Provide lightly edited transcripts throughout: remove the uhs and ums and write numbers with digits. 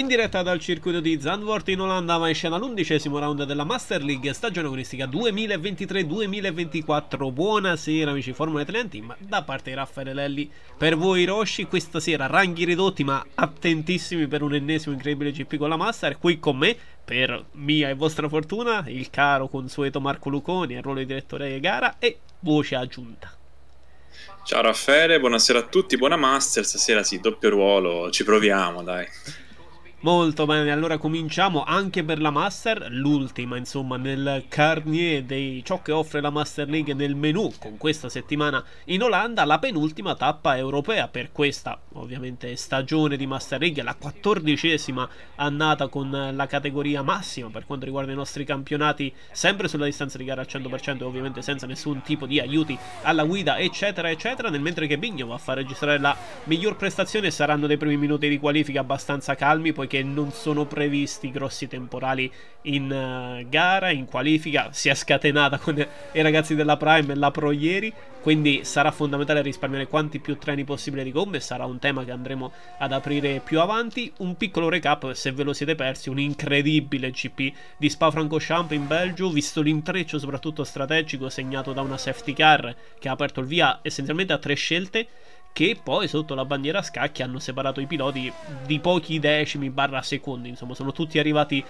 In diretta dal circuito di Zandvoort in Olanda va in scena l'11° round della Master League stagione agonistica 2023-2024. Buonasera amici Formula Italian Team, da parte di Raffaele Lelli per voi Roshi. Questa sera ranghi ridotti ma attentissimi per un ennesimo incredibile GP con la Master. Qui con me, per mia e vostra fortuna, il caro consueto Marco Luconi al ruolo di direttore gara e voce aggiunta. Ciao Raffaele, buonasera a tutti, buona Master. Stasera sì, doppio ruolo, ci proviamo dai. Molto bene, allora cominciamo anche per la Master, l'ultima insomma nel carnier di ciò che offre la Master League nel menù con questa settimana in Olanda, la penultima tappa europea per questa ovviamente stagione di Master League, la 14ª annata con la categoria massima per quanto riguarda i nostri campionati, sempre sulla distanza di gara al 100% e ovviamente senza nessun tipo di aiuti alla guida eccetera eccetera, nel mentre che Bigno va a far registrare la miglior prestazione. Saranno dei primi minuti di qualifica abbastanza calmi poi che non sono previsti grossi temporali in gara, in qualifica, si è scatenata con i ragazzi della Prime la Pro ieri, quindi sarà fondamentale risparmiare quanti più treni possibile di gomme, sarà un tema che andremo ad aprire più avanti. Un piccolo recap se ve lo siete persi, un incredibile GP di Spa-Francorchamps in Belgio, visto l'intreccio soprattutto strategico segnato da una safety car che ha aperto il via essenzialmente a tre scelte che poi sotto la bandiera a scacchi hanno separato i piloti di pochi decimi barra secondi, insomma sono tutti arrivati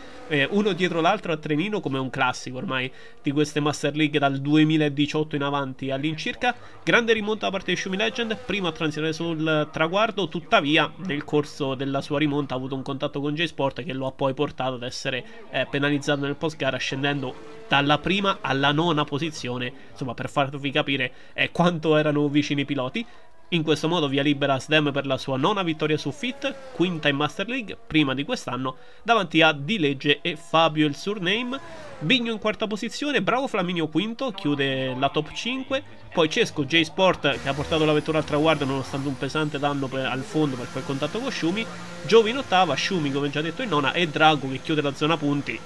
uno dietro l'altro a trenino come un classico ormai di queste Master League dal 2018 in avanti all'incirca. Grande rimonta da parte di Schumi Legend, prima a transitare sul traguardo, tuttavia nel corso della sua rimonta ha avuto un contatto con J-Sport che lo ha poi portato ad essere penalizzato nel post gara scendendo dalla prima alla 9ª posizione, insomma per farvi capire quanto erano vicini i piloti. In questo modo via libera Stem per la sua 9ª vittoria su FIT, quinta in Master League, prima di quest'anno, davanti a Di Legge e Fabio il Surname. Bigno in 4ª posizione, bravo Flaminio quinto, chiude la top 5, poi Cesco, J-Sport che ha portato la vettura al traguardo nonostante un pesante danno al fondo per quel contatto con Schumi, Giovi in 8ª, Schumi come già detto in 9ª e Drago che chiude la zona punti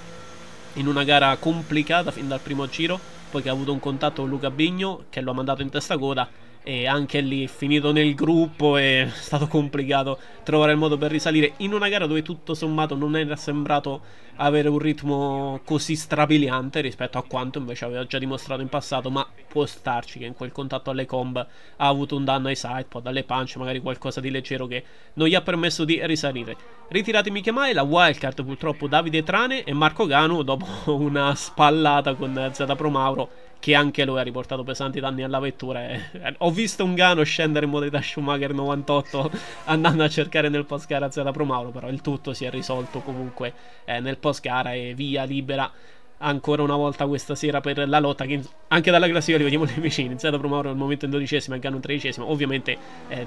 in una gara complicata fin dal primo giro, poiché ha avuto un contatto con Luca Bigno che lo ha mandato in testacoda. E anche lì è finito nel gruppo, è stato complicato trovare il modo per risalire in una gara dove tutto sommato non era sembrato avere un ritmo così strabiliante rispetto a quanto invece aveva già dimostrato in passato, ma può starci che in quel contatto alle comb ha avuto un danno ai sidepod, alle pance, magari qualcosa di leggero che non gli ha permesso di risalire. Ritirati mica mai, la wildcard purtroppo Davide Trane e Marco Ganu dopo una spallata con Zeta Promauro che anche lui ha riportato pesanti danni alla vettura. Ho visto un Gano scendere in modo da Schumacher 98 andando a cercare nel post gara Zeta Promauro, però il tutto si è risolto comunque nel post gara e via libera ancora una volta questa sera per la lotta che anche dalla classifica li vediamo nei vicini. Zeta Promauro al momento in 12ª e Ganu in 13ª, ovviamente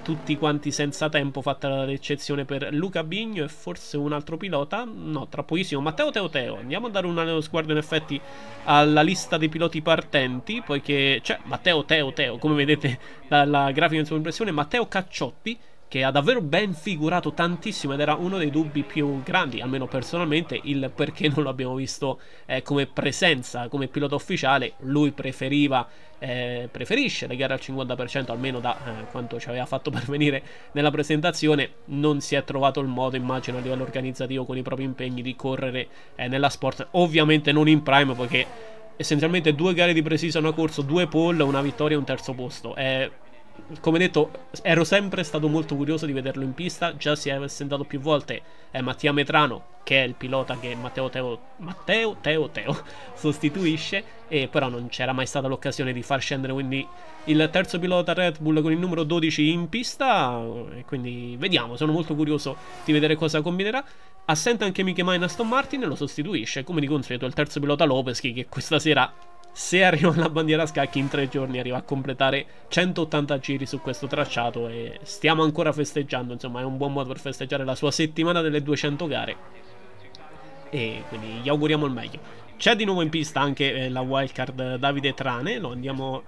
tutti quanti senza tempo, fatta l'eccezione per Luca Bigno e forse un altro pilota, no tra pochissimo Matteo Teoteo. Andiamo a dare uno sguardo in effetti alla lista dei piloti partenti, poiché c'è Matteo Teoteo come vedete dalla grafica in sovraimpressione, Matteo Cacciotti che ha davvero ben figurato tantissimo ed era uno dei dubbi più grandi, almeno personalmente, il perché non lo abbiamo visto come presenza, come pilota ufficiale. Lui preferisce le gare al 50% almeno da quanto ci aveva fatto pervenire nella presentazione. Non si è trovato il modo, immagino a livello organizzativo con i propri impegni, di correre nella Sport, ovviamente non in Prime perché essenzialmente 2 gare di pre-season a corso, 2 pole, una vittoria e un terzo posto. Come detto, ero sempre stato molto curioso di vederlo in pista, già si è presentato più volte Mattia Metrano, che è il pilota che Matteo Teoteo sostituisce, e però non c'era mai stata l'occasione di far scendere quindi il terzo pilota Red Bull con il numero 12 in pista, e quindi vediamo, sono molto curioso di vedere cosa combinerà. Assente anche Miche Main Aston Martin, lo sostituisce come di consueto il terzo pilota Lopeschi, che questa sera, se arriva alla bandiera a scacchi, in 3 giorni arriva a completare 180 giri su questo tracciato e stiamo ancora festeggiando, insomma è un buon modo per festeggiare la sua settimana delle 200 gare e quindi gli auguriamo il meglio. C'è di nuovo in pista anche la wildcard Davide Trane, lo andiamo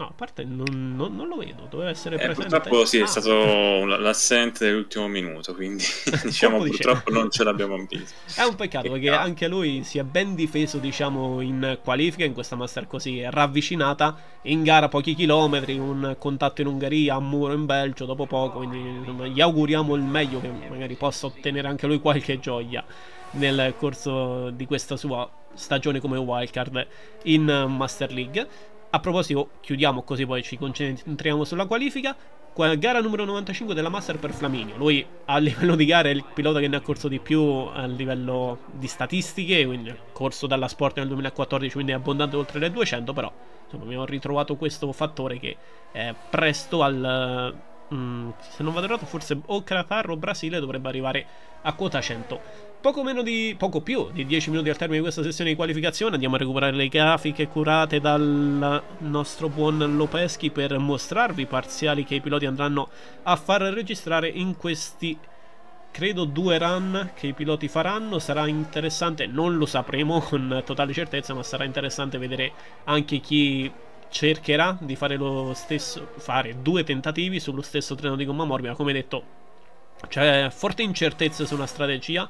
No, a parte non lo vedo, doveva essere presente. Purtroppo sì, è stato l'assente dell'ultimo minuto, quindi diciamo purtroppo non ce l'abbiamo visto. È un peccato, perché anche lui si è ben difeso, diciamo, in qualifica, in questa master così ravvicinata, in gara pochi chilometri, un contatto in Ungheria, a muro in Belgio dopo poco, quindi insomma, gli auguriamo il meglio, che magari possa ottenere anche lui qualche gioia nel corso di questa sua stagione come wildcard in Master League. A proposito, chiudiamo così poi ci concentriamo sulla qualifica. Gara numero 95 della Master per Flaminio. Lui a livello di gara è il pilota che ne ha corso di più a livello di statistiche, quindi corso dalla Sport nel 2014, quindi è abbondante oltre le 200, però insomma abbiamo ritrovato questo fattore che è presto al... se non vado errato forse o Qatar o Brasile dovrebbe arrivare a quota 100. Poco più di 10 minuti al termine di questa sessione di qualificazione. Andiamo a recuperare le grafiche curate dal nostro buon Lopeschi per mostrarvi i parziali che i piloti andranno a far registrare in questi, credo, 2 run che i piloti faranno. Sarà interessante, non lo sapremo con totale certezza, ma sarà interessante vedere anche chi cercherà di fare lo stesso, fare 2 tentativi sullo stesso treno di gomma morbida. Come detto, c'è forte incertezza sulla strategia,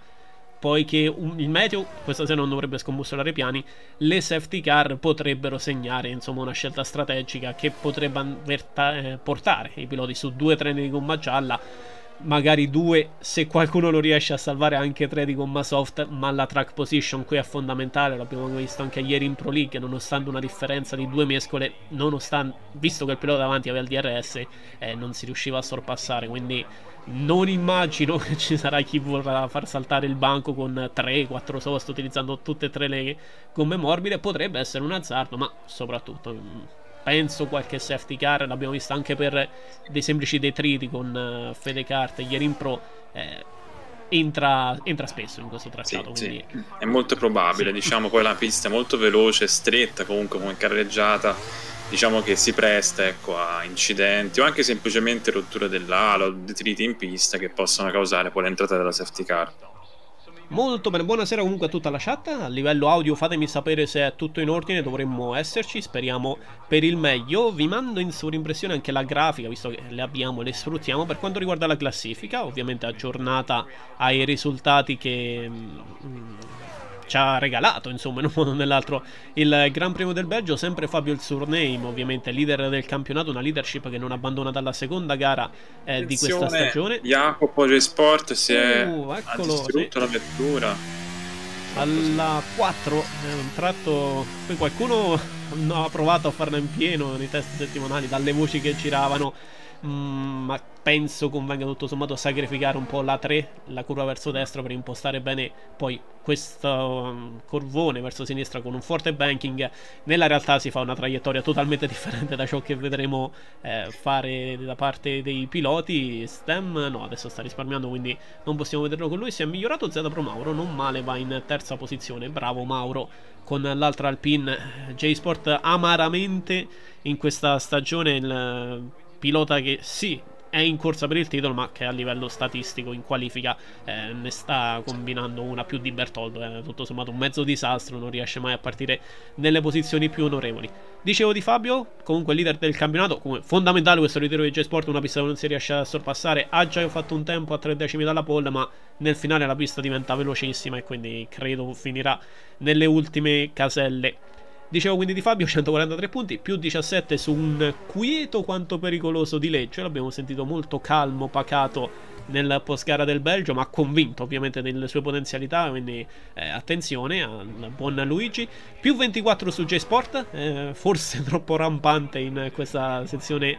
poiché il meteo questa sera non dovrebbe scombussolare i piani, le safety car potrebbero segnare insomma una scelta strategica che potrebbe portare i piloti su 2 treni di gomma gialla, magari 2, se qualcuno lo riesce a salvare anche 3 di gomma soft, ma la track position qui è fondamentale, l'abbiamo visto anche ieri in Pro League, nonostante una differenza di 2 mescole, visto che il pilota davanti aveva il DRS, non si riusciva a sorpassare, quindi... non immagino che ci sarà chi vorrà far saltare il banco con 3-4 soste utilizzando tutte e 3 le gomme morbide. Potrebbe essere un azzardo, ma soprattutto penso qualche safety car, l'abbiamo vista anche per dei semplici detriti con Fedecart ieri in Pro, entra spesso in questo tracciato, sì, quindi... sì. È molto probabile, sì. Diciamo poi la pista è molto veloce, stretta comunque come carreggiata, diciamo che si presta, ecco, a incidenti o anche semplicemente rottura dell'ala o detriti in pista che possono causare poi l'entrata della safety car. Molto bene, buonasera comunque a tutta la chat. A livello audio fatemi sapere se è tutto in ordine, dovremmo esserci, speriamo per il meglio. Vi mando in sovrimpressione anche la grafica, visto che le abbiamo, le sfruttiamo. Per quanto riguarda la classifica, ovviamente aggiornata ai risultati che... ci ha regalato, insomma, in un modo o nell'altro il Gran Premio del Belgio. Sempre Fabio il Surname, ovviamente leader del campionato, una leadership che non abbandona dalla seconda gara di questa stagione. Jacopo J-Sport si è distrutto la vettura alla 4, un tratto poi qualcuno ha provato a farla in pieno nei test settimanali, dalle voci che giravano, ma penso convenga tutto sommato sacrificare un po' la 3, la curva verso destra, per impostare bene poi questo corvone verso sinistra con un forte banking. Nella realtà si fa una traiettoria totalmente differente da ciò che vedremo fare da parte dei piloti. Stem no, adesso sta risparmiando, quindi non possiamo vederlo con lui. Si è migliorato Zeta Promauro, non male, va in terza posizione, bravo Mauro con l'altra Alpine. J-Sport amaramente in questa stagione il pilota che sì, è in corsa per il titolo, ma che a livello statistico in qualifica ne sta combinando una più di Bertoldo, tutto sommato un mezzo disastro, non riesce mai a partire nelle posizioni più onorevoli. Dicevo di Fabio, comunque leader del campionato, come fondamentale questo ritiro di J-Sport, una pista che non si riesce a sorpassare, ha già fatto un tempo a 3 decimi dalla pole, ma nel finale la pista diventa velocissima e quindi credo finirà nelle ultime caselle. Dicevo quindi di Fabio, 143 punti, più 17 su un quieto quanto pericoloso Di Legge. L'abbiamo sentito molto calmo, pacato nel postgara del Belgio, ma convinto ovviamente delle sue potenzialità, quindi attenzione al buon Luigi. Più 24 su J-Sport, forse troppo rampante in questa sessione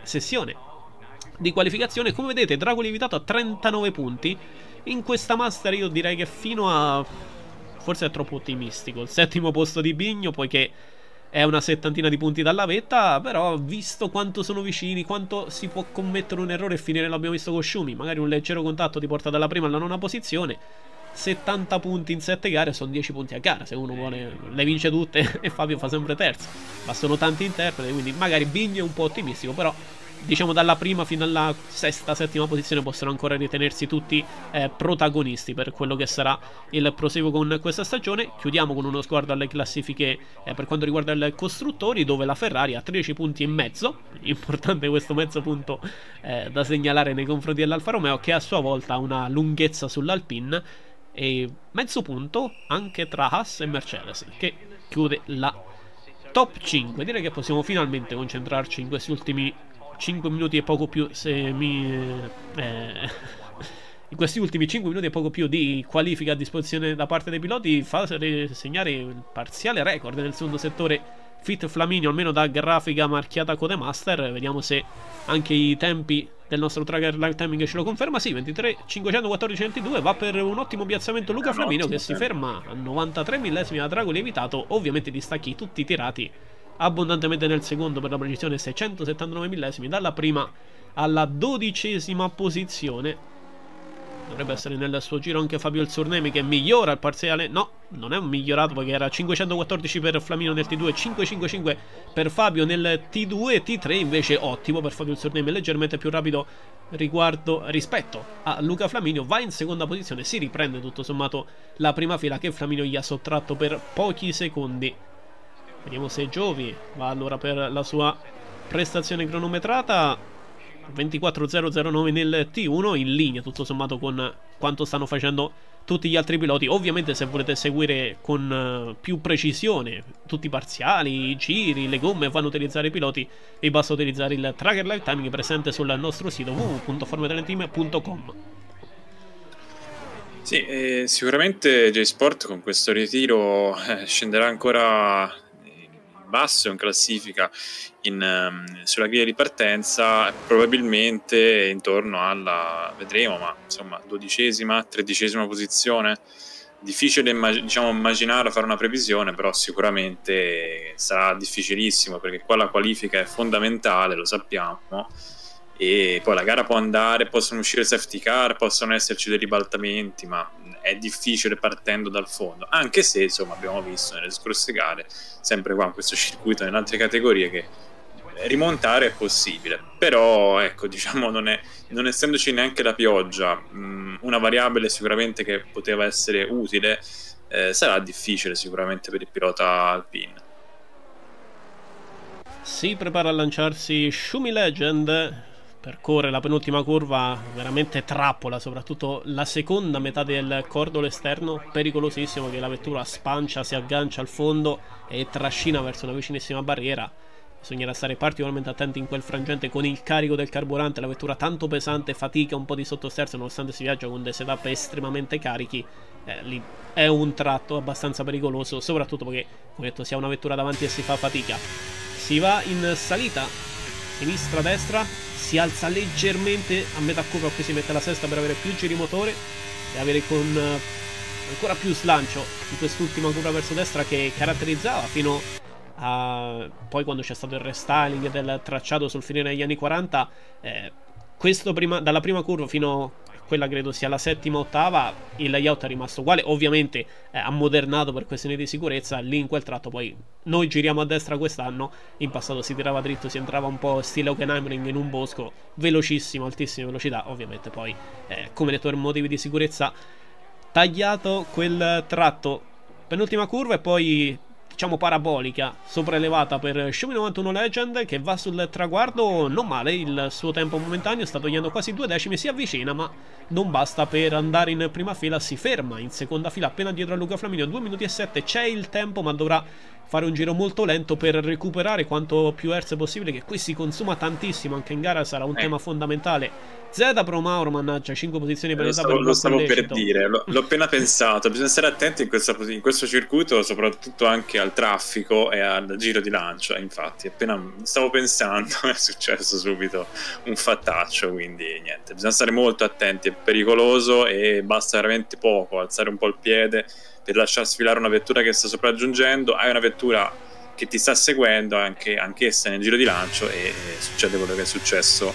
di qualificazione. Come vedete Drago Lievitato a 39 punti, in questa master io direi che fino a... forse è troppo ottimistico, il 7° posto di Bigno, poiché... è una settantina di punti dalla vetta, però visto quanto sono vicini, quanto si può commettere un errore e finire, l'abbiamo visto con Schumi, magari un leggero contatto ti porta dalla prima alla 9ª posizione. 70 punti in 7 gare sono 10 punti a gara, se uno vuole le vince tutte e Fabio fa sempre terzo, ma sono tanti interpreti, quindi magari Bigno è un po' ottimistico, però diciamo dalla prima fino alla sesta, settima posizione possono ancora ritenersi tutti protagonisti per quello che sarà il proseguo con questa stagione. Chiudiamo con uno sguardo alle classifiche per quanto riguarda il costruttori, dove la Ferrari ha 13 punti e mezzo, importante questo mezzo punto da segnalare nei confronti dell'Alfa Romeo, che a sua volta ha una lunghezza sull'Alpine e mezzo punto anche tra Haas e Mercedes, che chiude la top 5. Direi che possiamo finalmente concentrarci in questi ultimi 5 minuti e poco più in questi ultimi 5 minuti e poco più di qualifica a disposizione da parte dei piloti. Fa segnare il parziale record nel secondo settore Fit Flaminio, almeno da grafica marchiata Codemaster. Vediamo se anche i tempi del nostro tracker live timing ce lo conferma. Sì, 23.514.2, va per un ottimo piazzamento Luca Flaminio, che si ferma a 93 millesimi da Drago Lievitato. Ovviamente distacchi tutti tirati abbondantemente nel secondo, per la precisione 679 millesimi dalla prima alla 12ª posizione. Dovrebbe essere nel suo giro anche Fabio il Surname, che migliora il parziale. No, non è un migliorato, perché era 514 per Flaminio nel T2, 555 per Fabio nel T2. T3 invece ottimo per Fabio il Surname, leggermente più rapido rispetto a Luca Flaminio. Va in seconda posizione, si riprende tutto sommato la prima fila che Flaminio gli ha sottratto per pochi secondi. Vediamo se Giovi va allora per la sua prestazione cronometrata. 24.009 nel T1, in linea tutto sommato con quanto stanno facendo tutti gli altri piloti. Ovviamente se volete seguire con più precisione tutti i parziali, i giri, le gomme vanno a utilizzare i piloti, vi basta utilizzare il tracker live timing presente sul nostro sito www.formulatalianteam.com. Sì, sicuramente J-Sport con questo ritiro scenderà ancora basso in classifica sulla griglia di partenza, probabilmente intorno alla, vedremo, ma insomma 12ª, 13ª posizione. Difficile immaginare, fare una previsione, però sicuramente sarà difficilissimo, perché qua la qualifica è fondamentale, lo sappiamo, e poi la gara può andare, possono uscire safety car, possono esserci dei ribaltamenti, ma è difficile partendo dal fondo, anche se insomma abbiamo visto nelle scorse gare, sempre qua in questo circuito, nelle altre categorie, che rimontare è possibile. Però ecco, diciamo non essendoci neanche la pioggia, una variabile sicuramente che poteva essere utile, sarà difficile sicuramente per il pilota alpino. Si prepara a lanciarsi Schumi Legend, percorre la penultima curva, veramente trappola, soprattutto la seconda metà del cordolo esterno, pericolosissimo, che la vettura spancia, si aggancia al fondo e trascina verso una vicinissima barriera. Bisognerà stare particolarmente attenti in quel frangente con il carico del carburante, la vettura tanto pesante, fatica un po' di sottosterzo nonostante si viaggia con dei setup estremamente carichi. Lì è un tratto abbastanza pericoloso, soprattutto perché, come detto, si ha una vettura davanti e si fa fatica. Si va in salita, sinistra, destra, si alza leggermente a metà curva, qui si mette la sesta per avere più giri motore e avere con ancora più slancio in quest'ultima curva verso destra, che caratterizzava fino a poi, quando c'è stato il restyling del tracciato sul finire degli anni 40, dalla prima curva fino a quella, credo sia la settima, ottava, il layout è rimasto uguale, ovviamente ammodernato per questioni di sicurezza. Lì in quel tratto poi noi giriamo a destra quest'anno, in passato si tirava dritto, si entrava un po' stile Hockenheimring in un bosco, velocissimo, altissime velocità, ovviamente poi come detto per motivi di sicurezza tagliato quel tratto. Penultima curva e poi diciamo parabolica, sopraelevata per Schumi 91 Legend, che va sul traguardo. Non male il suo tempo momentaneo, sta togliendo quasi 2 decimi, si avvicina ma non basta per andare in prima fila, si ferma in seconda fila appena dietro a Luca Flaminio, 2 minuti e 7, c'è il tempo, ma dovrà fare un giro molto lento per recuperare quanto più hertz possibile, che qui si consuma tantissimo, anche in gara sarà un tema fondamentale. Zeta Promauro, mannaggia, 5 posizioni per l'esame. Lo stavo per dire, l'ho appena pensato, bisogna stare attenti in questo circuito, soprattutto anche al traffico e al giro di lancio. Infatti appena stavo pensando è successo subito un fattaccio, quindi niente, bisogna stare molto attenti, è pericoloso e basta veramente poco, alzare un po' il piede per lasciar sfilare una vettura che sta sopraggiungendo. Hai una vettura che ti sta seguendo anch'essa nel giro di lancio e succede quello che è successo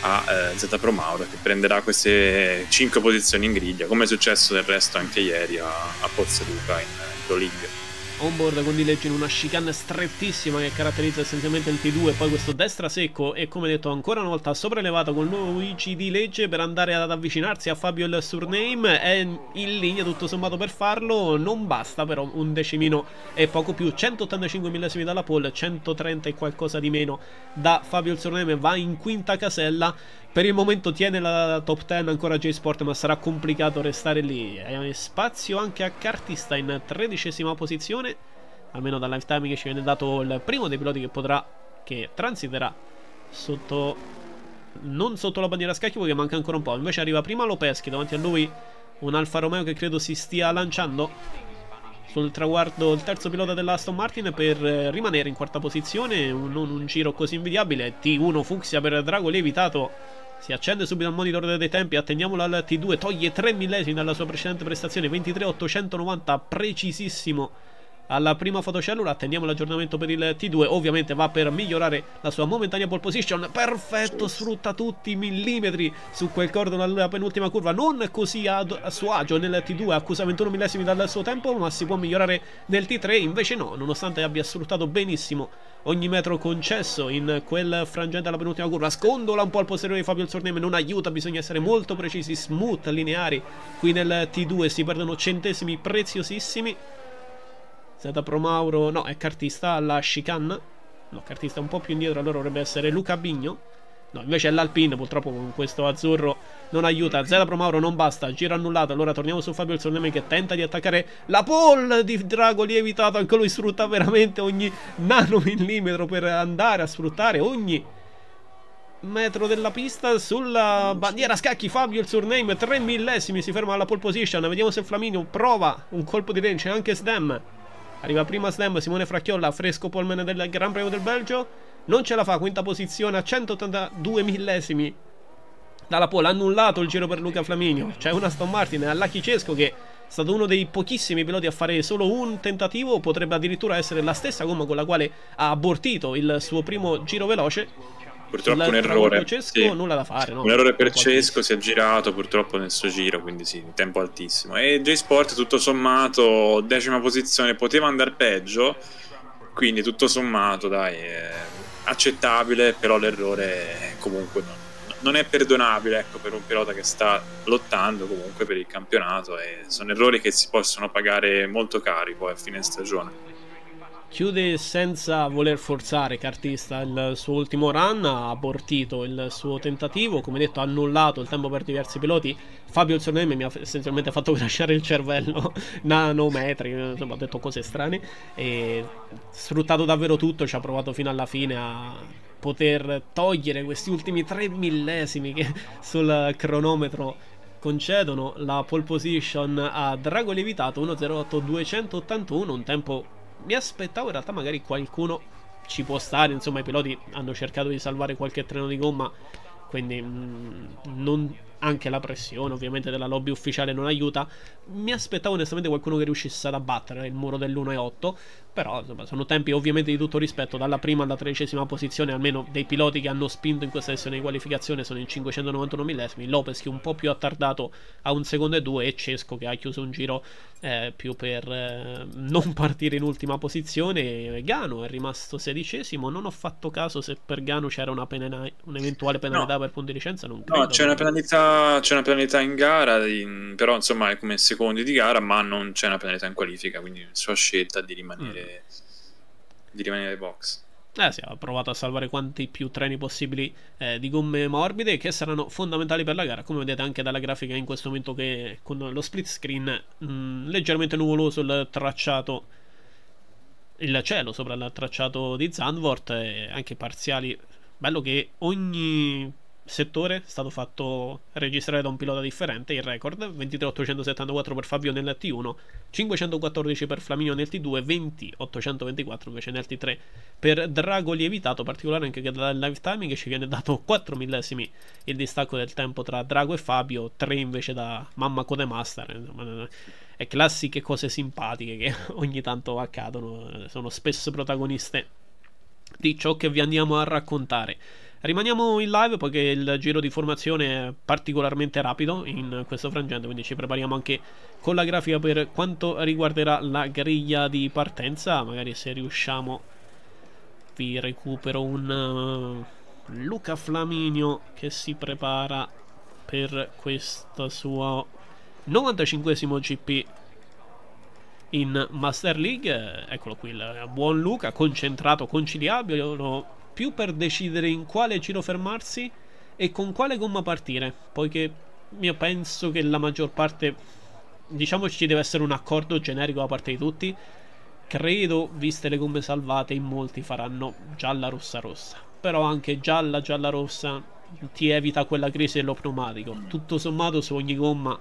a Zeta Promauro, che prenderà queste 5 posizioni in griglia, come è successo del resto anche ieri a Pozzeduca in Pro League. on board con Di Legge in una chicane strettissima che caratterizza essenzialmente il T2, poi questo destra secco e, come detto, ancora una volta sopraelevato con Luigi Di Legge per andare ad avvicinarsi a Fabio il Surname. È in linea tutto sommato per farlo, non basta però, un decimino e poco più, 185 millesimi dalla pole, 130 e qualcosa di meno da Fabio il Surname. Va in quinta casella. Per il momento tiene la top 10 ancora J-Sport, ma sarà complicato restare lì. È spazio anche a Cartista in 13ª posizione, almeno dal lifetime che ci viene dato il primo dei piloti che transiterà sotto, non sotto la bandiera a scacchi perché manca ancora un po'. Invece arriva prima Lopeschi, davanti a lui un Alfa Romeo che credo si stia lanciando sul traguardo, il terzo pilota dell'Aston Martin, per rimanere in quarta posizione. Non un giro così invidiabile. T1 fucsia per Drago Lievitato, si accende subito al monitor dei tempi, attendiamolo al T2, toglie 3 millesimi dalla sua precedente prestazione, 23.890 precisissimo alla prima fotocellula. Attendiamo l'aggiornamento per il T2, ovviamente va per migliorare la sua momentanea pole position. Perfetto, sfrutta tutti i millimetri su quel cordolo alla penultima curva, non così a suo agio nel T2, accusa 21 millesimi dal suo tempo, ma si può migliorare nel T3. Invece no, nonostante abbia sfruttato benissimo ogni metro concesso in quel frangente alla penultima curva, scondola un po' al posteriore di Fabio il Surname, non aiuta, bisogna essere molto precisi, smooth, lineari. Qui nel T2 si perdono centesimi preziosissimi. Zeta Promauro, no, è Cartista alla chicane. No, Cartista un po' più indietro, allora dovrebbe essere Luca Bigno. No, invece è l'Alpine, purtroppo con questo azzurro non aiuta. Zeta Promauro non basta, giro annullato. Allora torniamo su Fabio il Surname che tenta di attaccare la pole di Drago Lievitato. Anche lui sfrutta veramente ogni nanomillimetro per andare a sfruttare ogni metro della pista. Sulla bandiera scacchi Fabio il Surname 3 millesimi si ferma alla pole position. Vediamo se Flaminio prova un colpo di range, anche Stem. Arriva prima Stem, Simone Fracchiola, fresco polmene del Gran Premio del Belgio. Non ce la fa, quinta posizione a 182 millesimi dalla pole. Annullato il giro per Luca Flaminio. C'è una Aston Martin alla Cesco che è stato uno dei pochissimi piloti a fare solo un tentativo. Potrebbe addirittura essere la stessa gomma con la quale ha abortito il suo primo giro veloce. Purtroppo un errore, Cesco, sì. Nulla da fare, no? Un errore per Cesco, si è girato purtroppo nel suo giro, quindi sì, tempo altissimo. E J-Sport tutto sommato 10ª posizione, poteva andare peggio, quindi tutto sommato dai, accettabile, però l'errore comunque non è perdonabile, ecco, per un pilota che sta lottando comunque per il campionato, e sono errori che si possono pagare molto cari poi a fine stagione. Chiude senza voler forzare Cartista il suo ultimo run, ha abortito il suo tentativo, come detto ha annullato il tempo per diversi piloti. Fabio il Surname mi ha essenzialmente fatto lasciare il cervello, nanometri, insomma ha detto cose strane, e sfruttato davvero tutto, ci ha provato fino alla fine a poter togliere questi ultimi 3 millesimi che sul cronometro concedono la pole position a Drago Lievitato. 1.08.281, un tempo mi aspettavo in realtà, magari qualcuno ci può stare, insomma i piloti hanno cercato di salvare qualche treno di gomma, quindi non, anche la pressione ovviamente della lobby ufficiale non aiuta. Mi aspettavo onestamente qualcuno che riuscisse ad abbattere il muro dell'1.8, però insomma sono tempi ovviamente di tutto rispetto. Dalla prima alla 13ª posizione, almeno dei piloti che hanno spinto in questa sessione di qualificazione, sono in 591 millesimi. Lopeschi un po' più attardato a 1 secondo e 2, e Cesco che ha chiuso un giro più per non partire in ultima posizione. Ganu è rimasto 16º, non ho fatto caso se per Ganu c'era un'eventuale penalità, no, per punti di licenza, non credo. No, c'è una penalità in gara, però insomma è come secondi di gara, ma non c'è una penalità in qualifica, quindi sua scelta di rimanere ai box. Si è provato a salvare quanti più treni possibili di gomme morbide, che saranno fondamentali per la gara, come vedete anche dalla grafica in questo momento, che con lo split screen leggermente nuvoloso il tracciato, il cielo sopra il tracciato di Zandvoort, anche parziali. Bello che ogni settore è stato fatto registrare da un pilota differente. Il record 23.874 per Fabio nel T1, 514 per Flaminio nel T2, 20.824 invece nel T3 per Drago Lievitato. Particolare anche che dal lifetime che ci viene dato 4 millesimi il distacco del tempo tra Drago e Fabio, 3 invece da mamma Codemasters. Insomma, è classiche cose simpatiche che ogni tanto accadono, sono spesso protagoniste di ciò che vi andiamo a raccontare. Rimaniamo in live poiché il giro di formazione è particolarmente rapido in questo frangente, quindi ci prepariamo anche con la grafica per quanto riguarderà la griglia di partenza. Magari se riusciamo vi recupero un Luca Flaminio che si prepara per questo suo 95esimo GP in Master League. Eccolo qui il buon Luca, concentrato, conciliabile, più per decidere in quale giro fermarsi e con quale gomma partire, poiché io penso che la maggior parte, diciamo, ci deve essere un accordo generico da parte di tutti. Credo, viste le gomme salvate, in molti faranno gialla rossa rossa, però anche gialla gialla rossa ti evita quella crisi dello pneumatico. Tutto sommato su ogni gomma,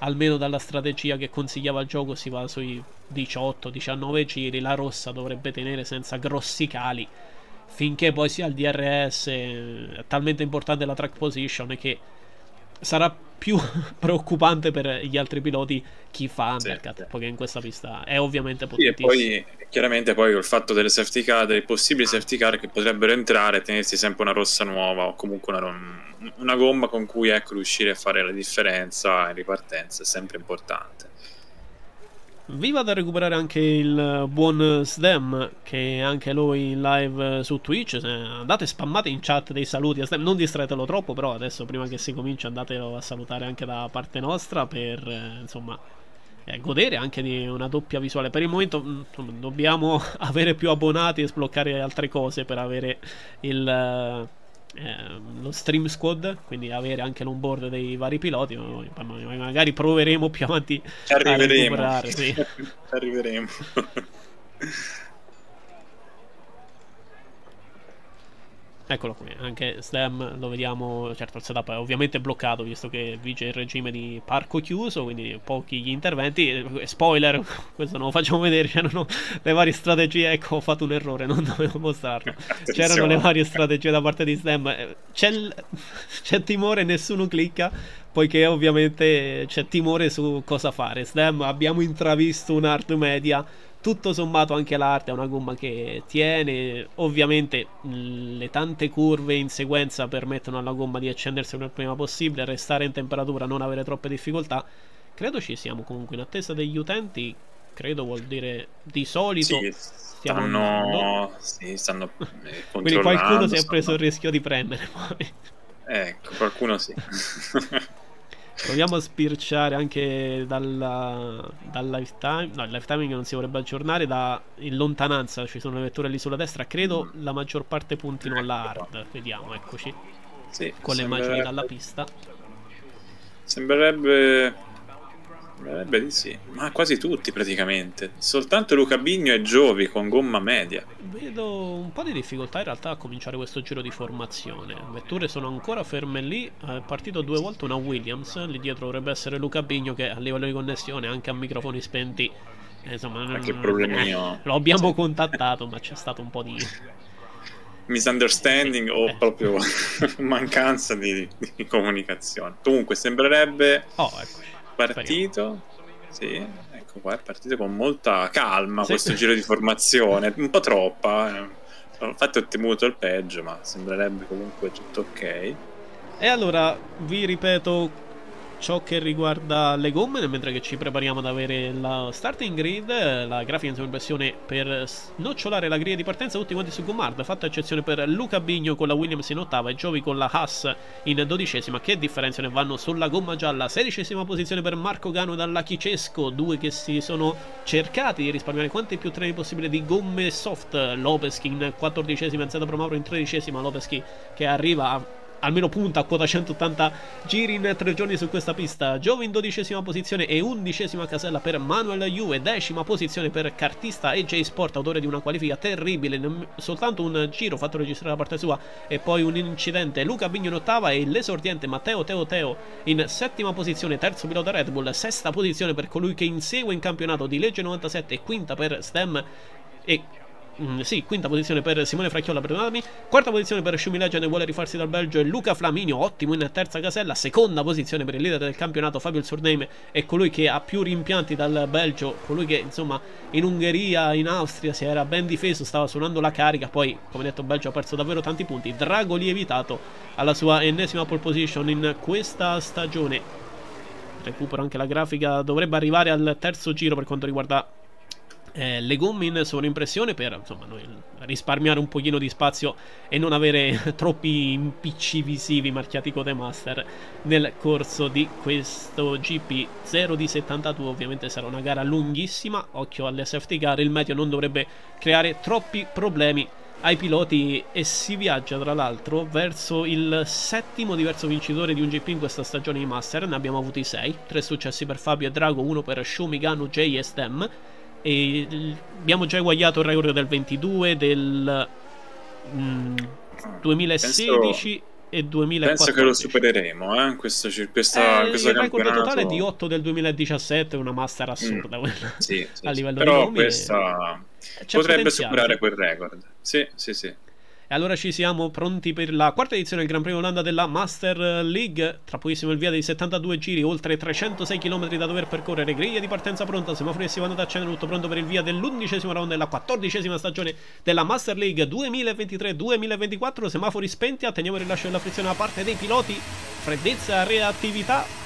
almeno dalla strategia che consigliava il gioco, si va sui 18-19 giri. La rossa dovrebbe tenere senza grossi cali finché poi sia il DRS. È talmente importante la track position che sarà più preoccupante per gli altri piloti chi fa undercut, perché in questa pista è ovviamente potentissimo. Sì, e poi chiaramente poi il fatto delle safety car, dei possibili safety car che potrebbero entrare, tenersi sempre una rossa nuova o comunque una gomma con cui, ecco, riuscire a fare la differenza in ripartenza è sempre importante. Vi vado a recuperare anche il buon Stem, che è anche lui in live su Twitch. Andate, spammate in chat dei saluti a Stem, non distratelo troppo, però adesso prima che si comincia andatelo a salutare anche da parte nostra per insomma godere anche di una doppia visuale. Per il momento dobbiamo avere più abbonati e sbloccare altre cose per avere lo stream squad, quindi avere anche l'onboard dei vari piloti. Magari proveremo più avanti, ci arriveremo, a sì. Ci arriveremo. Eccolo qui, anche Stem lo vediamo. Certo, il setup è ovviamente bloccato visto che vige il regime di parco chiuso, quindi pochi gli interventi. Spoiler, questo non lo facciamo vedere, c'erano le varie strategie. Ecco, ho fatto un errore, non dovevo mostrarlo. C'erano le varie strategie da parte di Stem. C'è timore, nessuno clicca, poiché ovviamente c'è timore su cosa fare. Stem, abbiamo intravisto un'art media. Tutto sommato anche l'arte è una gomma che tiene. Ovviamente le tante curve in sequenza permettono alla gomma di accendersi il prima possibile, restare in temperatura, non avere troppe difficoltà. Credo ci siamo comunque in attesa degli utenti. Credo vuol dire di solito sì, stanno quindi qualcuno si è preso il rischio di prendere poi. Ecco, qualcuno sì. Proviamo a spirciare anche dal lifetime. No, il lifetime non si dovrebbe aggiornare. Da in lontananza ci sono le vetture lì sulla destra. Credo la maggior parte puntino alla hard. Vediamo, eccoci. Sì, con le immagini dalla pista. Sembrerebbe di sì. Ma quasi tutti praticamente. Soltanto Luca Bigno e Giovi con gomma media. Vedo un po' di difficoltà in realtà a cominciare questo giro di formazione. Le vetture sono ancora ferme lì. È partito due volte una Williams. Lì dietro dovrebbe essere Luca Bigno, che a livello di connessione anche a microfoni spenti, insomma, che problemino. Lo abbiamo contattato ma c'è stato un po' di misunderstanding o proprio mancanza di comunicazione. Comunque sembrerebbe eccoci. Partito, sì, ecco qua, è partito con molta calma, sì. Questo giro di formazione, un po' troppa. Infatti ho temuto il peggio, ma sembrerebbe comunque tutto ok. E allora vi ripeto ciò che riguarda le gomme, mentre che ci prepariamo ad avere la starting grid, la grafica in impressione per snocciolare la griglia di partenza, tutti quanti su gomma hard, fatta eccezione per Luca Bigno con la Williams in ottava e Giovi con la Haas in dodicesima, che differenza ne vanno sulla gomma gialla. Sedicesima posizione per Marco Ganu dalla Cesco, due che si sono cercati di risparmiare quanti più treni possibile di gomme soft. Lopeschi in quattordicesima e Zeta Promauro in tredicesima, Lopeschi che arriva a almeno punta a quota 180 giri in 3 giorni su questa pista. Giovi in dodicesima posizione e undicesima casella per Manuel Juve, decima posizione per Cartista e J-Sport, autore di una qualifica terribile, soltanto un giro fatto registrare da parte sua e poi un incidente. Luca Bigno in ottava e l'esordiente Matteo Teoteo in settima posizione, terzo pilota Red Bull, sesta posizione per colui che insegue in campionato Di Legge 97, quinta per Stem e sì, quinta posizione per Simone Fracchiola, perdonami, quarta posizione per Schumi Legend, vuole rifarsi dal Belgio, e Luca Flaminio ottimo in terza casella, seconda posizione per il leader del campionato Fabio il Surname, è colui che ha più rimpianti dal Belgio, colui che insomma in Ungheria, in Austria si era ben difeso, stava suonando la carica, poi come detto Belgio ha perso davvero tanti punti. Drago Lievitato alla sua ennesima pole position in questa stagione, recupero anche la grafica, dovrebbe arrivare al terzo giro per quanto riguarda le gomme in sovrimpressione, per insomma noi risparmiare un pochino di spazio e non avere troppi impicci visivi marchiati Codemaster nel corso di questo GP. 0 di 72, ovviamente sarà una gara lunghissima, occhio alle safety car, il medio non dovrebbe creare troppi problemi ai piloti, e si viaggia tra l'altro verso il settimo diverso vincitore di un GP in questa stagione di Master. Ne abbiamo avuti 6, 3 successi per Fabio e Drago, 1 per Schumi, Ganu, J e Stem, e abbiamo già eguagliato il record del 22, del 2016 e 2014. Penso che lo supereremo in questo il record totale di 8 del 2017, una Master assurda sì, a livello però di nomi, questa potrebbe superare quel record. Sì. E allora ci siamo pronti per la quarta edizione del Gran Premio Olanda della Master League. Tra pochissimo il via dei 72 giri, oltre 306 km da dover percorrere, griglia di partenza pronta, semafori che si vanno ad accendere, tutto pronto per il via dell'11ª round della 14ª stagione della Master League 2023-2024. Semafori spenti, atteniamo il rilascio della frizione da parte dei piloti, freddezza, reattività.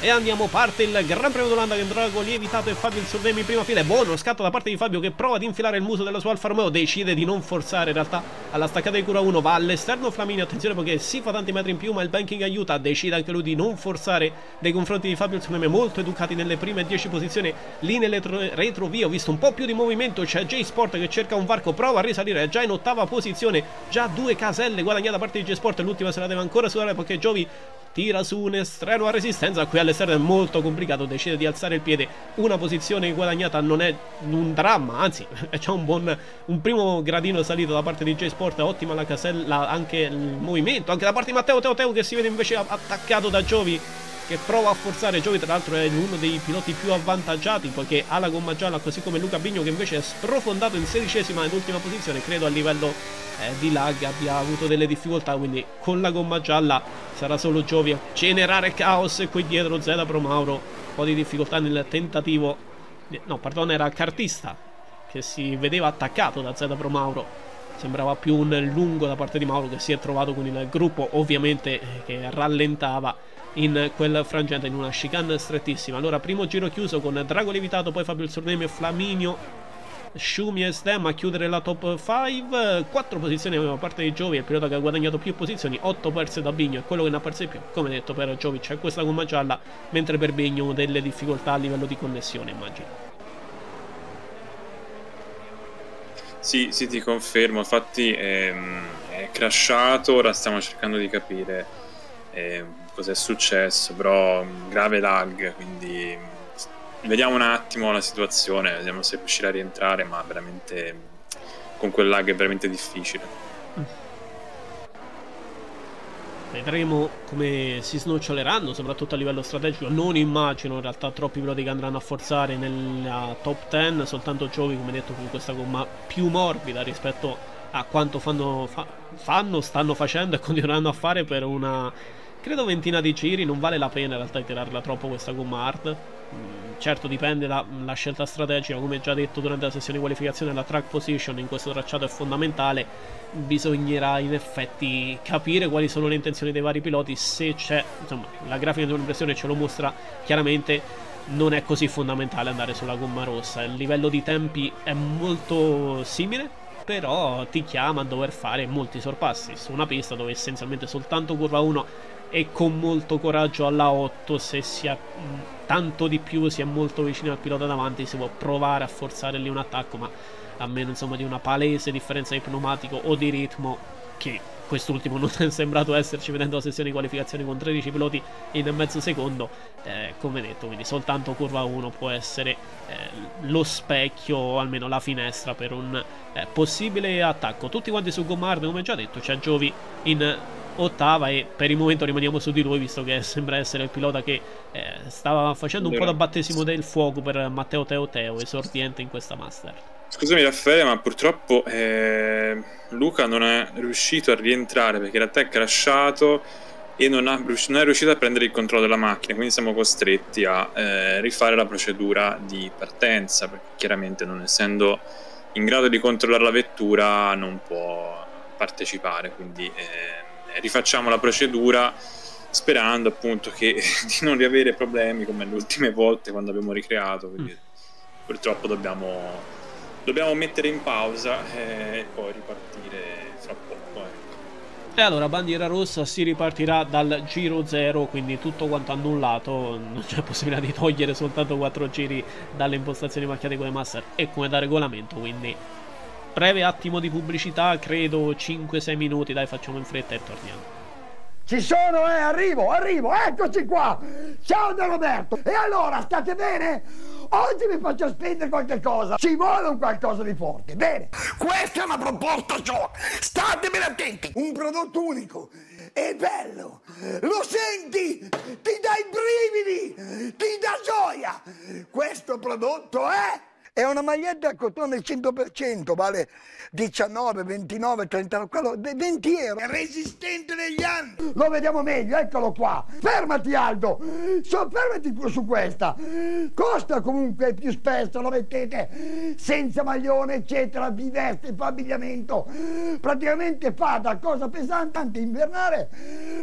E andiamo, parte il Gran Premio d'Olanda con Drago Lievitato e Fabio il Surname in prima fila. Buono scatto da parte di Fabio, che prova ad infilare il muso della sua Alfa Romeo, decide di non forzare in realtà alla staccata di curva 1, va all'esterno Flaminio, attenzione perché si fa tanti metri in più ma il banking aiuta, decide anche lui di non forzare nei confronti di Fabio il Surname, molto educati nelle prime 10 posizioni. Lì nelle retrovie ho visto un po' più di movimento, c'è J-Sport che cerca un varco, prova a risalire, è già in 8ª posizione, già 2 caselle guadagnate da parte di J-Sport, l'ultima se la deve ancora sudare perché Giovi tira su un estreno a resistenza, qui all'esterno è molto complicato, decide di alzare il piede, una posizione guadagnata non è un dramma, anzi è già un primo gradino salito da parte di J-Sport, ottima la casella, anche il movimento, anche da parte di Matteo Teoteo che si vede invece attaccato da Giovi che prova a forzare. Giovi tra l'altro è uno dei piloti più avvantaggiati perché ha la gomma gialla, così come Luca Bigno che invece è sprofondato in 16ª ed ultima posizione, credo a livello di lag abbia avuto delle difficoltà, quindi con la gomma gialla sarà solo Giovi a generare caos. E qui dietro Zeta Promauro, un po' di difficoltà nel tentativo, no perdono, era Cartista che si vedeva attaccato da Zeta Promauro, sembrava più un lungo da parte di Mauro che si è trovato con il gruppo ovviamente che rallentava in quel frangente, in una chicane strettissima. Allora primo giro chiuso con Drago Lievitato, poi Fabio il Surname, Flaminio, Schumi e Stem a chiudere la top 5. 4 posizioni da parte di Giovi, il pilota che ha guadagnato più posizioni, 8 perse da Bigno, è quello che ne ha perse più, come detto per Giovi c'è questa gomma gialla, mentre per Bigno delle difficoltà a livello di connessione, immagino. Sì, ti confermo, infatti è crashato, ora stiamo cercando di capire cos'è successo, però grave lag, quindi vediamo un attimo la situazione, vediamo se riuscirà a rientrare, ma veramente con quel lag è veramente difficile. Vedremo come si snoccioleranno, soprattutto a livello strategico. Non immagino in realtà troppi piloti che andranno a forzare nella top 10, soltanto Giovi, come detto, con questa gomma più morbida rispetto a quanto stanno facendo e continueranno a fare per una, credo, ventina di giri. Non vale la pena in realtà di tirarla troppo questa gomma hard. Certo dipende dalla scelta strategica, come già detto durante la sessione di qualificazione, la track position in questo tracciato è fondamentale, bisognerà in effetti capire quali sono le intenzioni dei vari piloti, se c'è, insomma la grafica di un'impressione ce lo mostra chiaramente, non è così fondamentale andare sulla gomma rossa, il livello di tempi è molto simile, però ti chiama a dover fare molti sorpassi su una pista dove essenzialmente soltanto curva 1, e con molto coraggio alla 8, se si ha tanto di più, si è molto vicino al pilota davanti, si può provare a forzare lì un attacco, ma a meno insomma di una palese differenza di pneumatico o di ritmo, che quest'ultimo non è sembrato esserci vedendo la sessione di qualificazione con 13 piloti in mezzo secondo, come detto, quindi soltanto curva 1 può essere lo specchio o almeno la finestra per un possibile attacco. Tutti quanti su gomma hard, come già detto, c'è Giovi in 8ª e per il momento rimaniamo su di lui, visto che sembra essere il pilota che stava facendo un po' da battesimo del fuoco per Matteo Teoteo, esordiente in questa Master. Scusami Raffaele, ma purtroppo Luca non è riuscito a rientrare perché in realtà è crashato e non è riuscito a prendere il controllo della macchina, quindi siamo costretti a rifare la procedura di partenza, perché chiaramente non essendo in grado di controllare la vettura non può partecipare, quindi rifacciamo la procedura sperando appunto che di non riavere problemi come le ultime volte quando abbiamo ricreato, quindi purtroppo dobbiamo mettere in pausa e poi ripartire fra poco. E allora bandiera rossa, si ripartirà dal giro 0, quindi tutto quanto annullato, non c'è possibilità di togliere, soltanto 4 giri dalle impostazioni marchiate come master e come da regolamento, quindi breve attimo di pubblicità, credo 5-6 minuti, dai, facciamo in fretta e torniamo. Ci sono, arrivo, eccoci qua! Ciao da Roberto! E allora, state bene? Oggi vi faccio spendere qualche cosa, ci vuole un qualcosa di forte, bene? Questa è una proposta shock, state bene attenti! Un prodotto unico, è bello, lo senti, ti dà i brividi, ti dà gioia! Questo prodotto è una maglietta a cotone 100%, vale 19, 29, 30, 20 €. È resistente negli anni. Lo vediamo meglio, eccolo qua. Fermati Aldo, fermati su questa. Costa comunque più spesso, lo mettete senza maglione, eccetera, vi veste, fa abbigliamento. Praticamente fa da cosa pesante, anche invernale.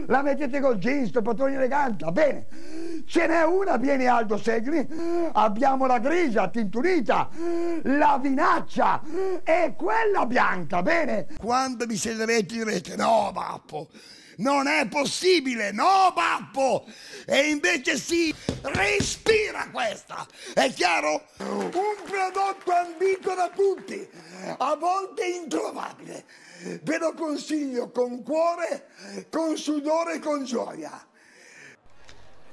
La mettete col jeans, pantaloni eleganti, va bene. Ce n'è una, vieni Aldo, seguimi. Abbiamo la grigia, tinturita, la vinaccia e quella bianca, bene? Quando vi sederete direte no babbo, non è possibile, no babbo, e invece sì, respira questa, è chiaro? Un prodotto ambito da tutti, a volte introvabile, ve lo consiglio con cuore, con sudore e con gioia.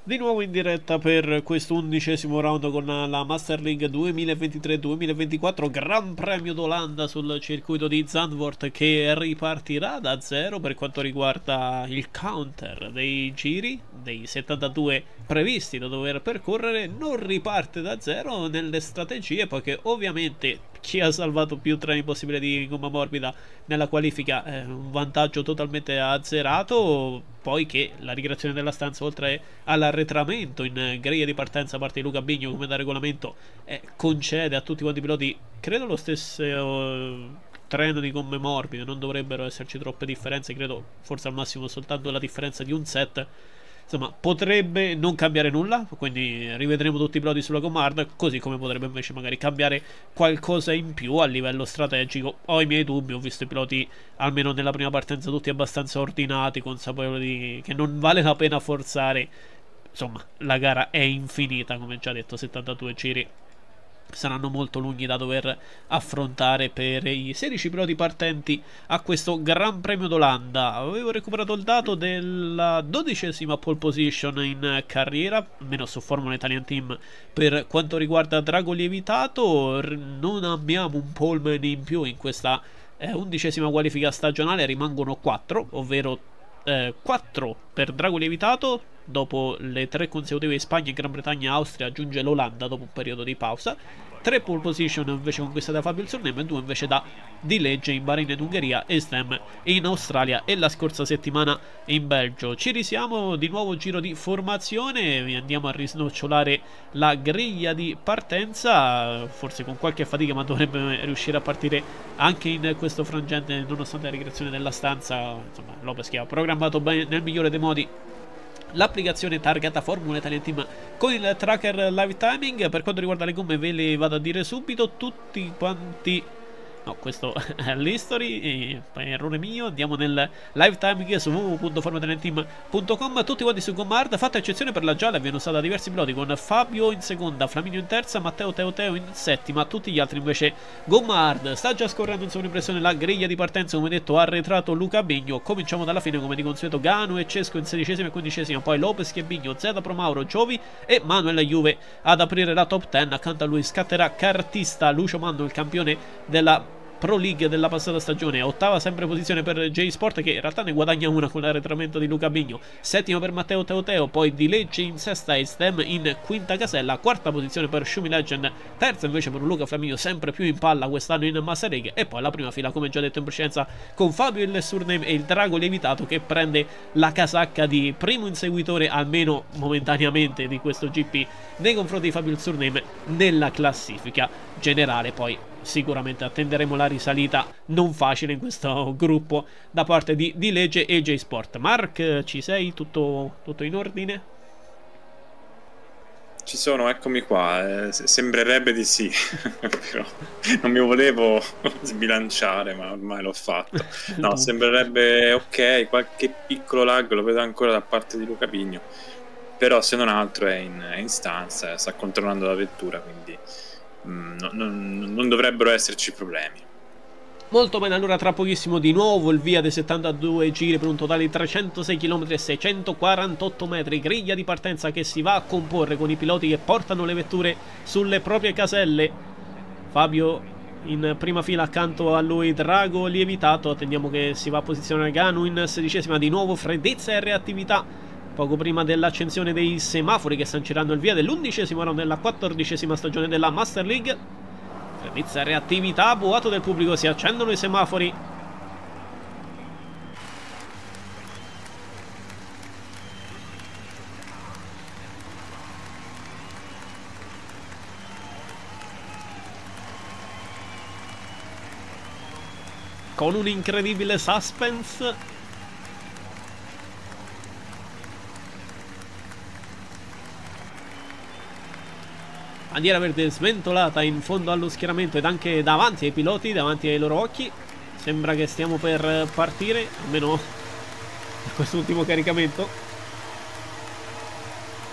Di nuovo in diretta per questo 11° round con la Master League 2023-2024, Gran Premio d'Olanda sul circuito di Zandvoort, che ripartirà da zero per quanto riguarda il counter dei giri, dei 72 previsti da dover percorrere. Non riparte da zero nelle strategie, poiché ovviamente chi ha salvato più treni possibile di gomma morbida nella qualifica è un vantaggio totalmente azzerato, poiché la digressione della stanza, oltre all'arretramento in griglia di partenza a parte di Luca Bigno come da regolamento, concede a tutti quanti i piloti credo lo stesso treno di gomme morbide, non dovrebbero esserci troppe differenze, credo forse al massimo soltanto la differenza di un set. Insomma, potrebbe non cambiare nulla, quindi rivedremo tutti i piloti sulla gomma hard, così come potrebbe invece magari cambiare qualcosa in più a livello strategico. Ho i miei dubbi, ho visto i piloti, almeno nella prima partenza, tutti abbastanza ordinati, consapevoli che non vale la pena forzare. Insomma, la gara è infinita, come già detto, 72 giri. Saranno molto lunghi da dover affrontare per i 16 piloti partenti a questo Gran Premio d'Olanda. Avevo recuperato il dato della 12ª pole position in carriera, almeno su Formula Italian Team, per quanto riguarda Drago Lievitato. Non abbiamo un poleman in più in questa 11ª qualifica stagionale, rimangono 4, ovvero 4 per Drago Lievitato. Dopo le 3 consecutive di Spagna, Gran Bretagna e Austria aggiunge l'Olanda dopo un periodo di pausa. 3 pole position invece conquistate da Fabio il Surname e 2 invece da Di Legge in Bahrain ed Ungheria, e Stem in Australia e la scorsa settimana in Belgio. Ci risiamo, di nuovo giro di formazione, andiamo a risnocciolare la griglia di partenza, forse con qualche fatica, ma dovrebbe riuscire a partire anche in questo frangente nonostante la regressione della stanza. Insomma, Lopeschi ha programmato bene, nel migliore dei modi, l'applicazione targata Formula Italian Team con il tracker live timing. Per quanto riguarda le gomme ve le vado a dire subito tutti quanti, no, questo è l'history, errore mio, andiamo nel live timing su www.formulatalianteam.com, tutti quanti su gomma hard, fatta eccezione per la gialla, viene usata da diversi piloti con Fabio in seconda, Flaminio in terza, Matteo Teoteo in settima, tutti gli altri invece gomma hard. Sta già scorrendo in sovrimpressione la griglia di partenza, come detto arretrato Luca Bigno, cominciamo dalla fine come di consueto, Ganu e Cesco in 16ª e 15ª, poi Lopeschi e Bigno, Zeta Promauro, Giovi e Manuel Juve ad aprire la top 10, accanto a lui scatterà Cartista, Lucio Mando il campione della Pro League della passata stagione. Ottava sempre posizione per J-Sport, che in realtà ne guadagna una con l'arretramento di Luca Bigno. Settimo per Matteo Teoteo, poi Di Legge in sesta e Stem in quinta casella. Quarta posizione per Schumi Legend, terza invece per Luca Flaminio, sempre più in palla quest'anno in Master League. E poi la prima fila, come già detto in precedenza, con Fabio il Surname e il Drago Lievitato, che prende la casacca di primo inseguitore, almeno momentaneamente, di questo GP nei confronti di Fabio il Surname nella classifica generale. Poi sicuramente attenderemo la risalita non facile in questo gruppo da parte di Di Legge e J-Sport. Mark, ci sei? Tutto in ordine? Ci sono, eccomi qua. Sembrerebbe di sì, però non mi volevo sbilanciare, ma ormai l'ho fatto. No, sembrerebbe ok, qualche piccolo lag lo vedo ancora da parte di Luca Bigno, però se non altro è in stanza, sta controllando la vettura, quindi non dovrebbero esserci problemi. Molto bene, allora tra pochissimo di nuovo il via dei 72 giri per un totale di 306 km e 648 metri, griglia di partenza che si va a comporre con i piloti che portano le vetture sulle proprie caselle. Fabio in prima fila, accanto a lui Drago Lievitato, attendiamo che si va a posizionare Ganu in sedicesima, di nuovo freddezza e reattività poco prima dell'accensione dei semafori che sanciranno il via dell'11º round della 14ª stagione della Master League. Servizio e reattività, boato del pubblico, si accendono i semafori. Con un incredibile suspense. Bandiera verde sventolata in fondo allo schieramento ed anche davanti ai piloti, davanti ai loro occhi. Sembra che stiamo per partire, almeno per quest'ultimo caricamento.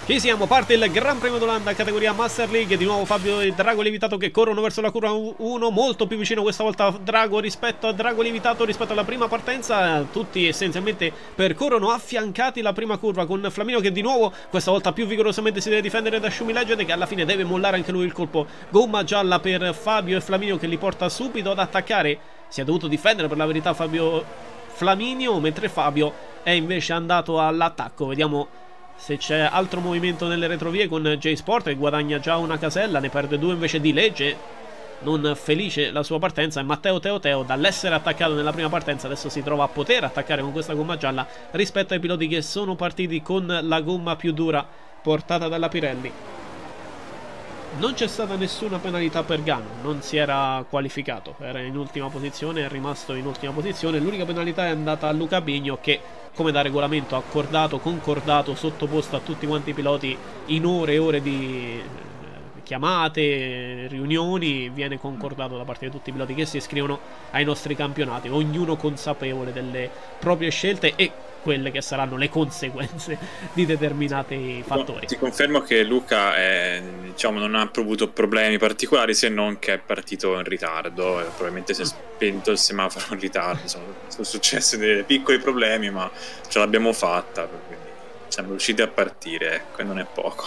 Ci siamo, parte il Gran Premio d'Olanda categoria Master League. Di nuovo Fabio e Drago Lievitato che corrono verso la curva 1, molto più vicino questa volta Drago rispetto a Drago Lievitato rispetto alla prima partenza. Tutti essenzialmente percorrono affiancati la prima curva, con Flaminio che di nuovo questa volta più vigorosamente si deve difendere da Schumi Legend, che alla fine deve mollare anche lui il colpo. Gomma gialla per Fabio e Flaminio che li porta subito ad attaccare. Si è dovuto difendere per la verità Flaminio, mentre Fabio è invece andato all'attacco. Vediamo se c'è altro movimento nelle retrovie con J-Sport, che guadagna già una casella, ne perde due invece Di Legge, non felice la sua partenza, e Matteo Teoteo, dall'essere attaccato nella prima partenza adesso si trova a poter attaccare con questa gomma gialla rispetto ai piloti che sono partiti con la gomma più dura portata dalla Pirelli. Non c'è stata nessuna penalità per Ganu, non si era qualificato, era in ultima posizione, è rimasto in ultima posizione. L'unica penalità è andata a Luca Bigno, che come da regolamento accordato, concordato, sottoposto a tutti quanti i piloti in ore e ore di chiamate, riunioni, viene concordato da parte di tutti i piloti che si iscrivono ai nostri campionati, ognuno consapevole delle proprie scelte e quelle che saranno le conseguenze di determinati fattori. Ti confermo che Luca non ha avuto problemi particolari, se non che è partito in ritardo, probabilmente si è spento il semaforo in ritardo, sono successi dei piccoli problemi, ma ce l'abbiamo fatta, quindi siamo riusciti a partire, ecco, e non è poco.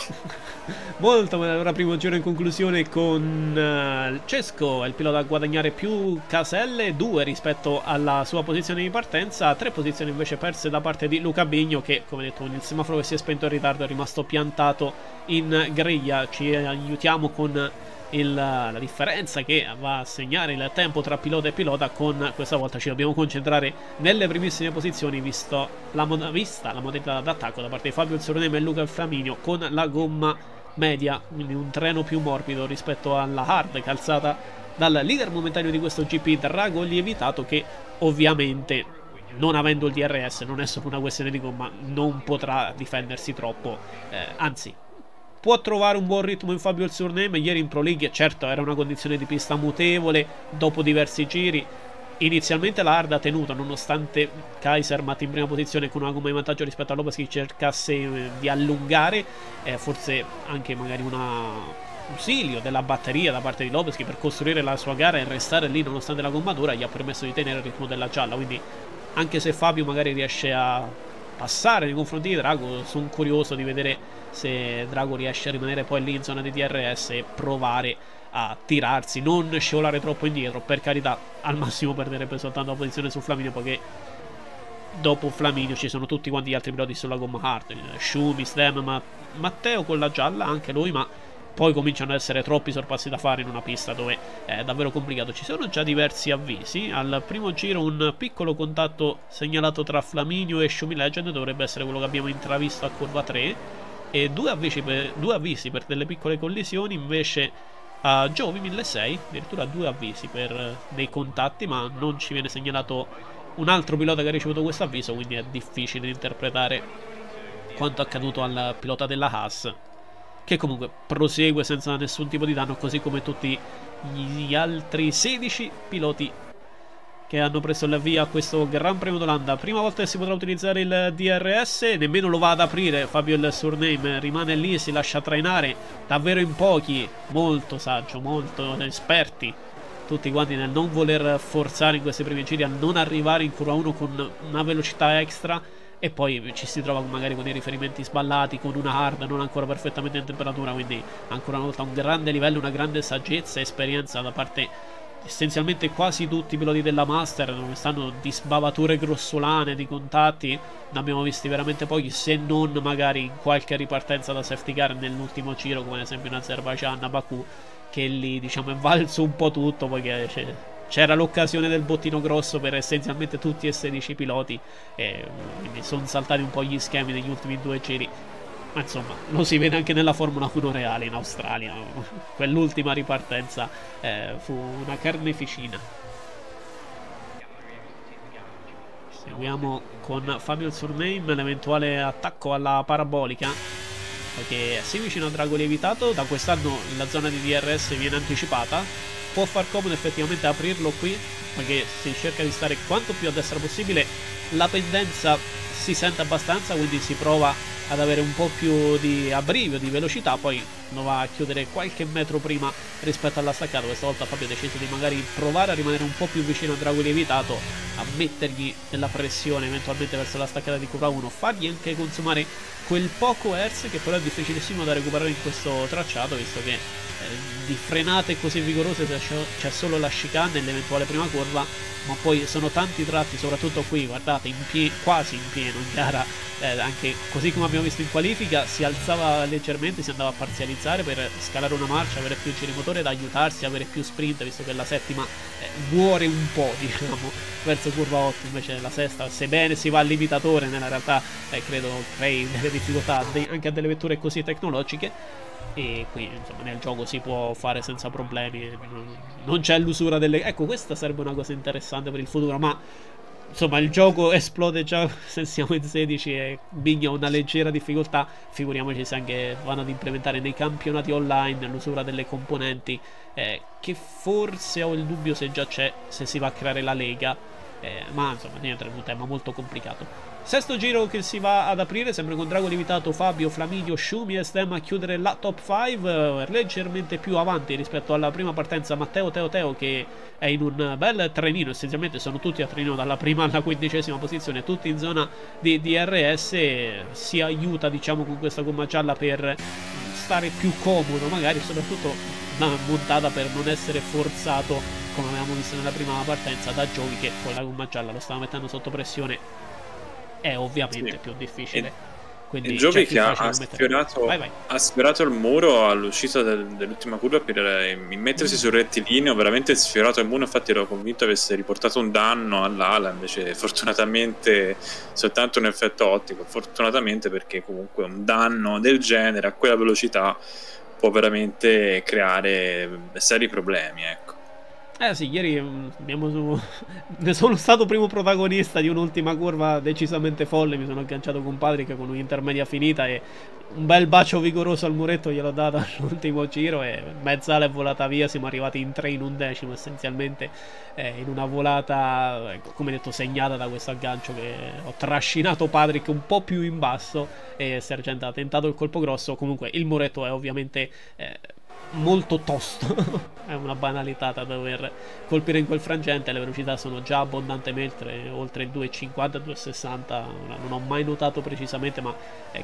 Molto bene, allora primo giro in conclusione con Cesco, il pilota a guadagnare più caselle, 2 rispetto alla sua posizione di partenza, 3 posizioni invece perse da parte di Luca Bigno, che come detto con il semaforo che si è spento in ritardo è rimasto piantato in griglia. Ci aiutiamo con la differenza che va a segnare il tempo tra pilota e pilota. Con questa volta ci dobbiamo concentrare nelle primissime posizioni, vista la modalità d'attacco da parte di Fabio il Surname e Luca Flaminio con la gomma media, quindi un treno più morbido rispetto alla hard calzata dal leader momentaneo di questo GP Drago Lievitato, che ovviamente non avendo il DRS, non è solo una questione di gomma, non potrà difendersi troppo, anzi può trovare un buon ritmo in Fabio il Surname. Ieri in Pro League certo era una condizione di pista mutevole dopo diversi giri, inizialmente la hard ha tenuto nonostante Kaiser, Matti in prima posizione con una gomma di vantaggio rispetto a Lopeschi, cercasse di allungare, forse anche magari un ausilio della batteria da parte di Lopeschi per costruire la sua gara e restare lì nonostante la gomma dura gli ha permesso di tenere il ritmo della gialla. Quindi anche se Fabio magari riesce a passare nei confronti di Drago, sono curioso di vedere se Drago riesce a rimanere poi lì in zona di DRS e provare a tirarsi, non scivolare troppo indietro, per carità. Al massimo perderebbe soltanto la posizione su Flaminio, perché dopo Flaminio ci sono tutti quanti gli altri piloti sulla gomma hard, Schumi, Stem, Matteo con la gialla anche lui, ma poi cominciano ad essere troppi sorpassi da fare in una pista dove è davvero complicato. Ci sono già diversi avvisi. Al primo giro un piccolo contatto segnalato tra Flaminio e Schumi Legend, dovrebbe essere quello che abbiamo intravisto a curva 3, e due avvisi per delle piccole collisioni invece a Giovi 1600, addirittura due avvisi per dei contatti, ma non ci viene segnalato un altro pilota che ha ricevuto questo avviso, quindi è difficile interpretare quanto accaduto al pilota della Haas, che comunque prosegue senza nessun tipo di danno, così come tutti gli altri 16 piloti che hanno preso l'avvio a questo Gran Premio d'Olanda. Prima volta che si potrà utilizzare il DRS, nemmeno lo va ad aprire Fabio il Surname, rimane lì, si lascia trainare davvero in pochi, molto saggio, molto esperti tutti quanti nel non voler forzare in questi primi giri, a non arrivare in curva 1 con una velocità extra, e poi ci si trova magari con dei riferimenti sballati, con una hard non ancora perfettamente in temperatura. Quindi ancora una volta un grande livello, una grande saggezza e esperienza da parte essenzialmente quasi tutti i piloti della Master, dove stanno di sbavature grossolane, di contatti ne abbiamo visti veramente pochi, se non magari in qualche ripartenza da safety car nell'ultimo giro, come ad esempio in Azerbaijan, a Baku, che lì diciamo è valso un po' tutto, perché c'era l'occasione del bottino grosso per essenzialmente tutti e 16 piloti, e quindi sono saltati un po' gli schemi negli ultimi due giri. Ma insomma, lo si vede anche nella Formula 1 reale in Australia, quell'ultima ripartenza fu una carneficina. Seguiamo con Fabio il Surname l'eventuale attacco alla parabolica, perché si vicino a Drago Lievitato. Da quest'anno la zona di DRS viene anticipata, può far comodo effettivamente aprirlo qui, perché si cerca di stare quanto più a destra possibile, la pendenza si sente abbastanza, quindi si prova ad avere un po' più di abbrivio, di velocità, poi lo va a chiudere qualche metro prima rispetto alla staccata. Questa volta Fabio ha deciso di magari provare a rimanere un po' più vicino a Drago Lievitato, a mettergli della pressione eventualmente verso la staccata di curva 1, fargli anche consumare quel poco hertz che però è difficilissimo da recuperare in questo tracciato, visto che di frenate così vigorose c'è solo la chicane nell'eventuale prima curva, ma poi sono tanti tratti, soprattutto qui, guardate, quasi in pieno in gara, anche così come abbiamo visto in qualifica, si alzava leggermente, si andava a parzializzare per scalare una marcia, avere più giri motore da aiutarsi, avere più sprint, visto che la settima muore un po', diciamo, verso curva 8, invece la sesta, sebbene si va al limitatore, nella realtà credo crei delle difficoltà anche a delle vetture così tecnologiche. E qui insomma nel gioco si può fare senza problemi, non c'è l'usura delle... Ecco, questa sarebbe una cosa interessante per il futuro, ma insomma il gioco esplode già se siamo in 16 e Bigno ha una leggera difficoltà, figuriamoci se anche vanno ad implementare nei campionati online l'usura delle componenti, che forse ho il dubbio se già c'è, se si va a creare la Lega, ma insomma niente, è un tema molto complicato. Sesto giro che si va ad aprire, sempre con Drago Lievitato, Fabio, Flaminio, Schumi e Stem a chiudere la top 5, leggermente più avanti rispetto alla prima partenza Matteo Teoteo, che è in un bel trenino, essenzialmente sono tutti a trenino dalla prima alla quindicesima posizione, tutti in zona di DRS, si aiuta diciamo con questa gomma gialla per stare più comodo, magari soprattutto una montata per non essere forzato, come avevamo visto nella prima partenza, da Giovi che con la gomma gialla lo stava mettendo sotto pressione. È ovviamente più difficile. Quindi Giovi che ha sfiorato il muro all'uscita dell'ultima curva per mettersi sul rettilineo, veramente sfiorato il muro, infatti ero convinto avesse riportato un danno all'ala, invece fortunatamente soltanto un effetto ottico, fortunatamente, perché comunque un danno del genere a quella velocità può veramente creare seri problemi, ecco. Eh sì, ieri ne sono stato primo protagonista di un'ultima curva decisamente folle, mi sono agganciato con Patrick con un'intermedia finita e un bel bacio vigoroso al muretto gliel'ho dato all'ultimo giro e mezz'ala è volata via, siamo arrivati in 3 in 1/10 essenzialmente, in una volata, come detto, segnata da questo aggancio che ho trascinato Patrick un po' più in basso e Sergent ha tentato il colpo grosso. Comunque il muretto è ovviamente... molto tosto. È una banalità da dover colpire in quel frangente. Le velocità sono già abbondantemente oltre il 2,50 2,60, non ho mai notato precisamente, ma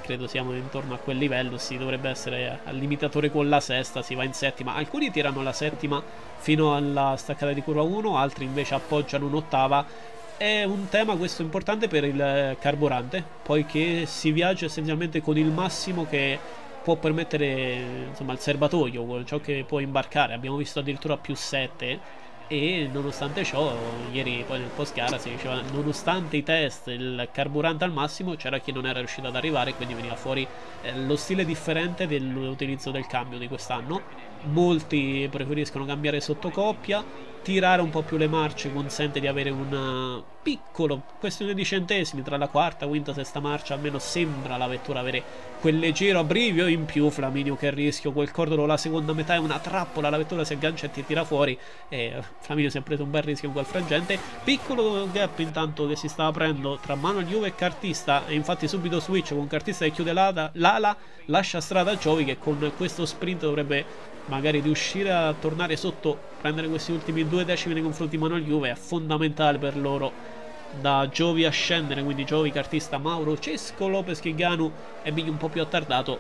credo siamo intorno a quel livello. Si dovrebbe essere al limitatore con la sesta, si va in settima, alcuni tirano la settima fino alla staccata di curva 1, altri invece appoggiano un'ottava. È un tema questo importante per il carburante, poiché si viaggia essenzialmente con il massimo che può permettere, insomma, il serbatoio, ciò che può imbarcare. Abbiamo visto addirittura più 7, e nonostante ciò ieri poi nel post gara si diceva, nonostante i test, il carburante al massimo, c'era chi non era riuscito ad arrivare, quindi veniva fuori lo stile differente dell'utilizzo del cambio di quest'anno. Molti preferiscono cambiare sotto coppia, tirare un po' più le marce consente di avere una piccola questione di centesimi tra la quarta, quinta, sesta marcia, almeno sembra la vettura avere quel leggero abbrivio in più. Flaminio che rischio, quel cordolo, la seconda metà è una trappola, la vettura si aggancia e ti tira fuori, e Flaminio si è preso un bel rischio in quel frangente. Piccolo gap intanto che si stava aprendo tra Manuel Juve e Cartista, e infatti subito switch con Cartista che chiude l'ala, lascia strada a Giovi che con questo sprint dovrebbe magari riuscire a tornare sotto, prendere questi ultimi 2 decimi nei confronti di Manuel Juve. È fondamentale per loro da Giovi a scendere, quindi Giovi, Cartista, Mauro, Cesco, Lopeschi, Ganu e Bigno un po' più attardato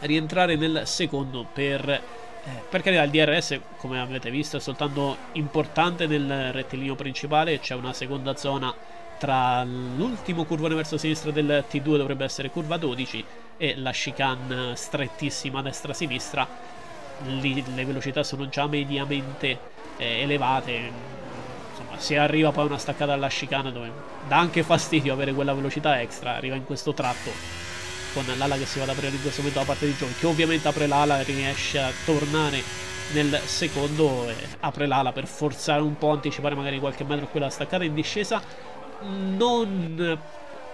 rientrare nel secondo. Per carità, il DRS come avete visto è soltanto importante nel rettilineo principale, c'è una seconda zona tra l'ultimo curvone verso sinistra del T2, dovrebbe essere curva 12, e la chicane strettissima destra-sinistra. Lì le velocità sono già mediamente elevate, insomma si arriva poi a una staccata alla chicane dove dà anche fastidio avere quella velocità extra. Arriva in questo tratto con l'ala che si va ad aprire in questo momento da parte di Giovi, che ovviamente apre l'ala e riesce a tornare nel secondo, apre l'ala per forzare un po', anticipare magari qualche metro quella staccata in discesa, non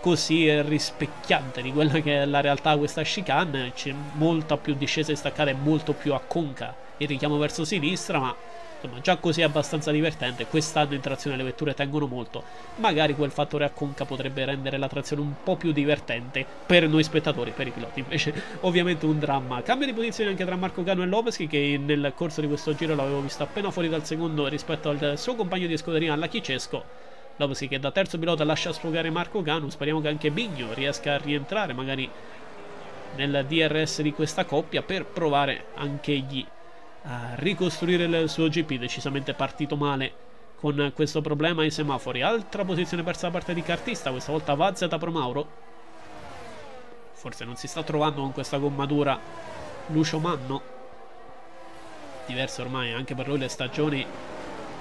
così rispecchiante di quella che è la realtà. Questa chicane c'è molta più discesa e staccata e molto più a conca il richiamo verso sinistra, ma insomma già così è abbastanza divertente. Quest'anno in trazione le vetture tengono molto, magari quel fattore a conca potrebbe rendere la trazione un po' più divertente per noi spettatori, per i piloti invece ovviamente un dramma. Cambio di posizione anche tra Marco Ganu e Lopeschi, che nel corso di questo giro l'avevo visto appena fuori dal secondo rispetto al suo compagno di scuderia alla Chicesco. Lopeschi che da terzo pilota lascia sfogare Marco Ganu, speriamo che anche Bigno riesca a rientrare magari nel DRS di questa coppia per provare anche egli a ricostruire il suo GP, decisamente partito male con questo problema ai semafori. Altra posizione persa da parte di Cartista, questa volta va Zeta Promauro, forse non si sta trovando con questa gomma dura Lucio Manno, diverso ormai anche per lui le stagioni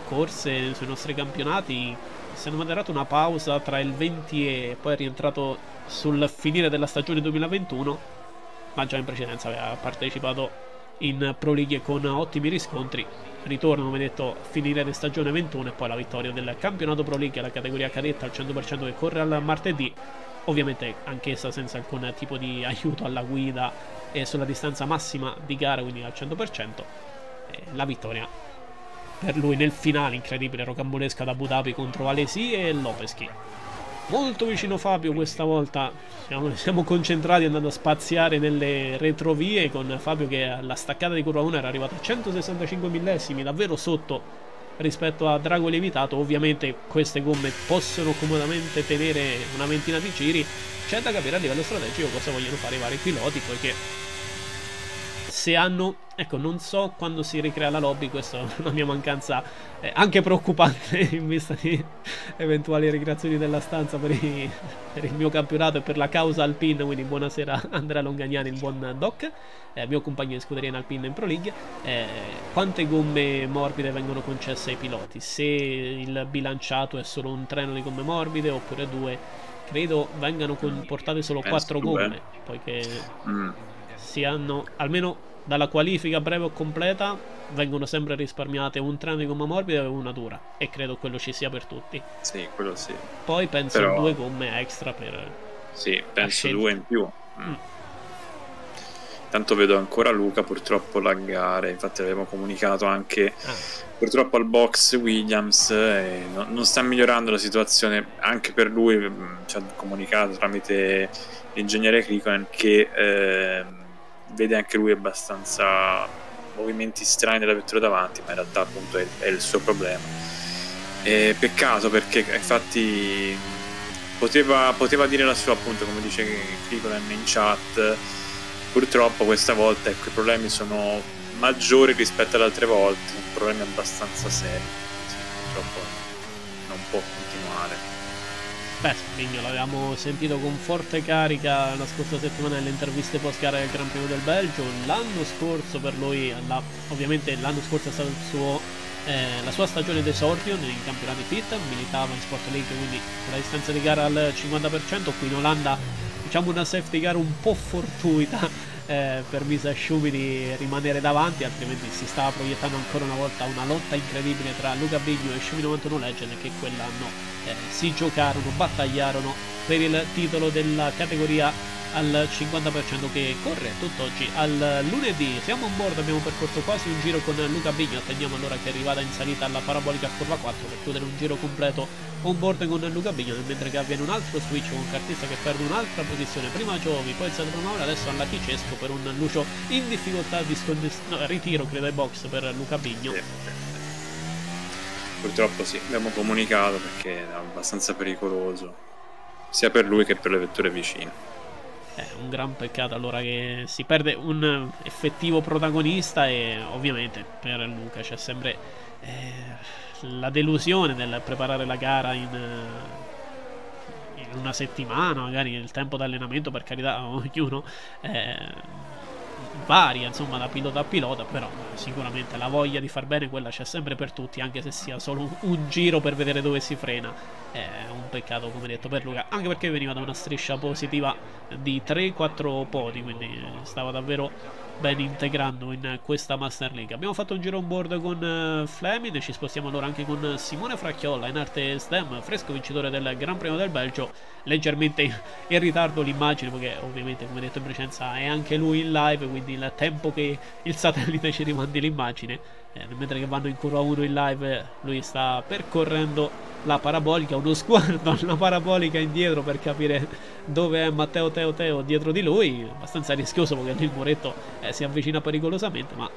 corse sui nostri campionati. Si è moderato una pausa tra il 20 e poi è rientrato sul finire della stagione 2021, ma già in precedenza aveva partecipato in Pro League con ottimi riscontri. Ritorno, come detto, finire di stagione 21 e poi la vittoria del campionato Pro League alla categoria cadetta al 100% che corre al martedì, ovviamente anch'essa senza alcun tipo di aiuto alla guida e sulla distanza massima di gara, quindi al 100%. La vittoria per lui nel finale incredibile, rocambolesca da Abu Dhabi contro Alesi e Lopeschi. Molto vicino Fabio questa volta, siamo concentrati andando a spaziare nelle retrovie con Fabio che alla staccata di curva 1 era arrivato a 165 millesimi, davvero sotto rispetto a Drago Lievitato. Ovviamente queste gomme possono comodamente tenere una ventina di giri, c'è da capire a livello strategico cosa vogliono fare i vari piloti, poiché se hanno, ecco, non so quando si ricrea la lobby, questa è una mia mancanza anche preoccupante in vista di eventuali ricreazioni della stanza per il mio campionato e per la causa Alpine. Quindi buonasera Andrea Longagnani, il buon Doc, mio compagno di scuderia in Alpine in Pro League. Quante gomme morbide vengono concesse ai piloti? Se il bilanciato è solo un treno di gomme morbide oppure due, credo vengano portate solo 4 gomme, poiché si hanno, almeno dalla qualifica breve o completa, vengono sempre risparmiate un treno di gomma morbida e una dura, e credo quello ci sia per tutti. Sì, quello sì. Poi penso però 2 gomme extra per, sì, penso 2 in più. Tanto vedo ancora Luca purtroppo laggare, infatti avevamo comunicato anche purtroppo al box Williams, e non sta migliorando la situazione anche per lui. Ci ha comunicato tramite l'ingegnere Krikonen che vede anche lui abbastanza movimenti strani della vettura davanti, ma in realtà appunto è il suo problema. Peccato, perché infatti poteva dire la sua, appunto, come dice Krikolan in chat. Purtroppo questa volta, ecco, i problemi sono maggiori rispetto alle altre volte, problemi abbastanza seri. Sì, purtroppo non può continuare. Beh, Bigno l'avevamo sentito con forte carica la scorsa settimana nelle interviste post gara del Gran Premio del Belgio. L'anno scorso per lui, ovviamente l'anno scorso è stato il suo, la sua stagione d'esordio nei campionati FIT, militava in Sport League, quindi con la distanza di gara al 50%, qui in Olanda diciamo una safety car un po' fortuita permise a Schumi di rimanere davanti, altrimenti si stava proiettando ancora una volta una lotta incredibile tra Luca Bigno e Schumi 91 Legend, che quell'anno si giocarono, battagliarono per il titolo della categoria al 50% che corre tutt'oggi al lunedì. Siamo on board, abbiamo percorso quasi un giro con Luca Bigno, attendiamo allora che è arrivata in salita alla parabolica curva 4 per chiudere un giro completo on board con Luca Bigno, mentre che avviene un altro switch con Cartista che perde un'altra posizione, prima Giovi, poi Zeta Promauro, adesso alla Cesco per un lancio in difficoltà di ritiro credo ai box per Luca Bigno. Purtroppo sì, abbiamo comunicato perché era abbastanza pericoloso sia per lui che per le vetture vicine. Un gran peccato allora che si perde un effettivo protagonista, e ovviamente per Luca c'è sempre la delusione del preparare la gara in una settimana, magari il tempo d'allenamento, per carità, ognuno varia insomma da pilota a pilota, però sicuramente la voglia di far bene quella c'è sempre per tutti, anche se sia solo un giro per vedere dove si frena. È un peccato come detto per Luca, anche perché veniva da una striscia positiva di 3-4 podi, quindi stava davvero ben integrando in questa Master League. Abbiamo fatto un giro on board con Flaminio, ci spostiamo allora anche con Simone Fracchiola in arte Stem, fresco vincitore del Gran Premio del Belgio, leggermente in ritardo l'immagine perché ovviamente come detto in precedenza è anche lui in live, quindi il tempo che il satellite ci rimandi l'immagine, mentre che vanno in curva 1 in live lui sta percorrendo la parabolica, uno sguardo alla parabolica indietro per capire dove è Matteo Teoteo dietro di lui, abbastanza rischioso perché il muretto si avvicina pericolosamente, ma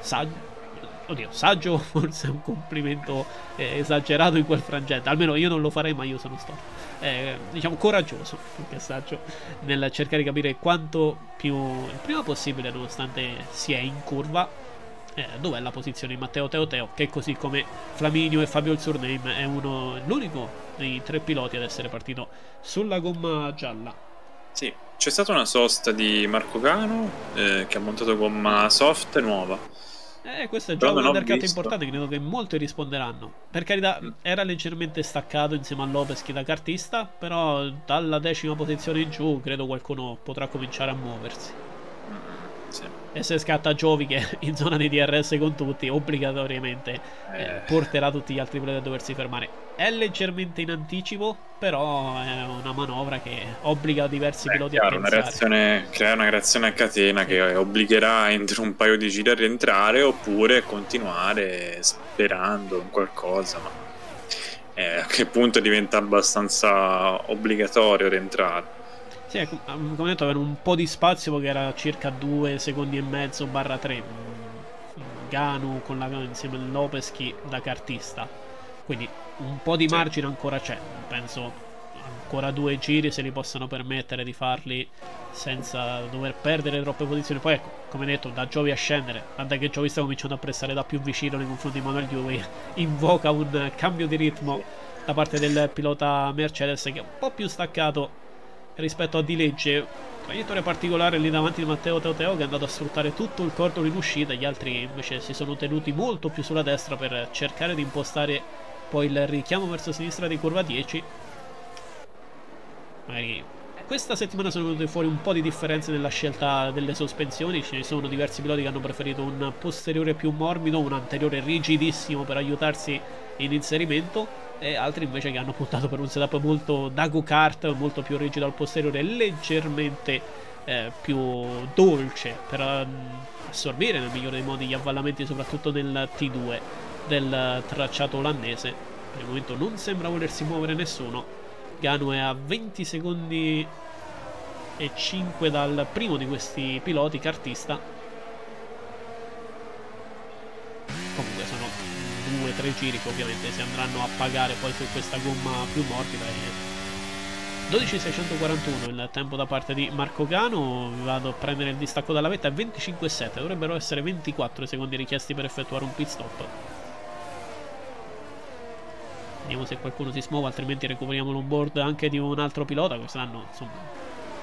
saggio, oddio, saggio forse è un complimento esagerato in quel frangente, almeno io non lo farei, ma io sono stato diciamo coraggioso, perché saggio nel cercare di capire quanto più il prima possibile, nonostante sia in curva, dov'è la posizione di Matteo Teoteo, che così come Flaminio e Fabio il Surname è l'unico dei tre piloti ad essere partito sulla gomma gialla. Sì, c'è stata una sosta di Marco Ganu che ha montato gomma soft nuova. Questo è già un undercut importante, credo che molti risponderanno. Per carità, era leggermente staccato insieme a Lopeschi da Cartista, però dalla decima posizione in giù credo qualcuno potrà cominciare a muoversi. E se scatta Giovi che è in zona di DRS con tutti, obbligatoriamente porterà tutti gli altri piloti a doversi fermare. È leggermente in anticipo, però è una manovra che obbliga diversi piloti a pensare. Crea una reazione a catena che obbligherà entro un paio di giri a rientrare oppure continuare sperando in qualcosa, ma a che punto diventa abbastanza obbligatorio rientrare. Sì, come detto aveva un po' di spazio perché era circa 2 secondi e mezzo barra 3 Ganu con la, insieme a Lopeschi da Cartista, quindi un po' di margine ancora c'è, penso ancora 2 giri se li possano permettere di farli senza dover perdere troppe posizioni. Poi ecco, come detto, da Giovi a scendere, tant'è che Giovi sta cominciando a pressare da più vicino nei confronti di Manuel Juve, invoca un cambio di ritmo da parte del pilota Mercedes che è un po' più staccato rispetto a Di Legge, traiettoria particolare lì davanti di Matteo Teoteo che è andato a sfruttare tutto il cordolo in uscita, gli altri invece si sono tenuti molto più sulla destra per cercare di impostare poi il richiamo verso sinistra di curva 10. Magari questa settimana sono venute fuori un po' di differenze nella scelta delle sospensioni, ce ne sono diversi piloti che hanno preferito un posteriore più morbido, un anteriore rigidissimo per aiutarsi in inserimento, e altri invece che hanno puntato per un setup molto da go-kart, molto più rigido al posteriore, leggermente più dolce per assorbire nel migliore dei modi gli avvallamenti soprattutto nel T2 del tracciato olandese. Per il momento non sembra volersi muovere nessuno. Ganu è a 20 secondi e 5 dal primo di questi piloti, Cartista, il girico, ovviamente si andranno a pagare poi su questa gomma più morbida. 12.641 il tempo da parte di Marco Ganu, vado a prendere il distacco dalla vetta, 25.7, dovrebbero essere 24 i secondi richiesti per effettuare un pit stop. Vediamo se qualcuno si smuove, altrimenti recuperiamo l'onboard anche di un altro pilota. Quest'anno, insomma,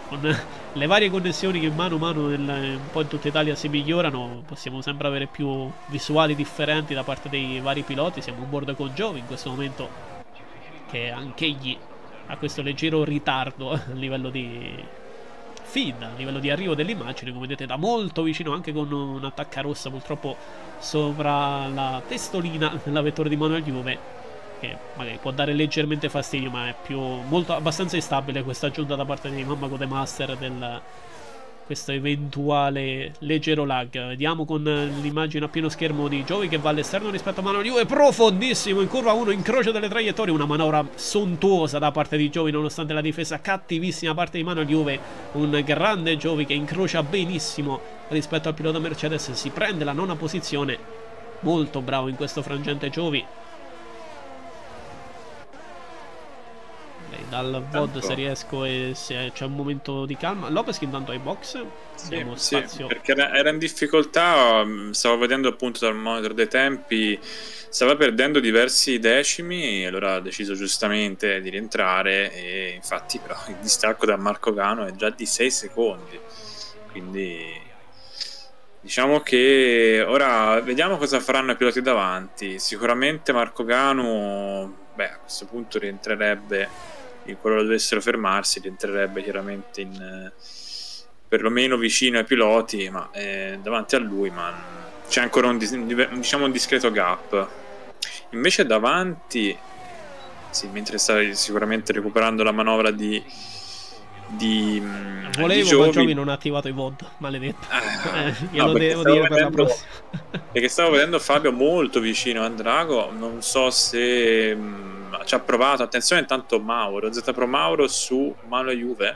con le varie connessioni che mano a mano un po' in tutta Italia si migliorano, possiamo sempre avere più visuali differenti da parte dei vari piloti. Siamo on board con Giovi in questo momento, che anch'egli ha questo leggero ritardo a livello di feed, a livello di arrivo dell'immagine, come vedete da molto vicino, anche con un'attacca rossa purtroppo sopra la testolina della vettura di Manuel Juve, che magari può dare leggermente fastidio, ma è più abbastanza instabile questa giunta da parte di Mamma Codemasters del questo eventuale leggero lag. Vediamo con l'immagine a pieno schermo di Giovi che va all'esterno rispetto a Manuel Juve, profondissimo in curva 1, incrocio delle traiettorie, una manovra sontuosa da parte di Giovi nonostante la difesa cattivissima da parte di Manuel Juve. Un grande Giovi che incrocia benissimo rispetto al pilota Mercedes, si prende la nona posizione, molto bravo in questo frangente Giovi. Dal VOD se riesco e se c'è un momento di calma. Lopeschi intanto ai box. Sì, perché era in difficoltà, stavo vedendo appunto dal monitor dei tempi, stava perdendo diversi decimi e allora ha deciso giustamente di rientrare, e infatti però il distacco da Marco Ganu è già di 6 secondi, quindi diciamo che ora vediamo cosa faranno i piloti davanti. Sicuramente Marco Ganu, beh, a questo punto rientrerebbe, qualora dovessero fermarsi, rientrerebbe chiaramente in perlomeno vicino ai piloti, ma davanti a lui, ma c'è ancora diciamo un discreto gap. Invece davanti, sì, mentre sta sicuramente recuperando la manovra di Giovi, ma Giovi non ha attivato i VOD, maledetto. Glielo devo dire per la prossima. Perché stavo vedendo Fabio molto vicino a Drago, non so se ci ha provato. Attenzione intanto Mauro, Zeta Promauro su Manuel Juve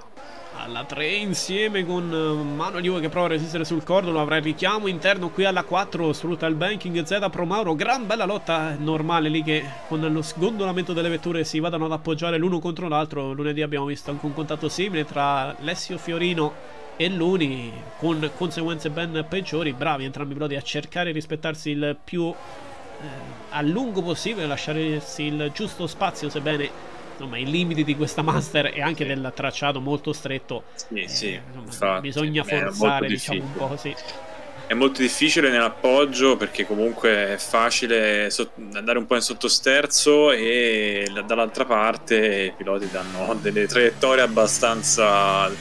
alla 3 insieme con Manuel Juve che prova a resistere sul cordolo, avrà il richiamo interno qui alla 4, sfrutta il banking Zeta Promauro, gran bella lotta, normale lì che con lo sgondolamento delle vetture si vadano ad appoggiare l'uno contro l'altro. Lunedì abbiamo visto anche un contatto simile tra Alessio Fiorino e Luni, con conseguenze ben peggiori. Bravi entrambi i piloti a cercare di rispettarsi il più a lungo possibile, lasciarsi il giusto spazio, sebbene insomma i limiti di questa master e anche del tracciato molto stretto, insomma, infatti, bisogna forzare, diciamo, un po', sì. È molto difficile nell'appoggio, perché comunque è facile andare un po' in sottosterzo e dall'altra parte i piloti danno delle traiettorie abbastanza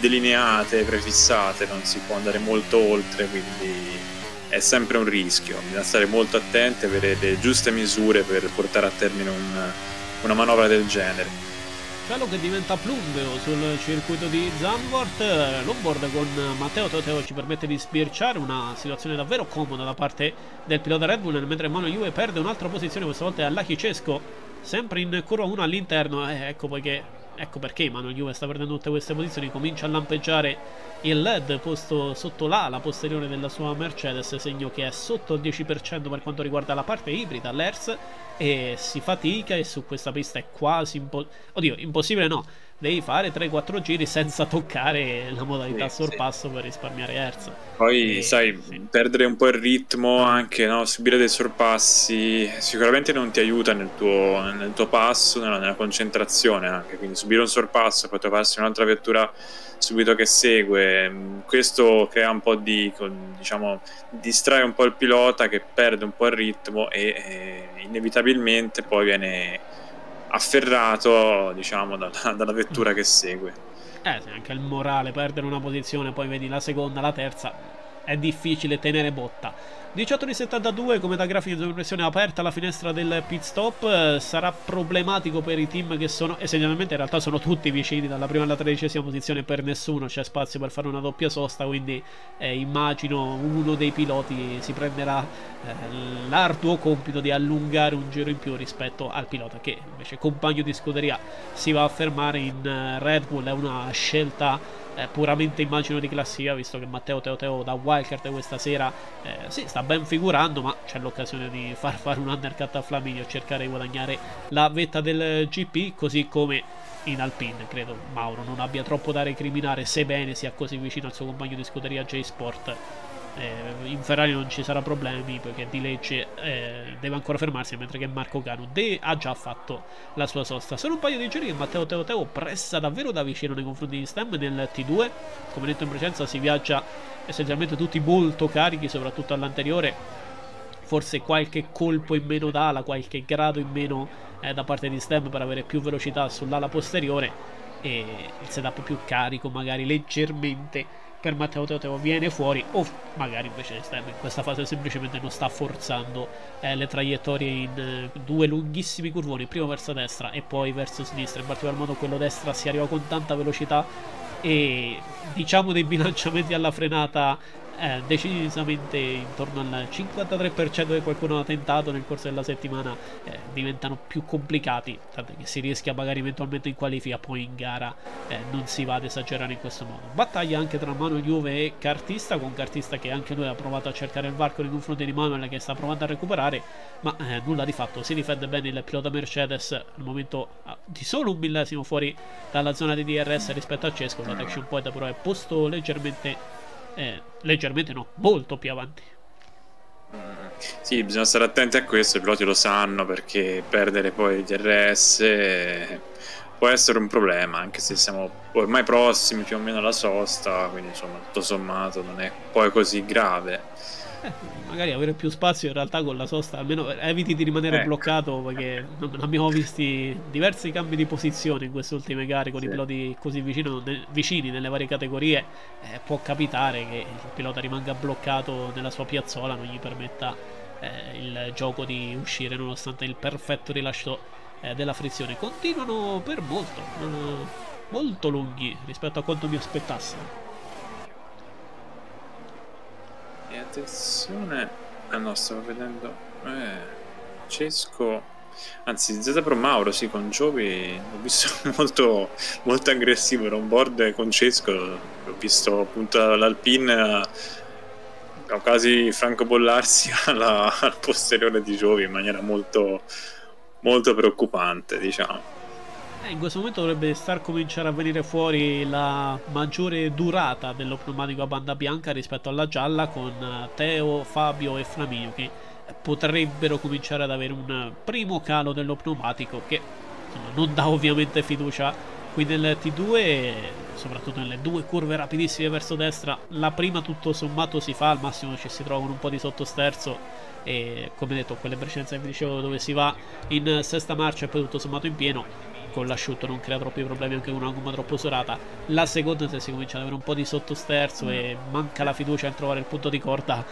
delineate, prefissate, non si può andare molto oltre, quindi è sempre un rischio. Bisogna stare molto attenti e avere le giuste misure per portare a termine una manovra del genere. Cielo che diventa plumbeo sul circuito di Zandvoort. L'onboard con Matteo Teoteo ci permette di sbirciare una situazione davvero comoda da parte del pilota Red Bull, mentre Manuel Juve perde un'altra posizione, questa volta è all'Achi Cesco, sempre in curva 1 all'interno, Ecco perché Manuel Juve sta perdendo tutte queste posizioni. Comincia a lampeggiare il LED posto sotto l'ala posteriore della sua Mercedes, segno che è sotto il 10% per quanto riguarda la parte ibrida, l'ERS, e si fatica, e su questa pista è quasi impossibile, no, devi fare 3-4 giri senza toccare la modalità sorpasso per risparmiare ERS. Poi perdere un po' il ritmo anche, no? Subire dei sorpassi sicuramente non ti aiuta nel tuo passo, nella concentrazione anche, quindi subire un sorpasso, poi trovarsi un'altra vettura subito che segue, questo crea un po' di, diciamo, distrae un po' il pilota che perde un po' il ritmo e inevitabilmente poi viene afferrato, diciamo, dalla vettura che segue. Sì, anche il morale, perdere una posizione, poi vedi la seconda, la terza, è difficile tenere botta. 18.72, come da grafica di sovraimpressione aperta la finestra del pit stop, sarà problematico per i team che sono, essenzialmente in realtà sono tutti vicini dalla prima alla tredicesima posizione, per nessuno c'è spazio per fare una doppia sosta, quindi immagino uno dei piloti si prenderà l'arduo compito di allungare un giro in più rispetto al pilota che invece, compagno di scuderia, si va a fermare in Red Bull. È una scelta puramente immagino di classifica, visto che Matteo Teoteo da wildcard questa sera sì, sta ben figurando, ma c'è l'occasione di far fare un undercut a Flaminio e cercare di guadagnare la vetta del GP, così come in Alpine credo Mauro non abbia troppo da recriminare, sebbene sia così vicino al suo compagno di scuderia J-Sport. In Ferrari non ci sarà problemi perché Di Legge deve ancora fermarsi, mentre che Marco Ganu ha già fatto la sua sosta. Sono un paio di giri che Matteo Teoteo pressa davvero da vicino nei confronti di Stem nel T2. Come detto in precedenza, si viaggia essenzialmente tutti molto carichi, soprattutto all'anteriore, forse qualche colpo in meno d'ala, qualche grado in meno da parte di Stem per avere più velocità sull'ala posteriore, e il setup più carico magari leggermente per Matteo Teoteo viene fuori, o magari invece Stem in questa fase semplicemente non sta forzando le traiettorie in due lunghissimi curvoni, primo verso destra e poi verso sinistra. In particolar modo quello destra si arriva con tanta velocità e diciamo dei bilanciamenti alla frenata decisamente intorno al 53% che qualcuno ha tentato nel corso della settimana, diventano più complicati, tanto che si rischia magari eventualmente in qualifica, poi in gara non si va ad esagerare in questo modo. Battaglia anche tra Manuel Juve e Cartista, con Cartista che anche lui ha provato a cercare il varco nei confronti di Manuel che sta provando a recuperare, ma nulla di fatto. Si difende bene il pilota Mercedes, al momento di solo un millesimo fuori dalla zona di DRS rispetto a Cesco. La traction point però è posto molto più avanti. Sì, bisogna stare attenti a questo, i piloti lo sanno, perché perdere poi il DRS può essere un problema, anche se siamo ormai prossimi più o meno alla sosta, quindi insomma tutto sommato non è poi così grave. Magari avere più spazio in realtà con la sosta, almeno eviti di rimanere bloccato, perché abbiamo visto diversi cambi di posizione in queste ultime gare con i piloti così vicini nelle varie categorie. Può capitare che il pilota rimanga bloccato nella sua piazzola, non gli permetta il gioco di uscire nonostante il perfetto rilascio della frizione. Continuano per molto lunghi rispetto a quanto mi aspettassero. Attenzione, no, stavo vedendo Cesco, anzi Zeta Promauro, sì, con Giovi l'ho visto molto aggressivo, era un board con Cesco, l'ho visto appunto l'Alpine quasi francobollarsi al posteriore di Giovi in maniera molto preoccupante, diciamo. In questo momento dovrebbe cominciare a venire fuori la maggiore durata dello pneumatico a banda bianca rispetto alla gialla, con Teo, Fabio e Flaminio che potrebbero cominciare ad avere un primo calo dello pneumatico, che insomma, non dà ovviamente fiducia qui nel T2, soprattutto nelle due curve rapidissime verso destra. La prima tutto sommato si fa, al massimo ci si trova con un po' di sottosterzo, e come detto quelle precedenze che vi dicevo dove si va in sesta marcia e poi tutto sommato in pieno con l'asciutto non crea troppi problemi anche con una gomma troppo usurata. La seconda, se si comincia ad avere un po' di sottosterzo e manca la fiducia nel trovare il punto di corda,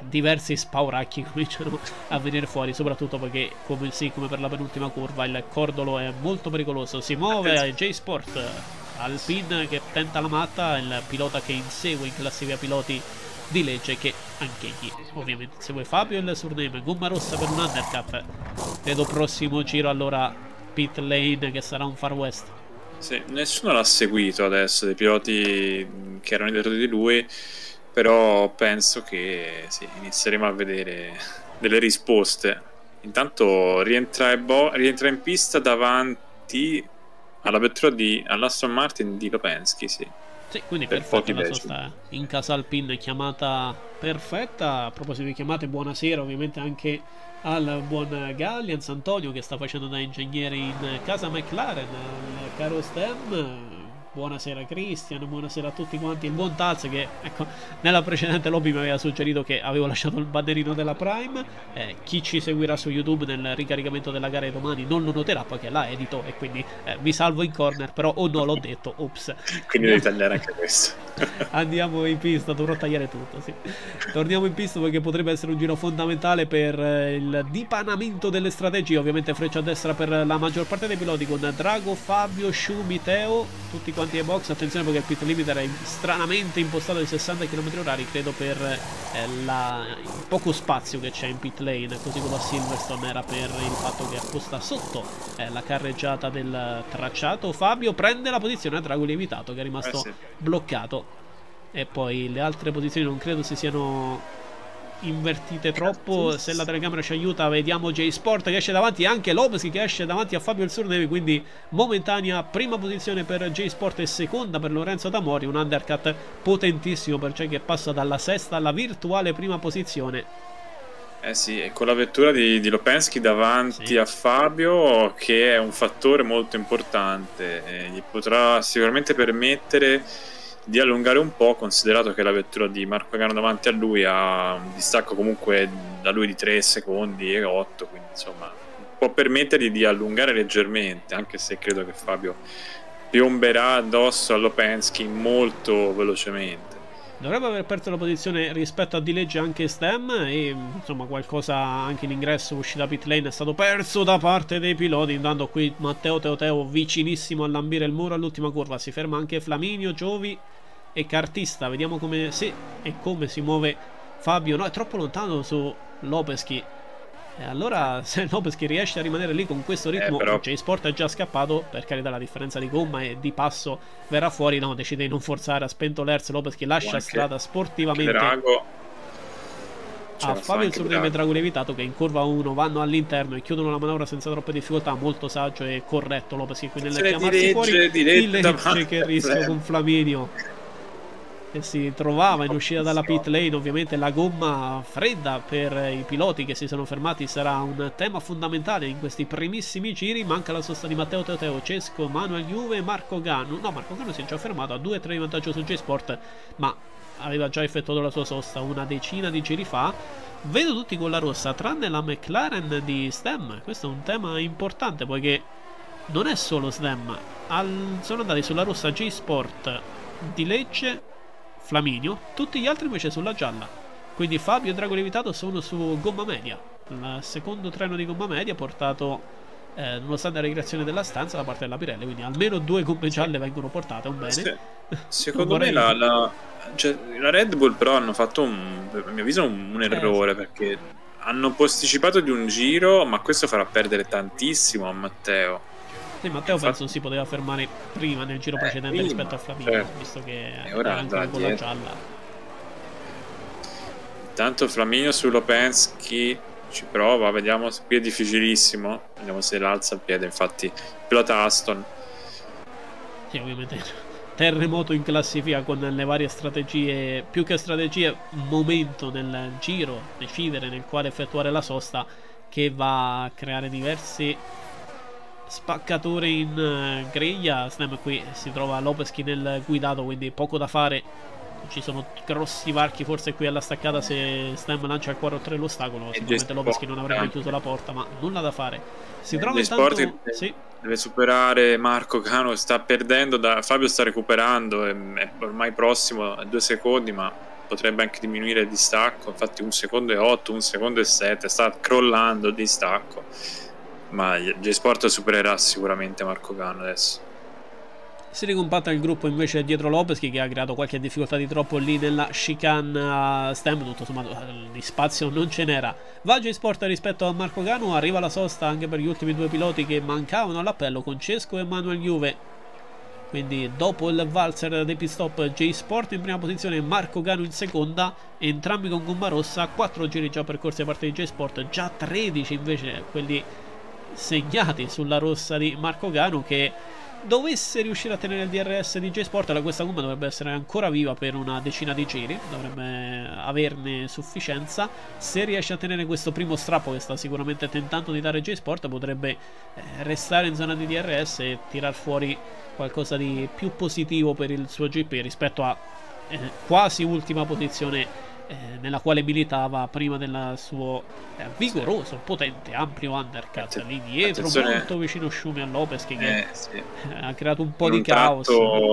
diversi spauracchi cominciano a venire fuori, soprattutto perché come per la penultima curva il cordolo è molto pericoloso. Si muove J-Sport, Alpine che tenta la matta, il pilota che insegue in classifica piloti Di Legge, che anche chi ovviamente insegue Fabio il Surname, gomma rossa per un undercut. Vedo prossimo giro allora pit lane che sarà un far west. Sì, nessuno l'ha seguito adesso dei piloti che erano dietro di lui, però penso che sì, inizieremo a vedere delle risposte. Intanto rientra in pista davanti alla vettura di all'Aston Martin di Lopeschi, sì. Sì, quindi perfetta la sosta in casa Alpine, chiamata perfetta. A proposito di chiamate, buonasera ovviamente anche al buon Gallians Antonio che sta facendo da ingegnere in casa McLaren, al caro Stem, buonasera Cristian, buonasera a tutti quanti, il buon Taz che ecco nella precedente lobby mi aveva suggerito che avevo lasciato il bannerino della Prime. Chi ci seguirà su YouTube nel ricaricamento della gara di domani non lo noterà perché la edito e quindi mi salvo in corner, però o no l'ho detto, ops, quindi devi tagliare anche questo. Andiamo in pista, dovrò tagliare tutto, sì. Torniamo in pista perché potrebbe essere un giro fondamentale per il dipanamento delle strategie, ovviamente freccia a destra per la maggior parte dei piloti con Drago, Fabio, Schumi, Teo, tutti quanti davanti ai box. Attenzione perché il pit limit era stranamente impostato ai 60 km/h, credo per il poco spazio che c'è in pit lane, così come a Silverstone era per il fatto che apposta sotto la carreggiata del tracciato. Fabio prende la posizione a Drago Lievitato, che è rimasto bloccato, e poi le altre posizioni non credo si siano invertite troppo. Se la telecamera ci aiuta vediamo J-Sport che esce davanti, anche Lopeschi che esce davanti a Fabio il Surname, quindi momentanea prima posizione per J-Sport e seconda per Lorenzo Tamori. Un undercut potentissimo per Cesco, che passa dalla sesta alla virtuale prima posizione. Eh sì, e con la vettura di Lopeschi davanti a Fabio, che è un fattore molto importante, gli potrà sicuramente permettere di allungare un po', considerato che la vettura di Marco Ganu davanti a lui ha un distacco comunque da lui di 3,8 secondi, quindi insomma può permettergli di allungare leggermente, anche se credo che Fabio piomberà addosso a Lopeschi molto velocemente. Dovrebbe aver perso la posizione rispetto a Di Legge anche Stem, e insomma qualcosa anche in ingresso, uscita pit lane, è stato perso da parte dei piloti. Intanto qui Matteo Teoteo vicinissimo a lambire il muro all'ultima curva, si ferma anche Flaminio, Giovi e Cartista. Vediamo come se e come si muove Fabio, no, è troppo lontano su Lopeschi, e allora se Lopeschi riesce a rimanere lì con questo ritmo, però J-Sport è già scappato, per carità la differenza di gomma e di passo verrà fuori. No, decide di non forzare, ha spento l'erz, Lopeschi lascia strada sportivamente a Fabio il Surname e Drago Lievitato, che in curva 1 vanno all'interno e chiudono la manovra senza troppe difficoltà. Molto saggio e corretto Lopeschi qui nel chiamarsi fuori. Di Legge che rischia con Flaminio, che si trovava in uscita dalla pit lane. Ovviamente la gomma fredda per i piloti che si sono fermati sarà un tema fondamentale in questi primissimi giri. Manca la sosta di Matteo Teoteo, Cesco, Manuel Juve, Marco Ganu. No, Marco Ganu si è già fermato a 2-3 di vantaggio su J-Sport, ma aveva già effettuato la sua sosta una decina di giri fa. Vedo tutti con la rossa tranne la McLaren di Stem. Questo è un tema importante, poiché non è solo Stem, sono andati sulla rossa J-Sport, Di Legge, Flaminio, tutti gli altri invece sulla gialla, quindi Fabio e Drago Lievitato sono su gomma media. Il secondo treno di gomma media portato nonostante la regressione della stanza da parte della Pirelli, quindi almeno due gomme gialle vengono portate, un bene. Secondo me la Red Bull però hanno fatto a mio avviso un errore, perché hanno posticipato di un giro, ma questo farà perdere tantissimo a Matteo. Matteo penso si poteva fermare prima nel giro precedente rispetto a Flaminio, visto che ora andrà con la gialla. Intanto Flaminio su Lopeschi ci prova, vediamo, qui è difficilissimo, vediamo se l'alza il piede, infatti pilota Aston. Sì, ovviamente terremoto in classifica con le varie strategie, più che strategie momento nel giro, decidere nel quale effettuare la sosta, che va a creare diversi spaccature in griglia. Stem qui si trova Lopeschi nel guidato, quindi poco da fare, ci sono grossi varchi forse qui alla staccata se Stem lancia al 4-3 l'ostacolo. Sicuramente Lopeschi non avrebbe chiuso la porta, ma nulla da fare. Si trova intanto deve superare Marco Ganu, sta perdendo, Fabio sta recuperando, è ormai prossimo a 2 secondi, ma potrebbe anche diminuire il distacco, infatti 1 secondo e 8, 1 secondo e 7, sta crollando il distacco, ma J-Sport supererà sicuramente Marco Ganu adesso. Si ricompatta il gruppo invece dietro Lopeschi, che ha creato qualche difficoltà di troppo lì nella chicane Stem. Tutto sommato di spazio non ce n'era. Va J-Sport rispetto a Marco Ganu, arriva la sosta anche per gli ultimi due piloti che mancavano all'appello, con Cesco e Manuel Juve. Quindi dopo il valzer dei pit stop, J-Sport in prima posizione, Marco Ganu in seconda, entrambi con gomma rossa. 4 giri già percorsi da parte di J-Sport, già 13 invece quelli segnati sulla rossa di Marco Ganu, che dovesse riuscire a tenere il DRS di J-Sport. Allora questa gomma dovrebbe essere ancora viva per una decina di giri, dovrebbe averne sufficienza. Se riesce a tenere questo primo strappo che sta sicuramente tentando di dare J-Sport, potrebbe restare in zona di DRS e tirar fuori qualcosa di più positivo per il suo GP rispetto a quasi ultima posizione nella quale militava prima del suo vigoroso, potente, ampio undercut lì dietro, molto vicino Schumi a Lopeschi, che ha creato un po' di caos.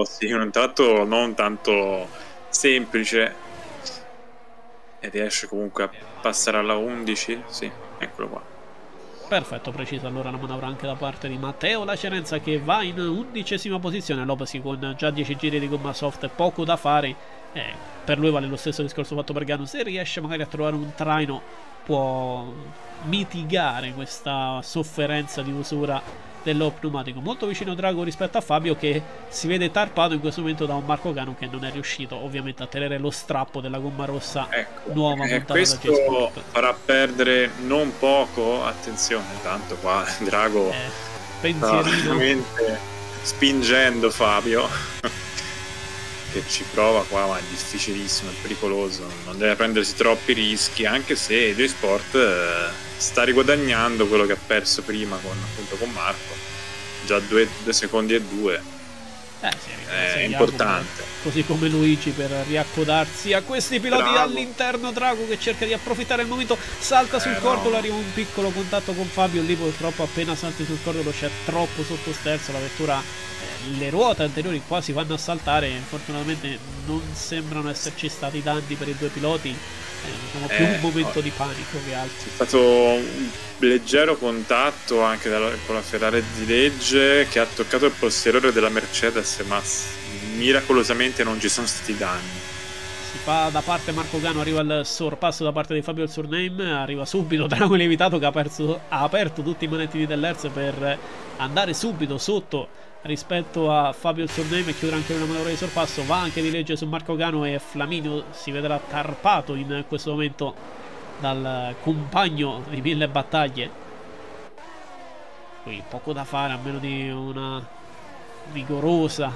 Sì, un tratto non tanto semplice, e riesce comunque a passare alla 11. Sì, eccolo qua. Perfetto, precisa allora la manovra anche da parte di Matteo Lacerenza, che va in 11ª posizione. Lopeschi con già 10 giri di gomma soft, poco da fare. Per lui vale lo stesso discorso fatto per Ganu. Se riesce magari a trovare un traino, può mitigare questa sofferenza di usura dello pneumatico. Molto vicino Drago rispetto a Fabio, che si vede tarpato in questo momento da un Marco Ganu che non è riuscito ovviamente a tenere lo strappo della gomma rossa, ecco, nuova montata da J-Sport. Farà perdere non poco, attenzione, tanto qua Drago sta veramente spingendo Fabio che ci prova qua, ma è difficilissimo, è pericoloso, non deve prendersi troppi rischi, anche se J-Sport sta riguadagnando quello che ha perso prima con, appunto, con Marco, già 2 secondi e 2. Sì, è importante, così come Luigi, per riaccodarsi a questi piloti all'interno. Drago che cerca di approfittare il momento, salta sul cordolo, arriva un piccolo contatto con Fabio, lì purtroppo appena salti sul cordolo c'è troppo sottosterzo, la vettura, le ruote anteriori quasi vanno a saltare. Fortunatamente non sembrano esserci stati danni per i due piloti, diciamo più un momento di panico che altro. È stato un leggero contatto anche con la Ferrari di Legge, che ha toccato il posteriore della Mercedes, ma miracolosamente non ci sono stati danni. Si fa da parte Marco Ganu, arriva il sorpasso da parte di Fabio il Surname, arriva subito Drago Lievitato, che ha aperto tutti i manettini dell'Hertz per andare subito sotto rispetto a Fabio il Surname, e chiude anche una manovra di sorpasso. Va anche Di Legge su Marco Ganu, e Flaminio si vedrà tarpato in questo momento dal compagno di mille battaglie. Qui poco da fare, a meno di una rigorosa,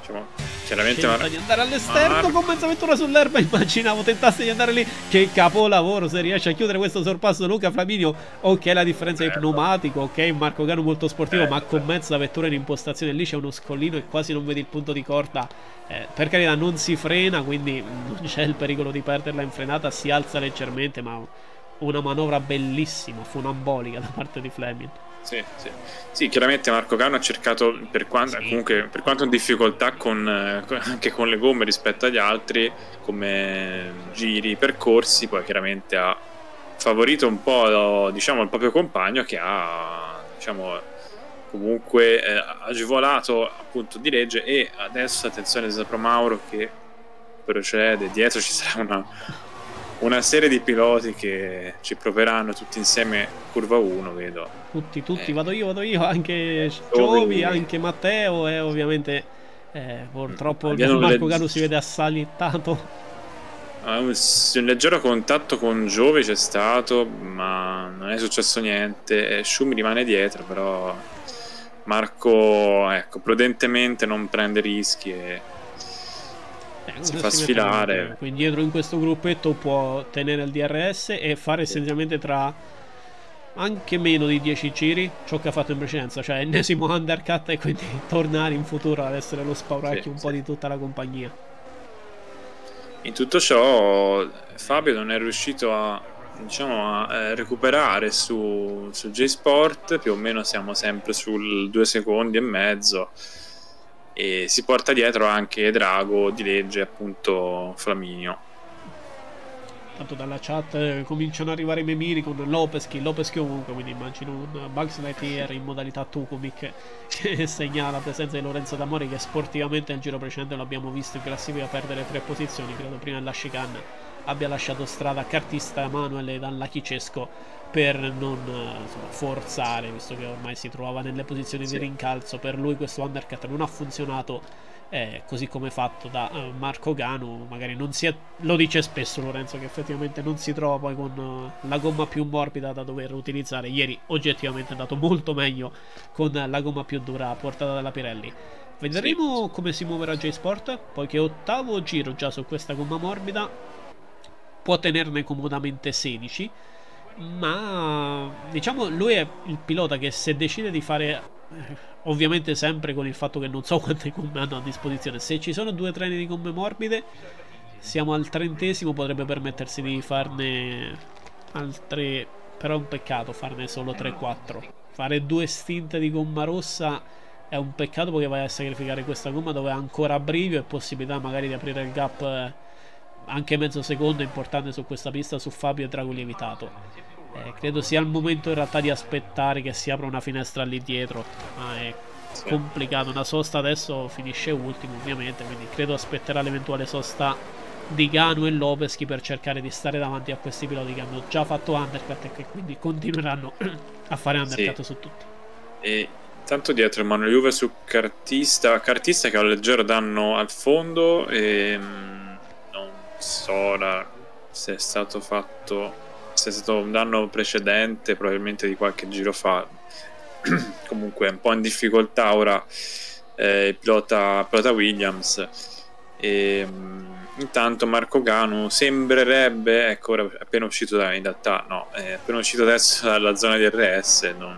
diciamo, chiaramente di andare all'esterno con mezzaventura sull'erba. Immaginavo tentasse di andare lì, che capolavoro se riesce a chiudere questo sorpasso Luca Flaminio. Ok, la differenza di pneumatico, ok, Marco Ganu molto sportivo, ma con mezzaventura in impostazione lì c'è uno scollino e quasi non vedi il punto di corda. Per carità, non si frena, quindi non c'è il pericolo di perderla in frenata, si alza leggermente, ma una manovra bellissima, funambolica da parte di Flaminio. Sì, chiaramente Marco Ganu ha cercato, per quanto in difficoltà anche con le gomme rispetto agli altri, come giri, percorsi, poi chiaramente ha favorito un po', diciamo, il proprio compagno, che ha, diciamo, comunque agevolato appunto Di Legge. E adesso attenzione Zeta Promauro che procede, dietro ci sarà una serie di piloti che ci proveranno tutti insieme. Curva 1, vedo tutti, vado io, anche Giovi, anche Matteo, e ovviamente purtroppo Marco Ganu si vede assalittato. Un leggero contatto con Giovi c'è stato, ma non è successo niente. Schumi rimane dietro, però Marco, ecco, prudentemente non prende rischi e si fa sfilare. Qui dietro in questo gruppetto può tenere il DRS e fare essenzialmente tra anche meno di 10 giri ciò che ha fatto in precedenza, cioè ennesimo undercut, e quindi tornare in futuro ad essere lo spauracchio un po' di tutta la compagnia. In tutto ciò Fabio non è riuscito a, diciamo, a recuperare su J-Sport. Più o meno siamo sempre sul 2 secondi e mezzo, e si porta dietro anche Drago, Di Legge, appunto Flaminio. Tanto dalla chat cominciano ad arrivare i memiri con Lopeschi ovunque, quindi immagino un Bugs Lightyear in modalità Tucumic che segnala la presenza di Lorenzo D'Amori, che sportivamente nel giro precedente l'abbiamo visto in classifica perdere 3 posizioni, credo prima alla chicane abbia lasciato strada a Cartista, Manuel e Dalla Cesco, per non, insomma, forzare, visto che ormai si trovava nelle posizioni di rincalzo. Per lui questo undercut non ha funzionato, così come fatto da Marco Ganu. Magari non si è, lo dice spesso Lorenzo, che effettivamente non si trova poi con la gomma più morbida da dover utilizzare. Ieri oggettivamente è andato molto meglio con la gomma più dura portata dalla Pirelli. Vedremo come si muoverà J-Sport, poiché 8° giro già su questa gomma morbida, può tenerne comodamente 16. Ma diciamo lui è il pilota che, se decide di fare, ovviamente sempre con il fatto che non so quante gomme hanno a disposizione, se ci sono 2 treni di gomme morbide, siamo al 30°, potrebbe permettersi di farne altre, però è un peccato farne solo 3-4. Fare 2 stint di gomma rossa è un peccato, perché vai a sacrificare questa gomma dove ha ancora brivio e possibilità magari di aprire il gap anche mezzo secondo importante su questa pista su Fabio e Drago Lievitato. Credo sia il momento in realtà di aspettare che si apra una finestra lì dietro, ma è complicato. Una sosta adesso finisce ultimo ovviamente, quindi credo aspetterà l'eventuale sosta di Ganu e Lopeschi per cercare di stare davanti a questi piloti che hanno già fatto undercut e che quindi continueranno a fare undercut su tutti. E tanto dietro Manuel Juve su Cartista, Cartista che ha un leggero danno al fondo e non so se è stato fatto, se è stato un danno precedente, probabilmente di qualche giro fa. Comunque è un po' in difficoltà ora il pilota Williams. E intanto Marco Ganu sembrerebbe, ecco, ora appena uscito da, in realtà no, appena uscito adesso dalla zona di DRS, non,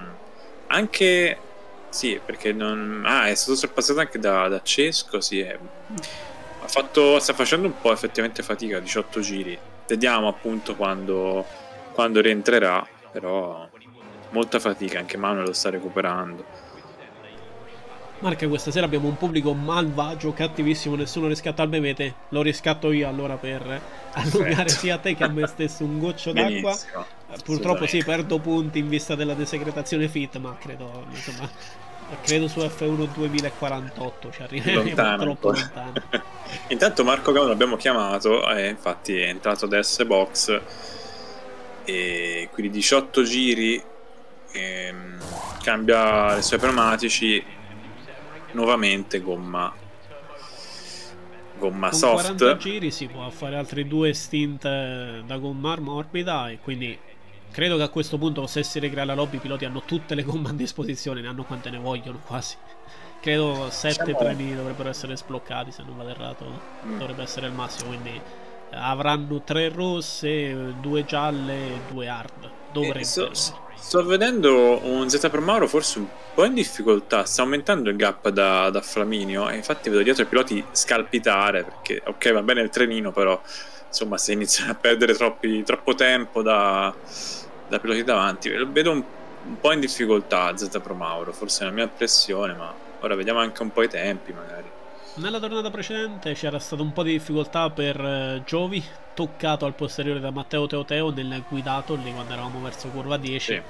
anche sì, perché non, è stato sorpassato anche da Cesco, sì, sta facendo un po' effettivamente fatica, 18 giri. Vediamo appunto quando rientrerà, però molta fatica, anche Manuel lo sta recuperando. Marca, questa sera abbiamo un pubblico malvagio, cattivissimo, nessuno riscatta il bevete, lo riscatto io allora per allungare sia a te che a me stesso un goccio d'acqua. Purtroppo sì, perdo punti in vista della desecretazione fit, ma credo, insomma, credo su F1 2048 ci arriviamo lontano, troppo lontano. Intanto Marco Gauno l'abbiamo chiamato e infatti è entrato da S-Box, e quindi 18 giri, cambia i suoi pneumatici, nuovamente gomma con soft. 40 giri si può fare altri due stint da gomma morbida, e quindi credo che a questo punto, se si ricrea la lobby, i piloti hanno tutte le gomme a disposizione, ne hanno quante ne vogliono quasi. Credo 7 premi dovrebbero essere sbloccati, se non vado errato, dovrebbe essere il massimo, quindi avranno 3 rosse, 2 gialle e 2 hard. Sto vedendo un Zeta Promauro forse un po' in difficoltà, sta aumentando il gap da Flaminio, e infatti vedo dietro i piloti scalpitare, perché ok, va bene il trenino, però insomma, se iniziano a perdere troppo tempo da piloti davanti, lo vedo un po' in difficoltà Zeta Promauro, forse è la mia impressione, ma ora vediamo anche un po' i tempi magari. Nella tornata precedente c'era stato un po' di difficoltà per Giovi, toccato al posteriore da Matteo Teoteo nel guidato lì quando eravamo verso curva 10,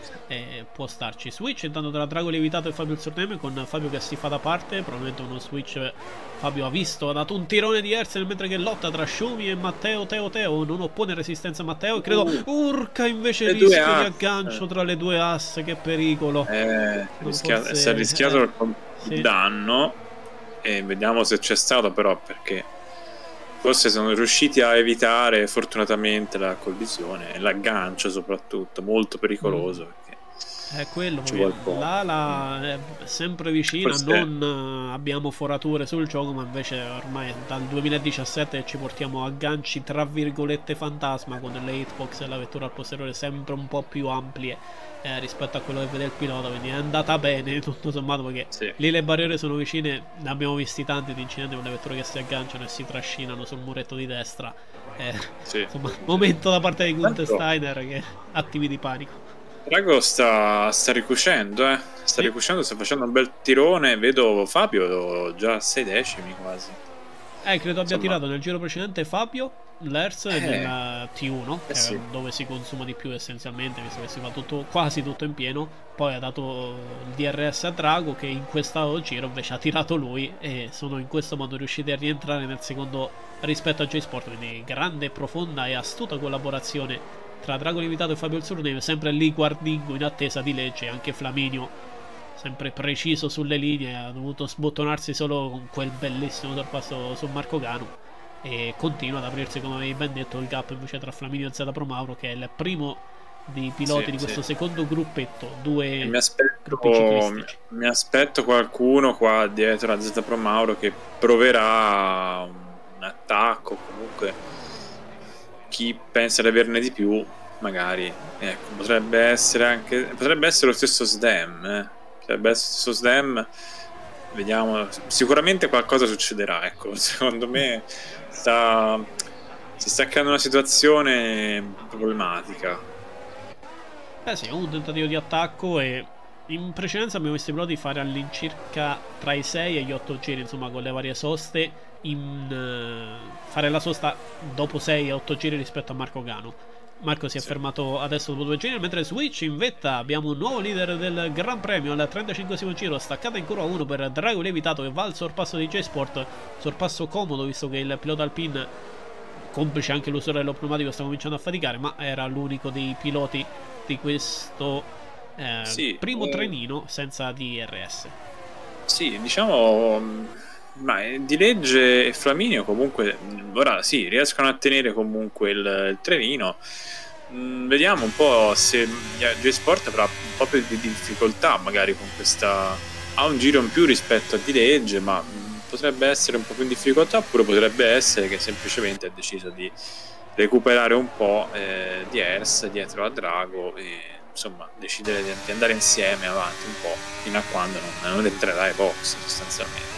può starci. Switch intanto tra Drago Lievitato e Fabio il Surname, con Fabio che si fa da parte, probabilmente uno switch. Fabio ha visto, ha dato un tirone di Herzl mentre che lotta tra Schumi e Matteo Teoteo, non oppone resistenza Matteo e credo urca invece rischio di aggancio tra le due asse, che pericolo. Si è rischiato il danno. E vediamo se c'è stato, però, perché forse sono riusciti a evitare fortunatamente la collisione e l'aggancio soprattutto, molto pericoloso. È quello, l'ala è sempre vicina, forse non abbiamo forature sul gioco, ma invece ormai dal 2017 ci portiamo agganci tra virgolette fantasma, con le hitbox e la vettura al posteriore sempre un po' più ampie rispetto a quello che vede il pilota, quindi è andata bene tutto sommato, perché lì le barriere sono vicine, ne abbiamo visti tanti di incidenti con le vetture che si agganciano e si trascinano sul muretto di destra, insomma, momento da parte di Gunther Steiner che attimi di panico. Drago sta ricucendo, sta facendo un bel tirone. Vedo Fabio già a 6 decimi quasi. Credo abbia tirato nel giro precedente Fabio l'Hertz nella T1, dove si consuma di più essenzialmente, visto che si fa tutto, quasi tutto in pieno. Poi ha dato il DRS a Drago, che in questo giro invece ha tirato lui, e sono in questo modo riusciti a rientrare nel secondo rispetto a J-Sport. Quindi grande, profonda e astuta collaborazione tra Drago Lievitato e Fabio il Surname, sempre lì guardingo in attesa di Legge. Anche Flaminio sempre preciso sulle linee, ha dovuto sbottonarsi solo con quel bellissimo sorpasso su Marco Ganu, e continua ad aprirsi, come avevi ben detto, il gap invece tra Flaminio e Zeta Promauro, che è il primo dei piloti di questo secondo gruppetto, due gruppi ciclistici. Mi aspetto qualcuno qua dietro a Zeta Promauro che proverà un attacco, comunque chi pensa di averne di più magari, ecco, potrebbe essere lo stesso Stem, potrebbe essere lo stesso Stem, vediamo, sicuramente qualcosa succederà, ecco, secondo me si sta creando una situazione problematica. Sì, un tentativo di attacco, e in precedenza abbiamo visto i piloti fare all'incirca tra i 6 e gli 8 giri, insomma, con le varie soste, fare la sosta dopo 6 e 8 giri rispetto a Marco Ganu. Marco si è fermato adesso dopo due giri, mentre Switch in vetta abbiamo un nuovo leader del Gran Premio al 35esimo giro, staccata in curva 1 per Drago Lievitato che va al sorpasso di J-Sport, sorpasso comodo visto che il pilota Alpine, complice anche l'usura dello pneumatico, sta cominciando a faticare, ma era l'unico dei piloti di questo primo trenino senza DRS. Sì, diciamo... Ma Di Legge e Flaminio comunque ora sì, riescono a tenere comunque il trenino. Vediamo un po' se J-Sport avrà un po' più di difficoltà magari con questa, ha un giro in più rispetto a Di Legge, ma potrebbe essere un po' più in difficoltà, oppure potrebbe essere che semplicemente ha deciso di recuperare un po' di ERS dietro a Drago e insomma decidere di andare insieme avanti un po' fino a quando non entrerà ai box sostanzialmente.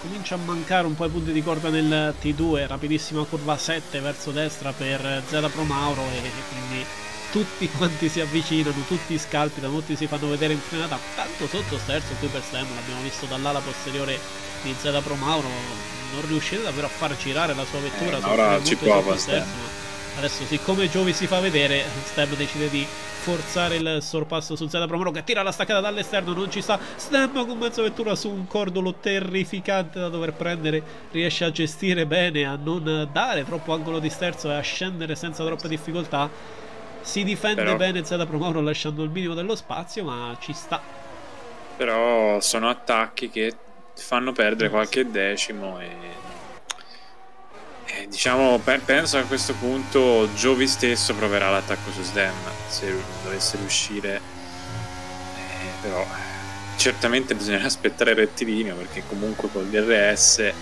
Comincia a mancare un po' i punti di corda nel T2, rapidissima curva 7 verso destra per Zeta Promauro e quindi tutti quanti si avvicinano, tutti scalpitano, tutti si fanno vedere in frenata, tanto sotto sterzo qui per Stem, l'abbiamo visto dall'ala posteriore di Zeta Promauro, non riuscite davvero a far girare la sua vettura, ora ci prova Stem. Adesso siccome Giovi si fa vedere, Stem decide di forzare il sorpasso su Zeta Promauro che tira la staccata dall'esterno, non ci sta, Stem con mezzo vettura su un cordolo terrificante da dover prendere, riesce a gestire bene, a non dare troppo angolo di sterzo e a scendere senza troppe difficoltà, si difende bene Zeta Promauro lasciando il minimo dello spazio, ma ci sta. Però sono attacchi che fanno perdere qualche decimo e... diciamo, penso a questo punto Giovi stesso proverà l'attacco su Stem se dovesse riuscire, però certamente bisognerà aspettare il rettilineo perché comunque col DRS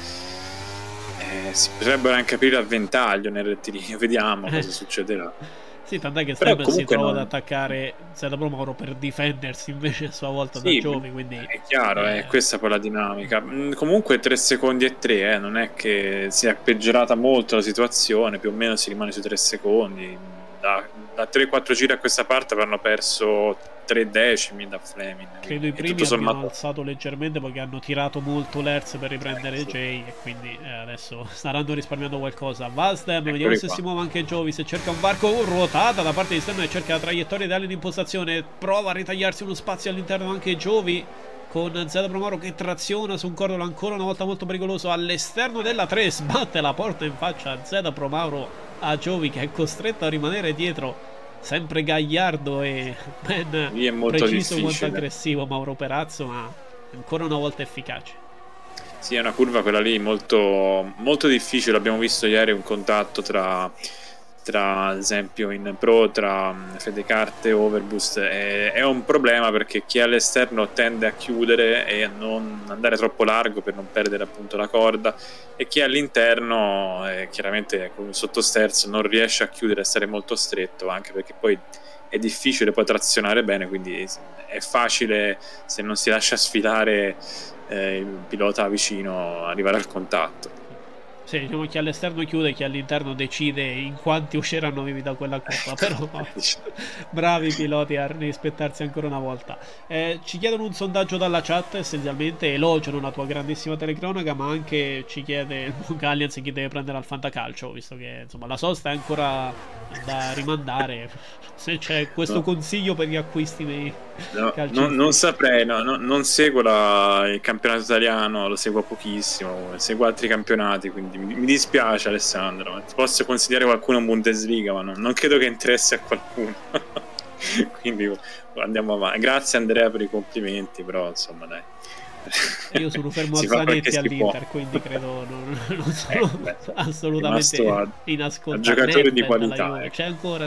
si potrebbero anche aprire a ventaglio nel rettilineo, vediamo cosa succederà. Sì, tant'è che Stem si trova ad attaccare Zeta Promauro per difendersi invece a sua volta da Giovi, quindi... È chiaro, è questa poi la dinamica. Comunque 3 secondi e 3, non è che si è peggiorata molto la situazione, più o meno si rimane su 3 secondi. Da 3-4 giri a questa parte avranno perso 3 decimi da Fleming. Credo i primi hanno alzato leggermente perché hanno tirato molto l'ERS per riprendere Jay e quindi adesso staranno risparmiando qualcosa. Va Stem, vediamo se si muove anche Giovi, se cerca un varco, ruotata da parte di Stem e cerca la traiettoria ideale di impostazione, prova a ritagliarsi uno spazio all'interno anche Giovi con Zeta Promauro che traziona su un cordolo ancora una volta molto pericoloso all'esterno della 3, sbatte la porta in faccia a Zeta Promauro, a Giovi che è costretto a rimanere dietro, sempre gagliardo e ben preciso quanto aggressivo Mauro Perazzo, ma ancora una volta efficace. Sì, è una curva quella lì molto, molto difficile, abbiamo visto ieri un contatto tra ad esempio in Pro tra Fedecarte e Overboost, è un problema perché chi è all'esterno tende a chiudere e a non andare troppo largo per non perdere appunto la corda, e chi è all'interno chiaramente con il sottosterzo non riesce a chiudere, a stare molto stretto, anche perché poi è difficile poi trazionare bene, quindi è facile, se non si lascia sfilare il pilota vicino, arrivare al contatto. Sì, diciamo che all'esterno chiude, chi all'interno decide in quanti usciranno vivi da quella curva, però bravi piloti a rispettarsi ancora una volta. Ci chiedono un sondaggio dalla chat, essenzialmente elogiano la tua grandissima telecronaca, ma anche ci chiede il Gallians chi deve prendere al fantacalcio, visto che insomma la sosta è ancora da rimandare, se c'è questo consiglio per gli acquisti dei calcisti. Non saprei, non seguo il campionato italiano, lo seguo pochissimo, seguo altri campionati, quindi mi dispiace Alessandro, ma ti posso consigliare qualcuno in Bundesliga, ma non credo che interessi a qualcuno. Quindi andiamo avanti. Grazie Andrea per i complimenti, però insomma dai. Io sono fermo a Zanetti all'Inter, quindi credo non sono assolutamente inascoltabile. Giocatore di qualità. C'è ancora,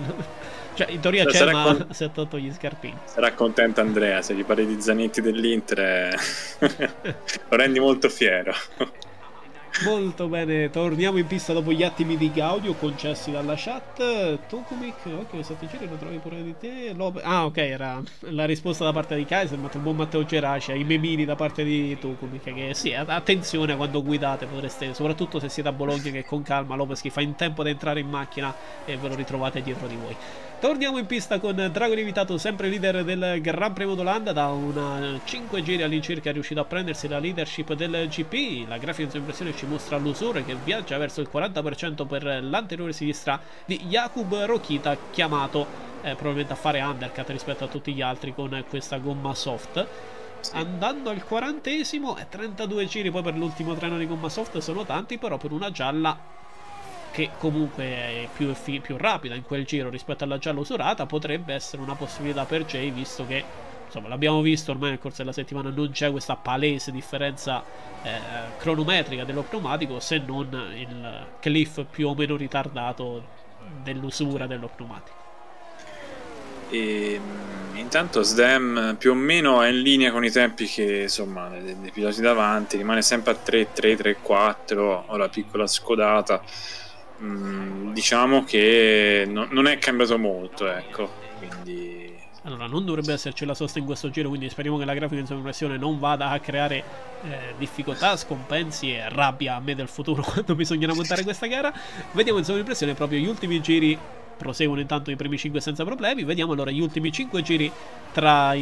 cioè, in teoria c'è, ma si è tolto gli scarpini. Sarà contento Andrea, se gli parli di Zanetti dell'Inter lo rendi molto fiero. Molto bene, torniamo in pista dopo gli attimi di Gaudio concessi dalla chat. Tokumik, ok, 7 giri lo trovi pure di te. Ah, ok, era la risposta da parte di Kaiser, ma il buon Matteo Geracia, i memini da parte di Tokumik, che sì, attenzione quando guidate, potreste, soprattutto se siete a Bologna, che con calma Lopeschi fa in tempo ad entrare in macchina e ve lo ritrovate dietro di voi. Torniamo in pista con Drago Lievitato, sempre leader del Gran Premio d'Olanda, da una 5 giri all'incirca è riuscito a prendersi la leadership del GP. La grafica in sovraimpressione ci mostra l'Usure che viaggia verso il 40% per l'anteriore sinistra di Jakub Rokita, chiamato probabilmente a fare undercut rispetto a tutti gli altri con questa gomma soft. Sì. Andando al 40esimo, 32 giri poi per l'ultimo treno di gomma soft sono tanti, però per una gialla che comunque è più rapida in quel giro rispetto alla gialla usurata potrebbe essere una possibilità per Jay, visto che insomma l'abbiamo visto ormai nel corso della settimana, non c'è questa palese differenza cronometrica dello pneumatico, se non il cliff più o meno ritardato dell'usura dello pneumatico. E intanto Stem più o meno è in linea con i tempi che insomma dei piloti davanti, rimane sempre a 3-3-3-4, ho la piccola scodata. Diciamo che non è cambiato molto, ecco, quindi allora non dovrebbe esserci la sosta in questo giro, quindi speriamo che la grafica in sovraimpressione non vada a creare difficoltà, scompensi e rabbia a me del futuro quando bisognerà montare questa gara. Vediamo in sovraimpressione proprio gli ultimi giri, proseguono intanto i primi 5 senza problemi. Vediamo allora gli ultimi 5 giri tra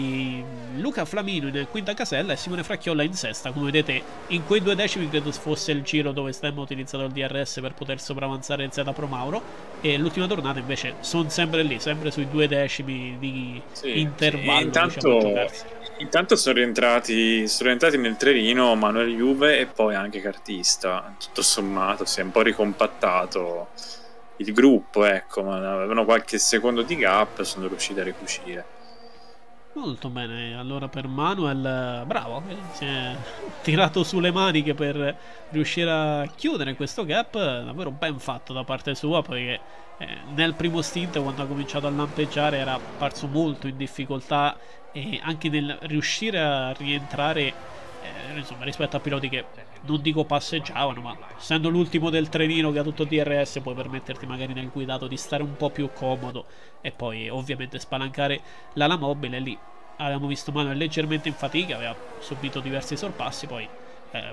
Luca Flaminio in quinta casella e Simone Fracchiola in sesta. Come vedete in quei 2 decimi credo fosse il giro dove Stem ha utilizzato il DRS per poter sopravanzare il Zeta Promauro, e l'ultima tornata invece sono sempre lì, sempre sui 2 decimi di intervallo. Intanto sono rientrati nel trenino Manuel Juve e poi anche Cartista. Tutto sommato si è un po' ricompattato il gruppo, ecco, ma avevano qualche secondo di gap, sono riusciti a ricucire. Molto bene, allora per Manuel, bravo, si è tirato su le maniche per riuscire a chiudere questo gap, davvero ben fatto da parte sua, perché nel primo stint quando ha cominciato a lampeggiare era apparso molto in difficoltà, e anche nel riuscire a rientrare insomma rispetto a piloti che non dico passeggiavano, ma essendo l'ultimo del trenino che ha tutto DRS puoi permetterti magari nel guidato di stare un po' più comodo e poi ovviamente spalancare l'ala mobile. Lì avevamo visto Manuel leggermente in fatica, aveva subito diversi sorpassi, poi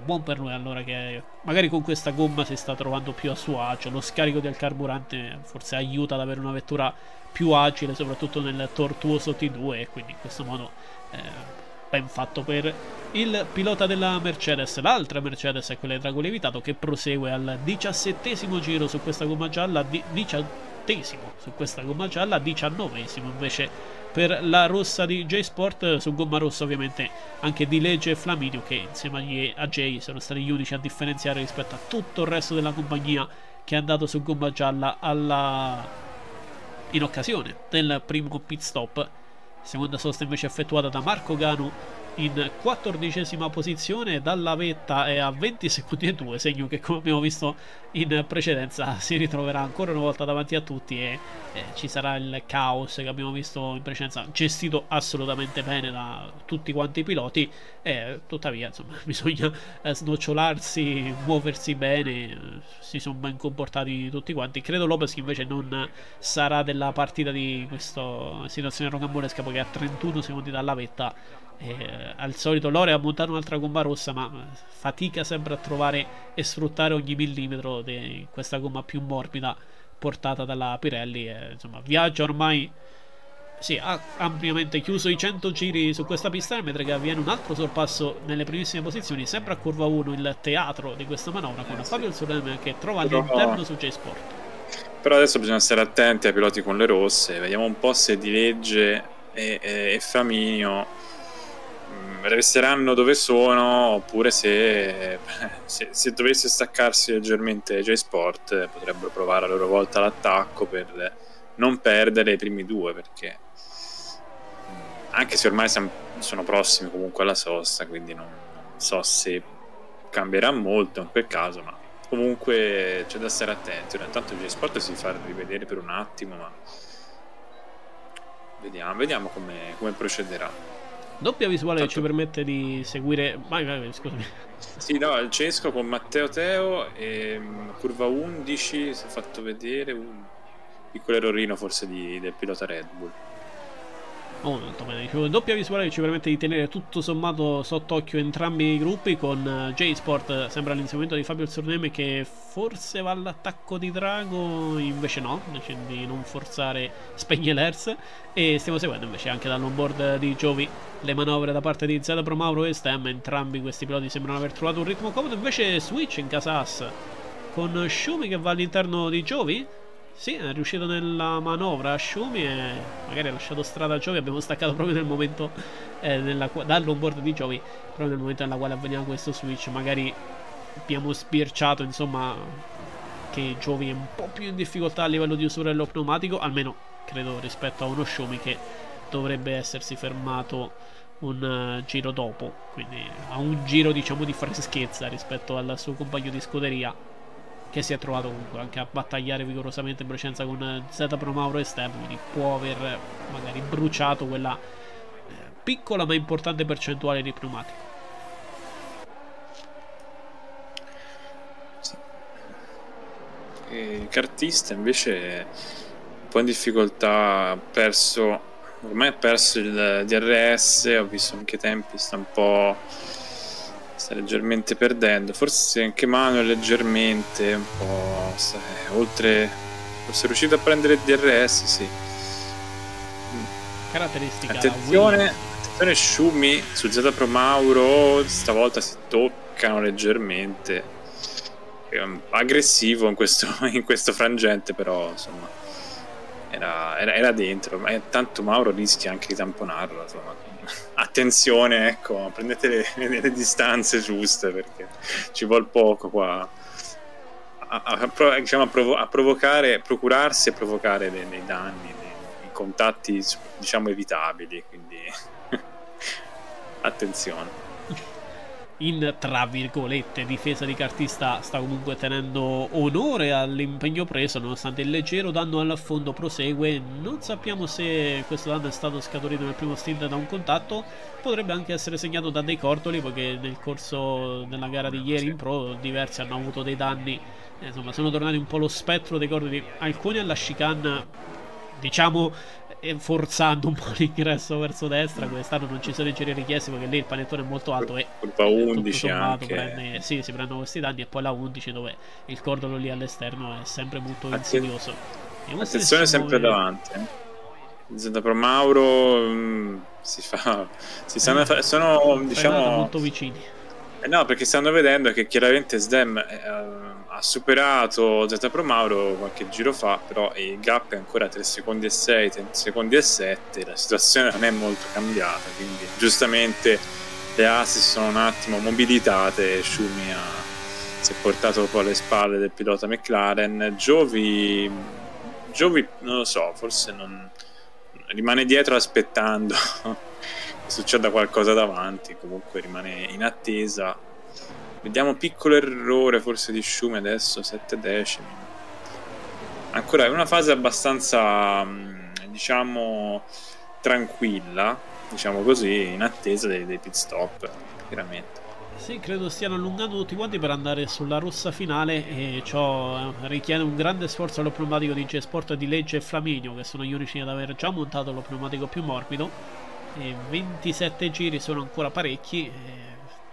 buon per lui allora che magari con questa gomma si sta trovando più a suo agio, lo scarico del carburante forse aiuta ad avere una vettura più agile soprattutto nel tortuoso T2, e quindi in questo modo ben fatto per il pilota della Mercedes. L'altra Mercedes è quella di Drago Lievitato che prosegue al 17° giro su questa gomma gialla, 18° su questa gomma gialla, 19° invece per la rossa di J-Sport, su gomma rossa ovviamente anche Di Legge e Flaminio, che insieme a Jay sono stati gli unici a differenziare rispetto a tutto il resto della compagnia che è andato su gomma gialla in occasione del primo pit stop. Seconda sosta invece effettuata da Marco Ganu in 14ª posizione, dalla vetta è a 20,2 secondi, segno che come abbiamo visto in precedenza si ritroverà ancora una volta davanti a tutti, e ci sarà il caos che abbiamo visto in precedenza, gestito assolutamente bene da tutti quanti i piloti, e tuttavia insomma bisogna snocciolarsi, muoversi bene, si sono ben comportati tutti quanti. Credo Lopeschi invece non sarà della partita di questa situazione rocambolesca, perché a 31 secondi dalla vetta al solito Lore ha montato un'altra gomma rossa, ma fatica sempre a trovare e sfruttare ogni millimetro di questa gomma più morbida portata dalla Pirelli. Insomma viaggia ormai, sì, ha ampiamente chiuso i 100 giri su questa pista, mentre che avviene un altro sorpasso nelle primissime posizioni, sempre a curva 1 il teatro di questa manovra con Fabio il Surname che trova all'interno su J-Sport. Però adesso bisogna stare attenti ai piloti con le rosse, vediamo un po' se Di Legge e Flaminio resteranno dove sono, oppure se dovesse staccarsi leggermente J-Sport potrebbero provare a loro volta l'attacco per non perdere i primi due, perché anche se ormai sono prossimi comunque alla sosta, quindi non so se cambierà molto in quel caso, ma comunque c'è da stare attenti. Intanto J-Sport si fa rivedere per un attimo, ma vediamo come procederà. Doppia visuale che ci permette di seguire. Vai, scusami. Sì, no, il Cesco con Matteo Teoteo, curva 11, si è fatto vedere un piccolo errorino forse del pilota Red Bull. molto bene. Il doppio visuale ci permette di tenere tutto sommato sott'occhio entrambi i gruppi, con J-Sport sembra l'inseguimento di Fabio il Surname che forse va all'attacco di Drago, invece no, decide di non forzare, spegne l'ERS, e stiamo seguendo invece anche dall'onboard di Giovi le manovre da parte di Zeta Promauro e Stem. Entrambi questi piloti sembrano aver trovato un ritmo comodo, invece switch in casa AS con Schumi che va all'interno di Giovi. Sì, è riuscito nella manovra a Schumi e magari ha lasciato strada a Giovi. Abbiamo staccato proprio nel momento dall'onboard di Giovi, proprio nel momento nella quale avveniva questo switch. Magari abbiamo sbirciato, insomma, che Giovi è un po' più in difficoltà a livello di usura dello pneumatico, almeno credo rispetto a uno Schumi che dovrebbe essersi fermato un giro dopo, quindi ha un giro, diciamo, di freschezza rispetto al suo compagno di scuderia, che si è trovato comunque anche a battagliare vigorosamente in presenza con Zeta Promauro e Stem, quindi può aver magari bruciato quella piccola ma importante percentuale di pneumatico. Sì. E Cartista invece è un po' in difficoltà, ha perso, ormai ha perso il DRS, ho visto anche i tempi, sta un po'... sta leggermente perdendo, forse anche Manuel leggermente un po', oltre, forse è riuscito a prendere il DRS, sì. Caratteristica. Attenzione, attenzione Schumi su Zeta Promauro, stavolta si toccano leggermente. È aggressivo in questo frangente, però insomma era dentro, ma tanto Mauro rischia anche di tamponarla, insomma. Attenzione, ecco, prendete le distanze giuste, perché ci vuole poco qua a procurarsi e provocare dei danni, dei contatti, diciamo, evitabili, quindi attenzione. In, tra virgolette, difesa di Cartista, sta comunque tenendo onore all'impegno preso, nonostante il leggero danno all'affondo prosegue. Non sappiamo se questo danno è stato scaturito nel primo stint da un contatto, potrebbe anche essere segnato da dei cortoli, poiché nel corso della gara di ieri in pro diversi hanno avuto dei danni, insomma sono tornati un po' lo spettro dei cortoli, alcuni alla chicane, diciamo, forzando un po' l'ingresso verso destra. Quest'anno non ci sono i giri richiesti, perché lì il panettone è molto alto e colpa 11 sommato, anche prende, sì, si prendono questi danni, e poi la 11 dove il cordolo lì all'esterno è sempre molto insidioso. Attenzione sempre davanti, Zeta Promauro sono diciamo molto vicini, no, perché stanno vedendo che chiaramente Stem ha superato Zeta Promauro qualche giro fa, però il gap è ancora 3 secondi e 6, 3 secondi e 7, la situazione non è molto cambiata, quindi giustamente le assi sono un attimo mobilitate. Schumi si è portato un po' alle spalle del pilota McLaren. Giovi non lo so, forse non rimane dietro aspettando che succeda qualcosa davanti, comunque rimane in attesa. Vediamo piccolo errore forse di Schumi adesso, 7 decimi. Ancora è una fase abbastanza, diciamo, tranquilla, diciamo così, in attesa dei pit stop, chiaramente. Sì, credo stiano allungando tutti quanti per andare sulla rossa finale, e ciò richiede un grande sforzo allo pneumatico di J-Sport, Di Legge e Flaminio, che sono gli unici ad aver già montato lo pneumatico più morbido, e 27 giri sono ancora parecchi.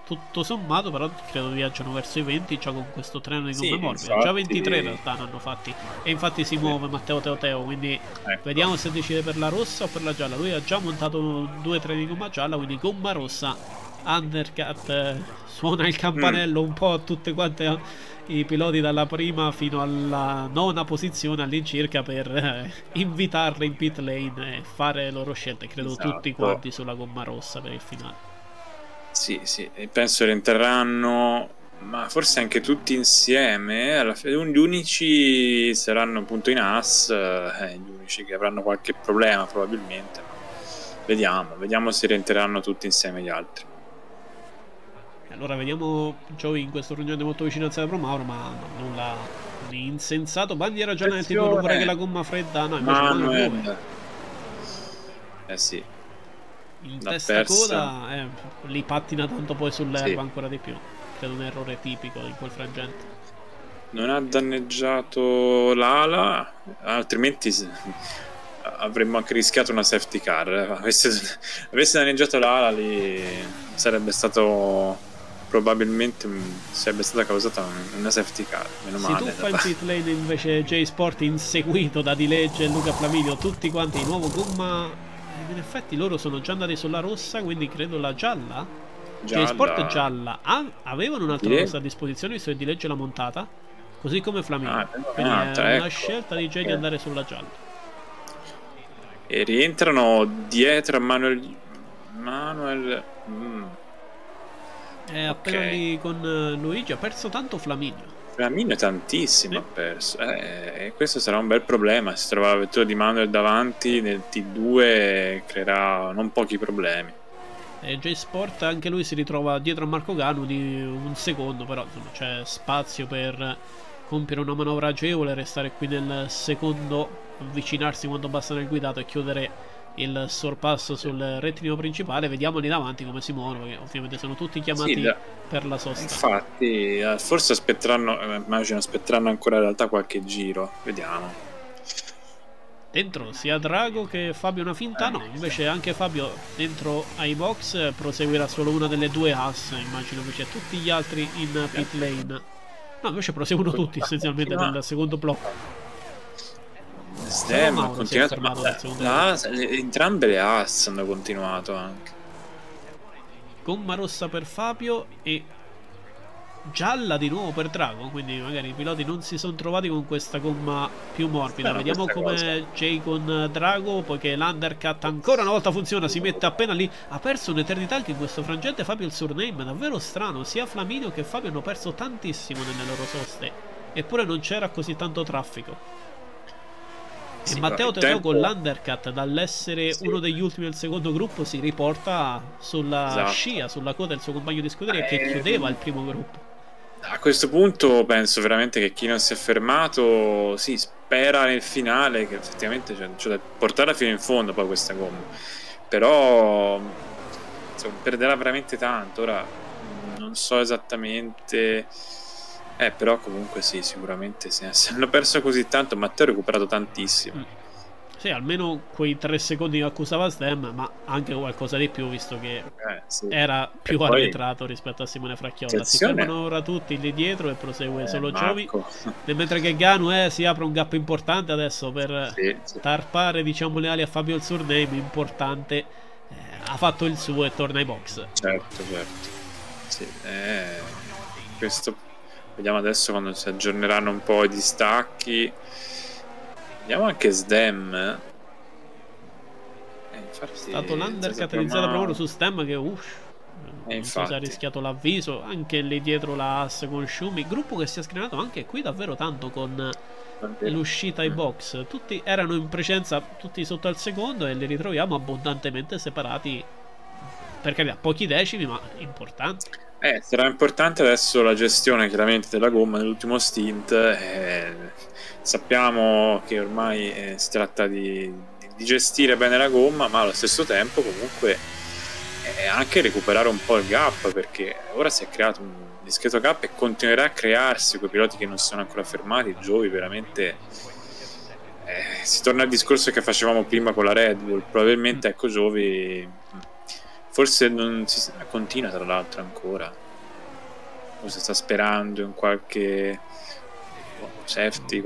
Tutto sommato però credo viaggiano verso i 20, già con questo treno di gomme morbide, già 23 in realtà ne hanno fatti, e infatti si muove Matteo Teoteo, quindi ecco, vediamo se decide per la rossa o per la gialla. Lui ha già montato 2 treni di gomma gialla, quindi gomma rossa, undercut, suona il campanello un po' a tutte quante i piloti dalla prima fino alla 9ª posizione all'incirca, per invitarli in pit lane e fare le loro scelte, credo, esatto. Tutti quanti sulla gomma rossa per il finale. Sì, penso rientreranno, ma forse anche tutti insieme. Alla fine gli unici saranno appunto in AS, gli unici che avranno qualche problema probabilmente. Vediamo se rientreranno tutti insieme gli altri. Allora vediamo Giovi in questo frangente molto vicino a Zeta Promauro, ma nulla di insensato. Bandiera giornale, tipo, non vorrei che la gomma fredda, no, invece Manuel. Sì. In testa coda li pattina tanto poi sull'erba, sì, ancora di più. Credo un errore tipico in quel frangente. Non ha danneggiato l'ala, altrimenti avremmo anche rischiato una safety car. Avesse danneggiato l'ala lì, sarebbe stato... probabilmente sarebbe stata causata una safety car. Meno male. Si tuffa il pit lane invece J-Sport, inseguito da Di Legge e Luca Flaminio, tutti quanti di nuovo gomma. In effetti loro sono già andati sulla rossa, quindi credo la gialla. J-Sport gialla. Avevano un'altra rossa a disposizione, visto che Di Legge l'ha montata, così come Flaminio. Quindi è una scelta di J di andare sulla gialla. E rientrano dietro a Manuel. Appena lì con Luigi ha perso tanto Flaminio. Flaminio tantissimo ha perso. Questo sarà un bel problema. Se trova la vettura di Manuel davanti nel T2 creerà non pochi problemi. E J-Sport anche lui si ritrova dietro a Marco Ganu di un secondo, però c'è spazio per compiere una manovra agevole, restare qui nel secondo, avvicinarsi quando basta nel guidato e chiudere il sorpasso sul rettilineo principale. Vediamo lì davanti come si muovono, perché ovviamente sono tutti chiamati per la sosta. Infatti forse aspetteranno, immagino aspetteranno ancora in realtà qualche giro. Vediamo. Dentro sia Drago che Fabio una finta, no, invece anche Fabio dentro ai box proseguirà solo una delle due AS, immagino invece tutti gli altri in pit lane. No, invece proseguono tutti essenzialmente nel secondo blocco. Stem ha continuato, entrambe le AS hanno continuato anche. Gomma rossa per Fabio e gialla di nuovo per Drago, quindi magari i piloti non si sono trovati con questa gomma più morbida. Vediamo come Jay con Drago, poiché l'undercut ancora una volta funziona, si mette appena lì. Ha perso un'eternità anche in questo frangente Fabio il Surname, davvero strano, sia Flaminio che Fabio hanno perso tantissimo nelle loro soste, eppure non c'era così tanto traffico. E sì, Matteo Teoteo con l'undercut, dall'essere uno degli ultimi del secondo gruppo, si riporta sulla scia, sulla coda del suo compagno di scuderia che chiudeva il primo gruppo. A questo punto penso veramente che chi non si è fermato si spera nel finale, che effettivamente c'è da portarla fino in fondo poi questa gomma, però insomma, perderà veramente tanto. Ora non so esattamente... però comunque sì, sicuramente sì. Se hanno perso così tanto, Matteo ha recuperato tantissimo. Sì, almeno quei 3 secondi che accusava Stem, ma anche qualcosa di più, visto che era più arretrato rispetto a Simone Fracchiola. Si fermano ora tutti lì dietro e prosegue solo Giovi, mentre che Ganu si apre un gap importante adesso per tarpare, diciamo, le ali a Fabio il Surname. Importante, ha fatto il suo e torna ai box. Certo, sì, questo... Vediamo adesso quando si aggiorneranno un po' i distacchi. Vediamo anche Stem. Infatti, è stato l'undercut di Zeta Promauro su Stem che ha rischiato l'avviso. Anche lì dietro la AS con Schumi, gruppo che si è scrinato anche qui davvero tanto con l'uscita ai box. Tutti erano in presenza, tutti sotto al secondo, e li ritroviamo abbondantemente separati, per carità pochi decimi ma importanti. Sarà importante adesso la gestione chiaramente della gomma nell'ultimo stint. Sappiamo che ormai si tratta di gestire bene la gomma, ma allo stesso tempo comunque anche recuperare un po' il gap, perché ora si è creato un discreto gap e continuerà a crearsi. Quei piloti che non sono ancora fermati, Giovi veramente... si torna al discorso che facevamo prima con la Red Bull, probabilmente ecco Giovi... Forse non si continua, tra l'altro, ancora. Forse sta sperando in qualche safety, in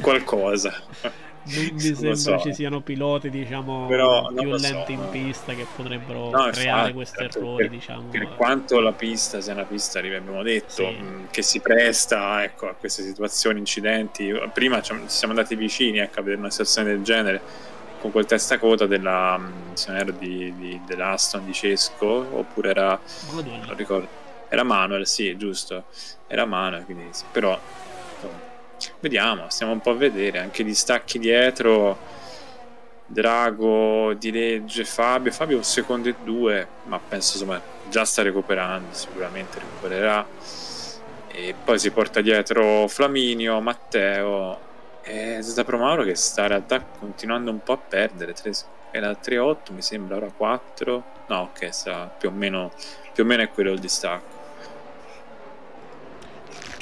qualcosa. Non mi sembra ci siano piloti, diciamo, però, più lenti in pista che potrebbero creare questo errore. Diciamo. Per quanto la pista sia una pista, abbiamo detto, che si presta a queste situazioni, incidenti. Prima ci siamo andati vicini a vedere una situazione del genere, con quel testacoda dell'Aston di Cesco, oppure era Manuel. Non ricordo, era Manuel, sì, giusto, era Manuel, quindi sì. Però vediamo, stiamo un po' a vedere anche gli stacchi dietro Drago, Di Legge, Fabio un secondo e due, ma penso insomma già sta recuperando, sicuramente recupererà, e poi si porta dietro Flaminio, Matteo. Zeta Promauro che sta in realtà continuando un po' a perdere. Era 3-8 mi sembra, ora 4. No, ok, più o meno è quello il distacco.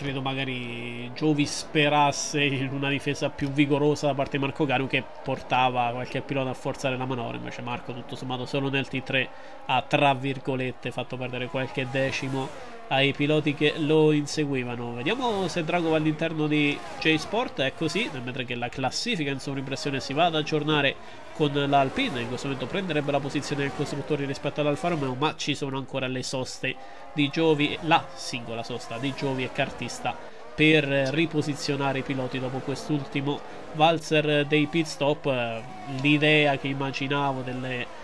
credo magari Giovi sperasse in una difesa più vigorosa da parte di Marco Ganu, che portava qualche pilota a forzare la manovra. Invece Marco tutto sommato solo nel T3 ha, tra virgolette, fatto perdere qualche decimo ai piloti che lo inseguivano. Vediamo se Drago va all'interno di J-Sport. È così, mentre che la classifica in sovrimpressione si va ad aggiornare con l'Alpine. In questo momento prenderebbe la posizione del costruttore rispetto all'Alfa Romeo, ma ci sono ancora le soste di Giovi, la singola sosta di Giovi e Cartista, per riposizionare i piloti dopo quest'ultimo valzer dei pit stop. L'idea che immaginavo delle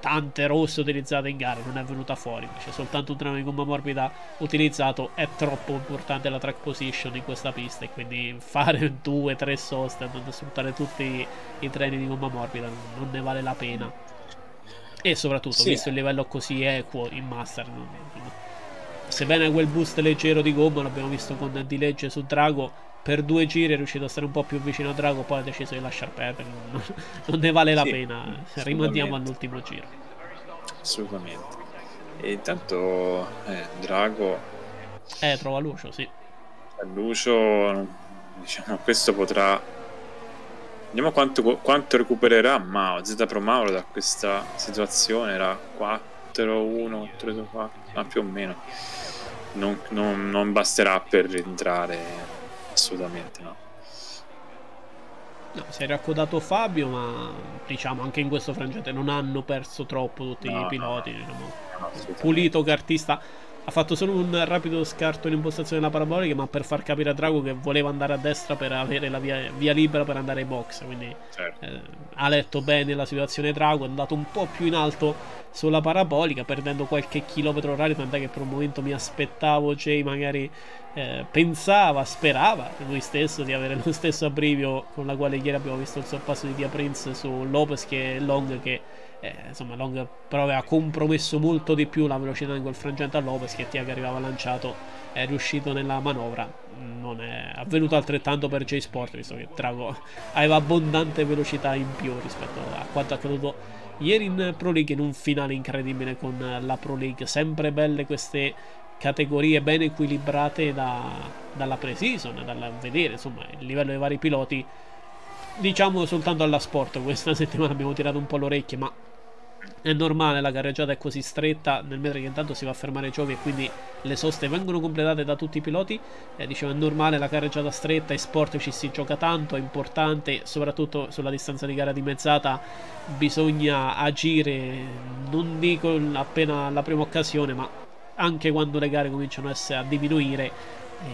tante rosse utilizzate in gara non è venuta fuori. C'è soltanto un treno di gomma morbida utilizzato. È troppo importante la track position in questa pista, e quindi fare 2-3 soste andando a sfruttare tutti i treni di gomma morbida non ne vale la pena. E soprattutto sì, visto il livello così equo in Master, sebbene quel boost leggero di gomma l'abbiamo visto con Di Legge su Drago, per 2 giri è riuscito a stare un po' più vicino a Drago, poi ha deciso di lasciar perdere, non ne vale la pena. Rimandiamo all'ultimo giro. Assolutamente. E intanto Drago trova Lucio, sì. Lucio, diciamo, questo potrà... Vediamo quanto recupererà Zeta Promauro da questa situazione. Era 4-1, 3-4, ma più o meno non basterà per rientrare. Assolutamente no. No, si era accodato Fabio, ma diciamo anche in questo frangente non hanno perso troppo tutti i piloti. Diciamo. Pulito Cartista ha fatto solo un rapido scarto in impostazione della parabolica, ma per far capire a Drago che voleva andare a destra per avere la via libera per andare ai box. Quindi certo, ha letto bene la situazione Drago, è andato un po' più in alto sulla parabolica, perdendo qualche chilometro orario, tant'è che per un momento mi aspettavo Jay magari sperava lui stesso di avere lo stesso abbrivio con la quale ieri abbiamo visto il sorpasso di Dia Prince su Lopeschi e Long, che insomma Long però aveva compromesso molto di più la velocità in quel frangente a Lopeschi, e Tia, che arrivava lanciato, è riuscito nella manovra. Non è avvenuto altrettanto per J-Sport, visto che Drago aveva abbondante velocità in più rispetto a quanto accaduto ieri in Pro League, in un finale incredibile con la Pro League. Sempre belle queste categorie, ben equilibrate dalla pre-season, dal vedere insomma il livello dei vari piloti. Diciamo soltanto alla Sport questa settimana abbiamo tirato un po' le orecchie, ma è normale, la carreggiata è così stretta. Nel mentre che intanto si va a fermare Giovi, e quindi le soste vengono completate da tutti i piloti. Dicevo, è normale la carreggiata stretta, in Sport ci si gioca tanto, è importante, soprattutto sulla distanza di gara dimezzata bisogna agire, non dico appena alla prima occasione, ma anche quando le gare cominciano a diminuire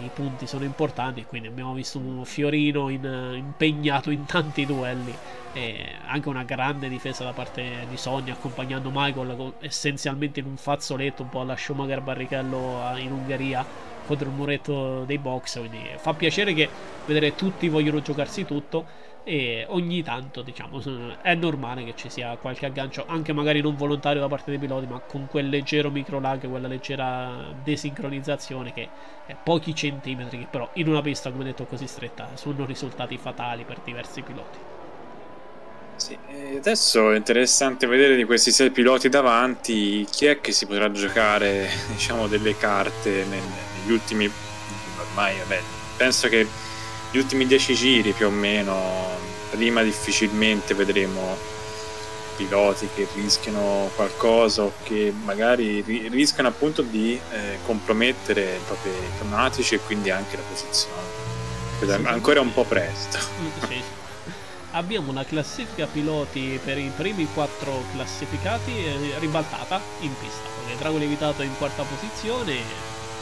i punti sono importanti. Quindi abbiamo visto un Fiorino impegnato in tanti duelli, e anche una grande difesa da parte di Sogni, accompagnando Michael essenzialmente in un fazzoletto un po' alla Schumacher Barrichello in Ungheria contro il muretto dei box. Quindi fa piacere che vedere tutti vogliono giocarsi tutto, e ogni tanto diciamo è normale che ci sia qualche aggancio, anche magari non volontario da parte dei piloti, ma con quel leggero micro lag, quella leggera desincronizzazione che è pochi centimetri, che però in una pista come detto così stretta sono risultati fatali per diversi piloti. Sì, adesso è interessante vedere di questi 6 piloti davanti chi è che si potrà giocare, diciamo, delle carte negli ultimi, ormai vabbè, penso che gli ultimi 10 giri più o meno. Prima difficilmente vedremo piloti che rischiano qualcosa, o che magari rischiano appunto di compromettere i propri pneumatici e quindi anche la posizione. Ancora un po' presto. Sì. Abbiamo una classifica piloti per i primi 4 classificati ribaltata in pista, perché Drago Lievitato è in quarta posizione,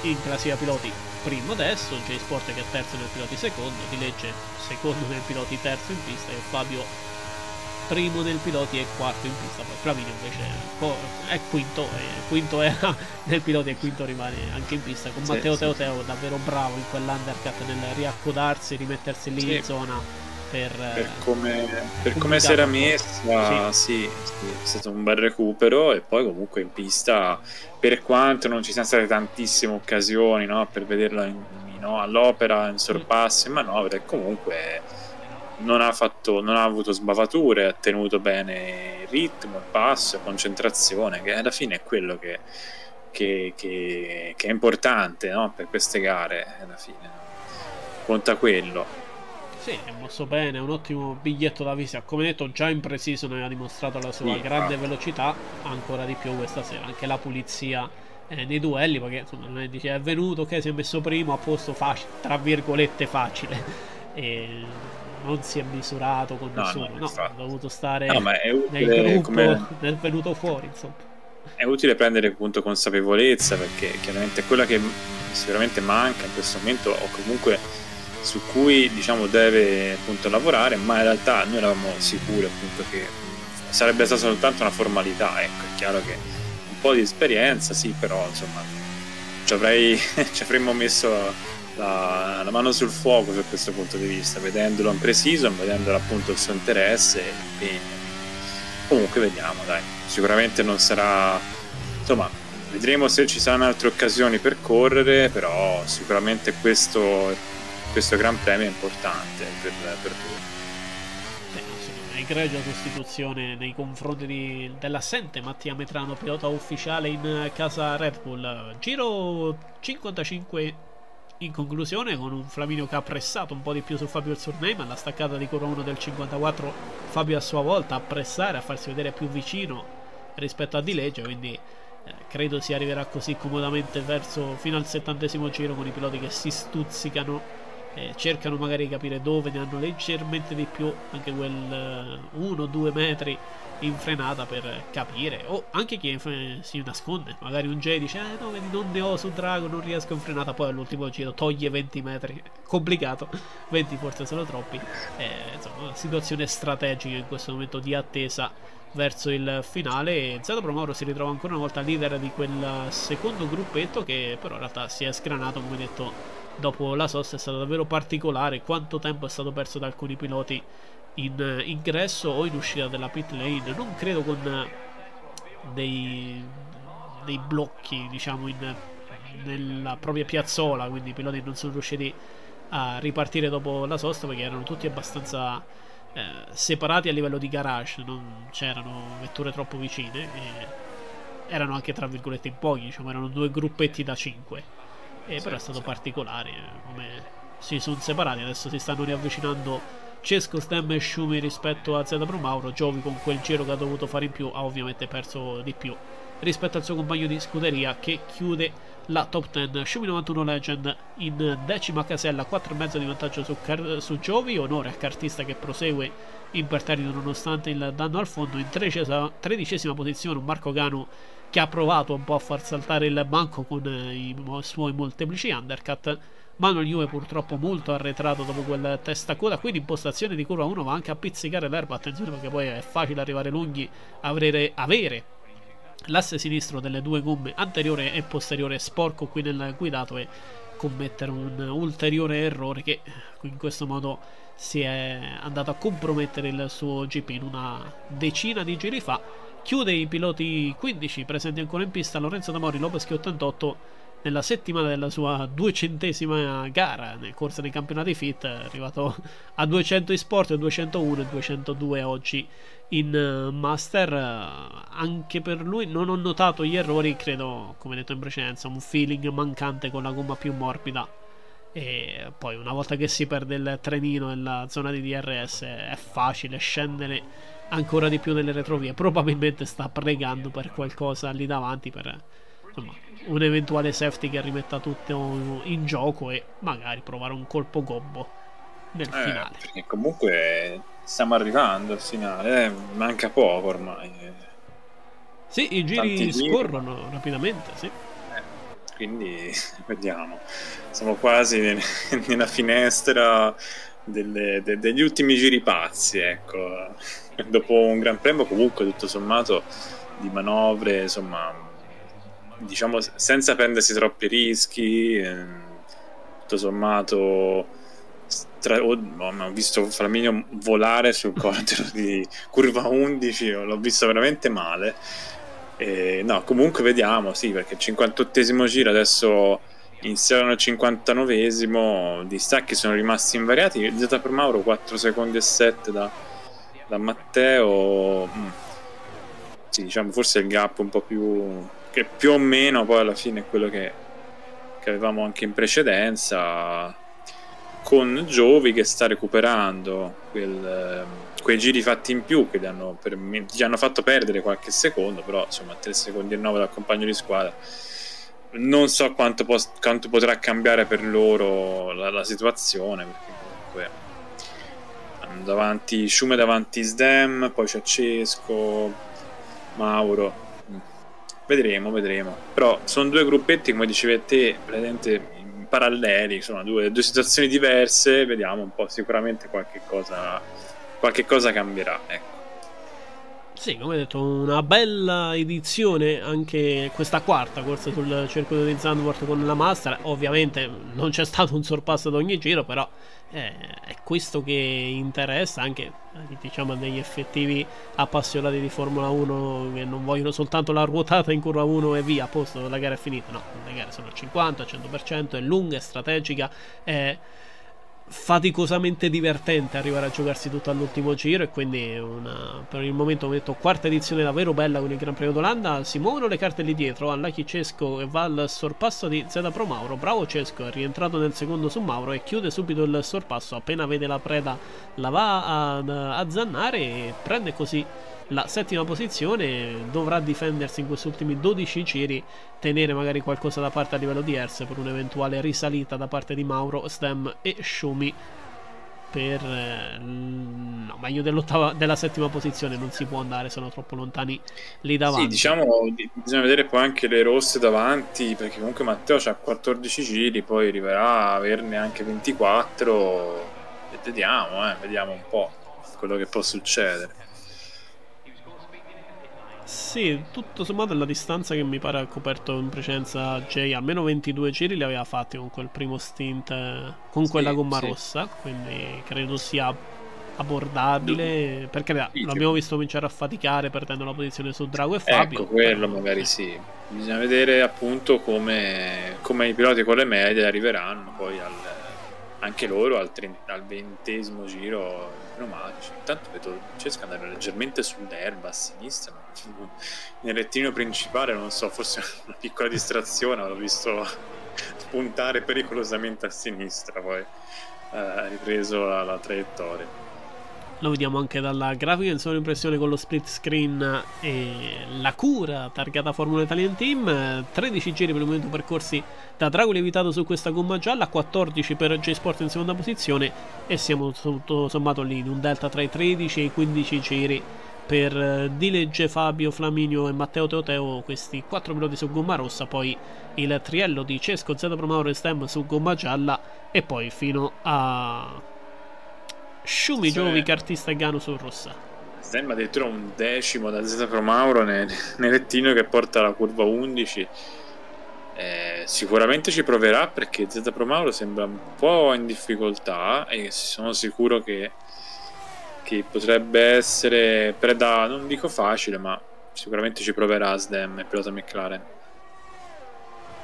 in classifica piloti primo adesso, J-Sport che è terzo nel piloti secondo, Di Legge secondo nel piloti, terzo in pista, e Fabio primo nel piloti e quarto in pista. Poi Flaminio invece è quinto, era nel piloti e quinto rimane anche in pista, con Matteo Teoteo davvero bravo in quell'undercut nel riaccodarsi, rimettersi lì in zona per come si era messa. Sì, è stato un bel recupero. E poi comunque in pista, per quanto non ci siano state tantissime occasioni per vederla all'opera in sorpasso, in manovra, e comunque non ha avuto sbavature, ha tenuto bene il ritmo, il passo, la concentrazione, che alla fine è quello che che è importante, no? Per queste gare alla fine conta quello. Sì, è mosso bene, è un ottimo biglietto da visita. Come detto, già in pre-season aveva dimostrato la sua grande velocità, ancora di più questa sera. Anche la pulizia nei duelli, perché insomma, non è, dice, è venuto, ok, si è messo primo, a posto facile, tra virgolette facile, e non si è misurato con nessuno, no, ha dovuto stare nel gruppo, come... nel venuto fuori, insomma. È utile prendere appunto consapevolezza, perché chiaramente è quella che sicuramente manca in questo momento, o comunque su cui diciamo deve appunto lavorare, ma in realtà noi eravamo sicuri appunto che sarebbe stata soltanto una formalità, ecco. È chiaro che un po' di esperienza sì, però insomma ci avremmo messo la mano sul fuoco da questo punto di vista, vedendolo in pre-season, vedendolo appunto il suo interesse e l'impegno. Comunque vediamo, dai, sicuramente non sarà, insomma, vedremo se ci saranno altre occasioni per correre, però sicuramente questo Gran Premio è importante per tutti. Sì, egregia sostituzione nei confronti dell'assente Mattia Metrano, pilota ufficiale in casa Red Bull. Giro 55 in conclusione, con un Flaminio che ha pressato un po' di più su Fabio il Surname alla staccata di curva 1 del 54. Fabio a sua volta a pressare, a farsi vedere più vicino rispetto a Di Legge, quindi credo si arriverà così comodamente fino al 70° giro, con i piloti che si stuzzicano, cercano magari di capire dove ne hanno leggermente di più, anche quel 1-2 metri in frenata per capire, o anche chi si nasconde, magari un J dice no, vedi, non ne ho su Drago, non riesco in frenata, poi all'ultimo giro toglie 20 metri, complicato, 20 forse sono troppi, insomma una situazione strategica in questo momento di attesa verso il finale. E Zeta Promauro si ritrova ancora una volta leader di quel secondo gruppetto, che però in realtà si è sgranato, come detto, dopo la sosta. È stato davvero particolare quanto tempo è stato perso da alcuni piloti in ingresso o in uscita della pit lane, non credo con dei blocchi, diciamo, nella propria piazzola, quindi i piloti non sono riusciti a ripartire dopo la sosta perché erano tutti abbastanza separati a livello di garage, non c'erano vetture troppo vicine e erano anche tra virgolette in pochi, diciamo, erano due gruppetti da 5. Però è stato particolare come si sono separati. Adesso si stanno riavvicinando Cesco, Stem e Schumi rispetto a Zeta Promauro. Giovi, con quel giro che ha dovuto fare in più, ha ovviamente perso di più rispetto al suo compagno di scuderia, che chiude la top 10. Schumi 91 Legend in 10ª casella, 4,5 di vantaggio su Giovi. Onore a Cartista, che prosegue imperterrito nonostante il danno al fondo. In 13ª posizione Marco Ganu, che ha provato un po' a far saltare il banco con i suoi molteplici undercut. Manuel Juve purtroppo molto arretrato dopo quel testacoda, quindi impostazione di curva 1 va anche a pizzicare l'erba, attenzione perché poi è facile arrivare lunghi, avere l'asse sinistro delle due gomme anteriore e posteriore sporco qui nel guidato e commettere un ulteriore errore, che in questo modo si è andato a compromettere il suo GP in una decina di giri fa. Chiude i piloti 15 presenti ancora in pista Lorenzo Tamori, Lopeschi 88, nella settimana della sua 200ª gara nel corso dei campionati FIT, è arrivato a 200 in sport, 201 e 202 oggi in master. Anche per lui non ho notato gli errori, credo, come detto in precedenza, un feeling mancante con la gomma più morbida, e poi una volta che si perde il trenino nella zona di DRS è facile scendere ancora di più nelle retrovie. Probabilmente sta pregando per qualcosa lì davanti, per insomma un eventuale safety che rimetta tutto in gioco e magari provare un colpo gobbo nel finale, perché comunque stiamo arrivando al finale, manca poco ormai, sì, i giri scorrono rapidamente, sì. Quindi vediamo, siamo quasi nella finestra degli ultimi giri pazzi, ecco, dopo un Gran Premio comunque tutto sommato di manovre, insomma, diciamo senza prendersi troppi rischi, tutto sommato ho visto Flaminio volare sul corteo di curva 11, l'ho visto veramente male, no, comunque vediamo, sì, perché il 58° giro adesso, iniziano il 59°, distacchi sono rimasti invariati. Zeta Promauro 4,7 secondi da Matteo, sì, diciamo forse il gap un po' più che più o meno poi alla fine è quello che avevamo anche in precedenza, con Giovi che sta recuperando quei giri fatti in più che gli hanno fatto perdere qualche secondo, però insomma 3 secondi e 9 dal compagno di squadra, non so quanto potrà cambiare per loro la situazione, perché comunque hanno davanti Schumi, davanti Stem, poi c'è Cesco, Mauro, vedremo, però sono due gruppetti, come dicevi te, praticamente paralleli, sono due situazioni diverse, vediamo un po', sicuramente qualche cosa cambierà, ecco. Sì, come detto, una bella edizione anche questa quarta corsa sul circuito di Zandvoort con la Master. Ovviamente non c'è stato un sorpasso ad ogni giro, però è questo che interessa anche, diciamo, degli effettivi appassionati di Formula 1 che non vogliono soltanto la ruotata in curva 1 e via, a posto, la gara è finita. No, le gare sono al 50, al 100%, è lunga, è strategica, è faticosamente divertente arrivare a giocarsi tutto all'ultimo giro, e quindi per il momento ho detto quarta edizione davvero bella con il Gran Premio d'Olanda. Si muovono le carte lì dietro, all'Aki Cesco e va al sorpasso di Zeta Promauro. Bravo Cesco, è rientrato nel secondo su Mauro e chiude subito il sorpasso, appena vede la preda la va a zannare e prende così la settima posizione. Dovrà difendersi in questi ultimi 12 giri, tenere magari qualcosa da parte a livello di Hertz per un'eventuale risalita da parte di Mauro, Stem e Schumi per no, meglio della settima posizione non si può andare, sono troppo lontani lì davanti. Sì, diciamo, bisogna vedere poi anche le rosse davanti, perché comunque Matteo c'ha 14 giri, poi arriverà a averne anche 24 e vediamo un po' quello che può succedere. Sì, tutto sommato è la distanza che mi pare ha coperto in precedenza Jay, almeno 22 giri li aveva fatti con quel primo stint con quella gomma rossa, quindi credo sia abbordabile, perché l'abbiamo visto cominciare a faticare perdendo la posizione su Drago e Fabio. Ecco, quello però, magari sì, bisogna vedere appunto come i piloti con le medie arriveranno poi anche loro al 20° giro. Intanto vedo Cesco andare leggermente sull'erba a sinistra, ma nel rettino principale, non so, forse una piccola distrazione, l'ho visto puntare pericolosamente a sinistra, poi ha ripreso la traiettoria. Lo vediamo anche dalla grafica, in sola impressione con lo split screen e la cura targata Formula Italian Team. 13 giri per il momento percorsi da Drago Lievitato su questa gomma gialla, 14 per J-Sport in seconda posizione, e siamo tutto sommato lì in un delta tra i 13 e i 15 giri per Di Legge, Fabio, Flaminio e Matteo Teoteo, questi 4 piloti su gomma rossa, poi il triello di Cesco, Zeta Promauro e Stem su gomma gialla, e poi fino a Schumi, Giovi, Cartista e Ganu su rossa. Stem addirittura un decimo da Zeta Promauro nel rettino che porta alla curva 11. Sicuramente ci proverà, perché Zeta Promauro sembra un po' in difficoltà e sono sicuro che potrebbe essere preda, non dico facile, ma sicuramente ci proverà Stem, il pilota McLaren.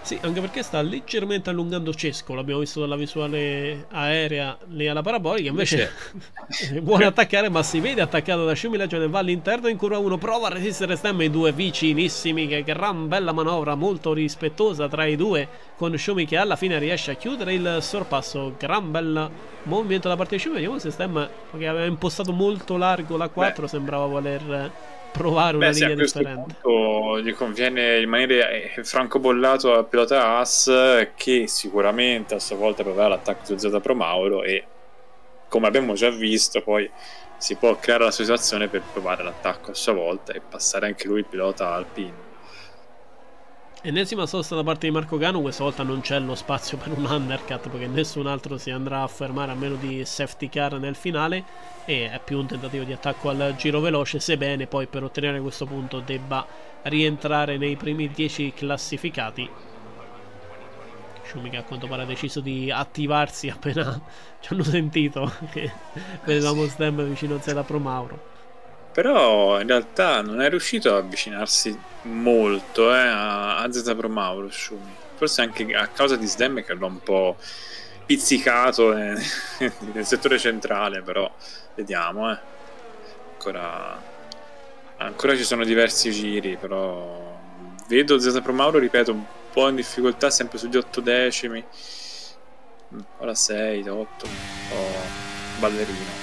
Sì, anche perché sta leggermente allungando Cesco, l'abbiamo visto dalla visuale aerea lì alla parabolica, invece vuole attaccare ma si vede attaccato da Schumi Legend, va all'interno in curva 1, prova a resistere Stem, i due vicinissimi, che gran bella manovra, molto rispettosa tra i due, con Schumi che alla fine riesce a chiudere il sorpasso, gran bel movimento da parte di Schumi. Vediamo se Stem, che aveva impostato molto largo la 4, sembrava voler provare una linea differente. Gli conviene rimanere francobollato al pilota Haas, che sicuramente a sua volta proverà l'attacco su Zeta Promauro, e come abbiamo già visto poi si può creare la situazione per provare l'attacco a sua volta e passare anche lui il pilota alpino. Ennesima sosta da parte di Marco Ganu, questa volta non c'è lo spazio per un undercut perché nessun altro si andrà a fermare a meno di safety car nel finale, e è più un tentativo di attacco al giro veloce, sebbene poi per ottenere questo punto debba rientrare nei primi 10 classificati. Schumi, che a quanto pare ha deciso di attivarsi appena ci hanno sentito che vedevamo Stem vicino a Zeta Promauro. Però in realtà non è riuscito ad avvicinarsi molto a Zeta Promauro Schumi, forse anche a causa di Stem che l'ho un po' pizzicato nel settore centrale, però vediamo ancora ci sono diversi giri, però vedo Zeta Promauro, ripeto, un po' in difficoltà, sempre sugli 8 decimi. Ora 6, 8, ballerino.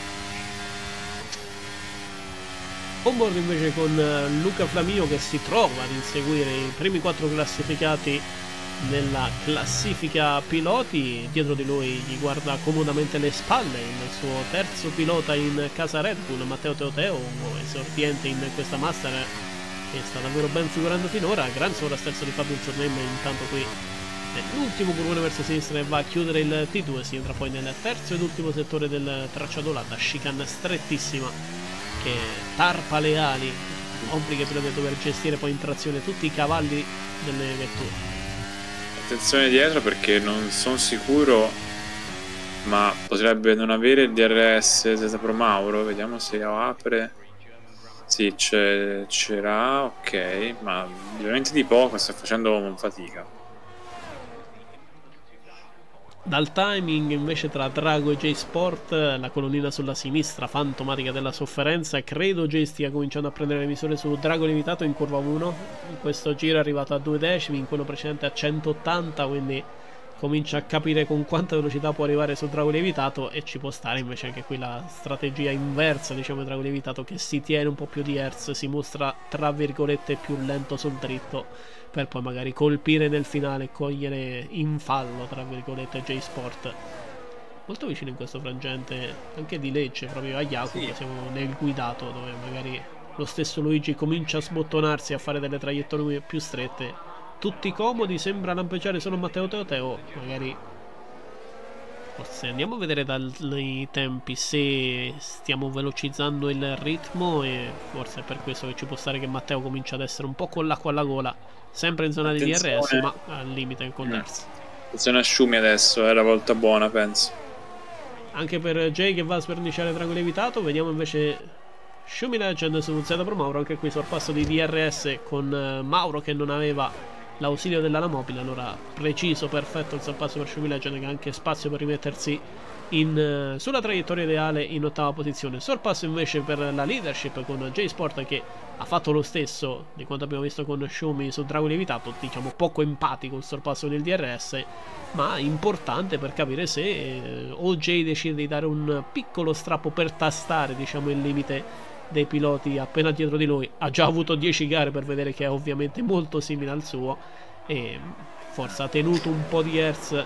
Comboard invece con Luca Flaminio, che si trova ad inseguire i primi 4 classificati nella classifica piloti. Dietro di lui gli guarda comodamente le spalle il suo terzo pilota in casa Red Bull, Matteo Teoteo, esordiente in questa Master, che sta davvero ben figurando finora. Gran sovrasterzo di Fabio il Surname intanto qui nell'ultimo curvone verso sinistra, e va a chiudere il T2. Si entra poi nel terzo ed ultimo settore del tracciato, la chicane strettissima che tarpa le ali, obbliga i piloti a dover gestire poi in trazione tutti i cavalli delle vetture. Attenzione dietro, perché non sono sicuro, ma potrebbe non avere il DRS Zeta Promauro. Vediamo se lo apre. Sì, c'era, ok, ma veramente di poco, sta facendo fatica. Dal timing invece tra Drago e J-Sport, la colonnina sulla sinistra fantomatica della sofferenza. Credo J stia cominciando a prendere le misure su Drago Lievitato in curva 1. In questo giro è arrivato a 2 decimi, in quello precedente a 180, quindi comincia a capire con quanta velocità può arrivare su Drago Lievitato, e ci può stare invece anche qui la strategia inversa, diciamo, di Drago Lievitato, che si tiene un po' più di hertz, si mostra tra virgolette più lento sul dritto, per poi magari colpire nel finale e cogliere in fallo tra virgolette J-Sport. Molto vicino in questo frangente anche Di Legge, proprio a Jacopo, sì. Siamo nel guidato, dove magari lo stesso Luigi comincia a sbottonarsi, a fare delle traiettorie più strette. Tutti comodi, sembra lampeggiare solo Matteo Teoteo, magari. Forse andiamo a vedere dai tempi se stiamo velocizzando il ritmo, e forse è per questo che ci può stare che Matteo comincia ad essere un po' con l'acqua alla gola, sempre in zona di DRS, ma al limite in condarsi. Attenzione a Schumi adesso, è la volta buona, penso. Anche per Jay, che va a sverniciare Drago Lievitato. Vediamo invece Schumi Legend su Zeta Promauro, anche qui sorpasso di DRS con Mauro, che non aveva l'ausilio dell'ala mobile. Allora preciso, perfetto il sorpasso per Schumi Legend, che ha anche spazio per rimettersi sulla traiettoria ideale in 8ª posizione. Sorpasso invece per la leadership con J-Sport, che ha fatto lo stesso di quanto abbiamo visto con Schumi su Drago Lievitato. Diciamo poco empatico il sorpasso nel DRS, ma importante per capire se OJ decide di dare un piccolo strappo per tastare, diciamo, il limite dei piloti appena dietro di lui. Ha già avuto 10 gare per vedere che è ovviamente molto simile al suo, e forse ha tenuto un po' di hertz,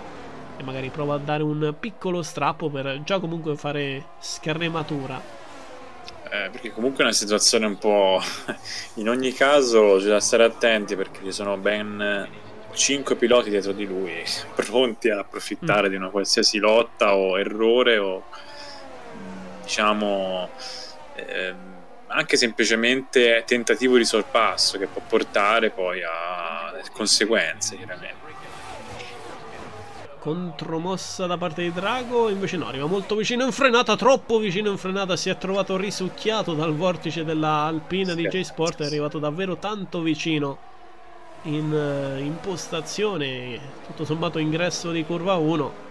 e magari prova a dare un piccolo strappo per già comunque fare scrematura, perché comunque è una situazione un po' in ogni caso c'è da stare attenti, perché ci sono ben 5 piloti dietro di lui pronti ad approfittare di una qualsiasi lotta o errore, o diciamo anche semplicemente tentativo di sorpasso, che può portare poi a conseguenze, chiaramente. Contromossa da parte di Drago, invece no, arriva molto vicino in frenata, troppo vicino in frenata, si è trovato risucchiato dal vortice della Alpina di J-Sport, è arrivato davvero tanto vicino in impostazione, tutto sommato ingresso di curva 1.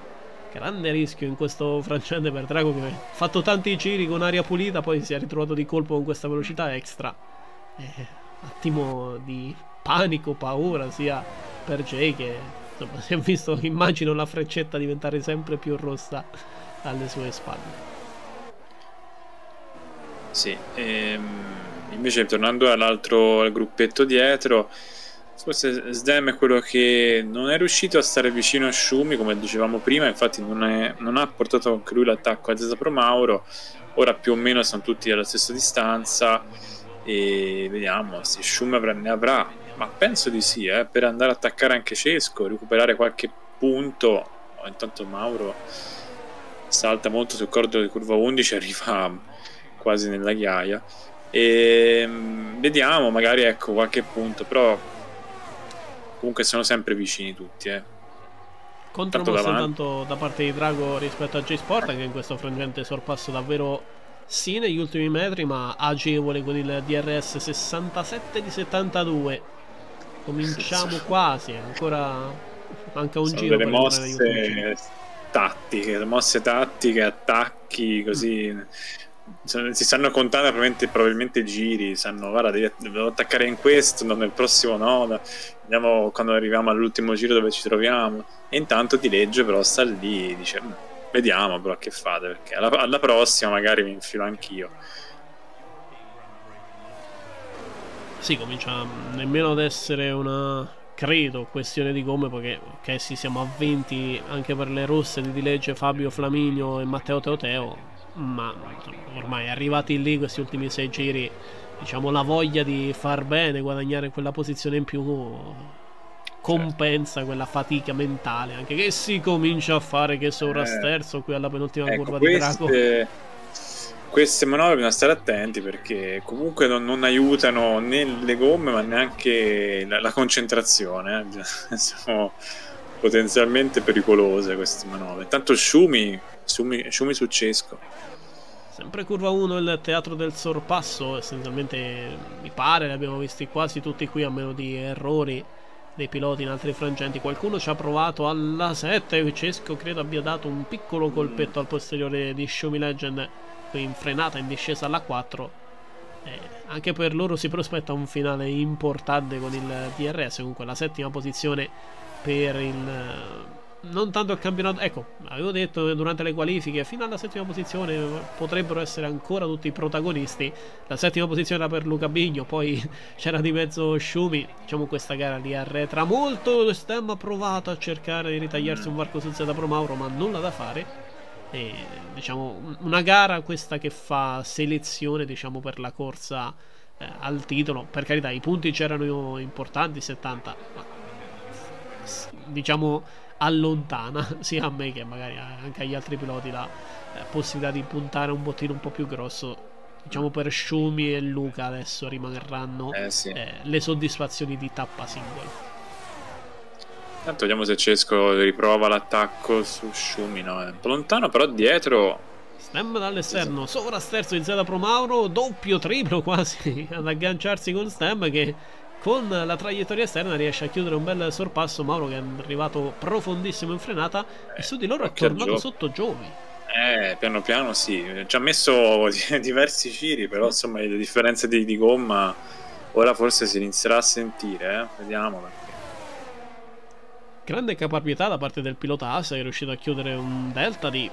Grande rischio in questo frangente per Drago, che ha fatto tanti giri con aria pulita, poi si è ritrovato di colpo con questa velocità extra. Attimo di panico, paura sia per Jay, che insomma si è visto, immagino, la freccetta diventare sempre più rossa alle sue spalle. Sì, invece tornando all'altro gruppetto dietro, forse Stem è quello che non è riuscito a stare vicino a Schumi, come dicevamo prima, infatti non ha portato anche lui l'attacco a Zeta Promauro. Ora più o meno sono tutti alla stessa distanza, e vediamo se Schumi ne avrà, ma penso di sì, per andare ad attaccare anche Cesco, recuperare qualche punto. Intanto Mauro salta molto sul cordo di curva 11, arriva quasi nella ghiaia, e vediamo magari, ecco, qualche punto, però comunque sono sempre vicini tutti. Contromossa intanto da parte di Drago rispetto a J-Sport, che in questo frangente sorpasso davvero sì negli ultimi metri, ma agevole con il DRS, 67 di 72. Cominciamo quasi, ancora manca un giro. Delle mosse tattiche, attacchi così si sanno contare probabilmente giri, sanno guarda devo attaccare in questo, nel prossimo no, vediamo quando arriviamo all'ultimo giro dove ci troviamo. E intanto Di Legge però sta lì, dice vediamo però che fate, perché alla prossima magari mi infilo anch'io. Sì, comincia nemmeno ad essere una, credo, questione di gomme, perché ok, sì, siamo a 20 anche per le rosse di Di Legge, Fabio, Flaminio e Matteo Teoteo, ma ormai arrivati lì questi ultimi 6 giri, diciamo, la voglia di far bene, guadagnare quella posizione in più compensa quella fatica mentale anche che si comincia a fare, che sovrasterzo qui alla penultima curva di Drago. Queste manovre bisogna stare attenti, perché comunque non aiutano né le gomme ma neanche la concentrazione. Sono potenzialmente pericolose queste manovre. Intanto Schumi su Cesco. Sempre curva 1, il teatro del sorpasso. Essenzialmente mi pare li abbiamo visti quasi tutti qui, a meno di errori dei piloti in altri frangenti. Qualcuno ci ha provato alla 7, Cesco credo abbia dato un piccolo colpetto al posteriore di Schumi Legend in frenata, in discesa alla 4. Anche per loro si prospetta un finale importante con il DRS, comunque la 7ª posizione per il, non tanto il campionato, ecco, avevo detto durante le qualifiche, fino alla 7ª posizione potrebbero essere ancora tutti i protagonisti. La 7ª posizione era per Luca Bigno, poi c'era di mezzo Schumi, diciamo questa gara li arretra molto. Stem ha provato a cercare di ritagliarsi un varco su Zeta Promauro, ma nulla da fare. E, diciamo, una gara questa che fa selezione, diciamo, per la corsa al titolo. Per carità, i punti c'erano importanti, 70, ma diciamo allontana sia a me che magari anche agli altri piloti la possibilità di puntare un bottino un po' più grosso. Diciamo per Schumi e Luca adesso rimarranno sì, le soddisfazioni di tappa singola. Intanto vediamo se Cesco riprova l'attacco su Schumi, no? È un po' lontano, però dietro. Stem dall'esterno, sovrasterzo di Zeta Promauro, doppio, triplo quasi ad agganciarsi con Stem, che con la traiettoria esterna riesce a chiudere un bel sorpasso. Mauro che è arrivato profondissimo in frenata e su di loro è tornato sotto Giovi. Piano piano sì, ci ha messo diversi giri, però insomma le differenze di gomma ora forse si inizierà a sentire, vediamo. Grande caparbietà da parte del pilota Asa, che è riuscito a chiudere un delta di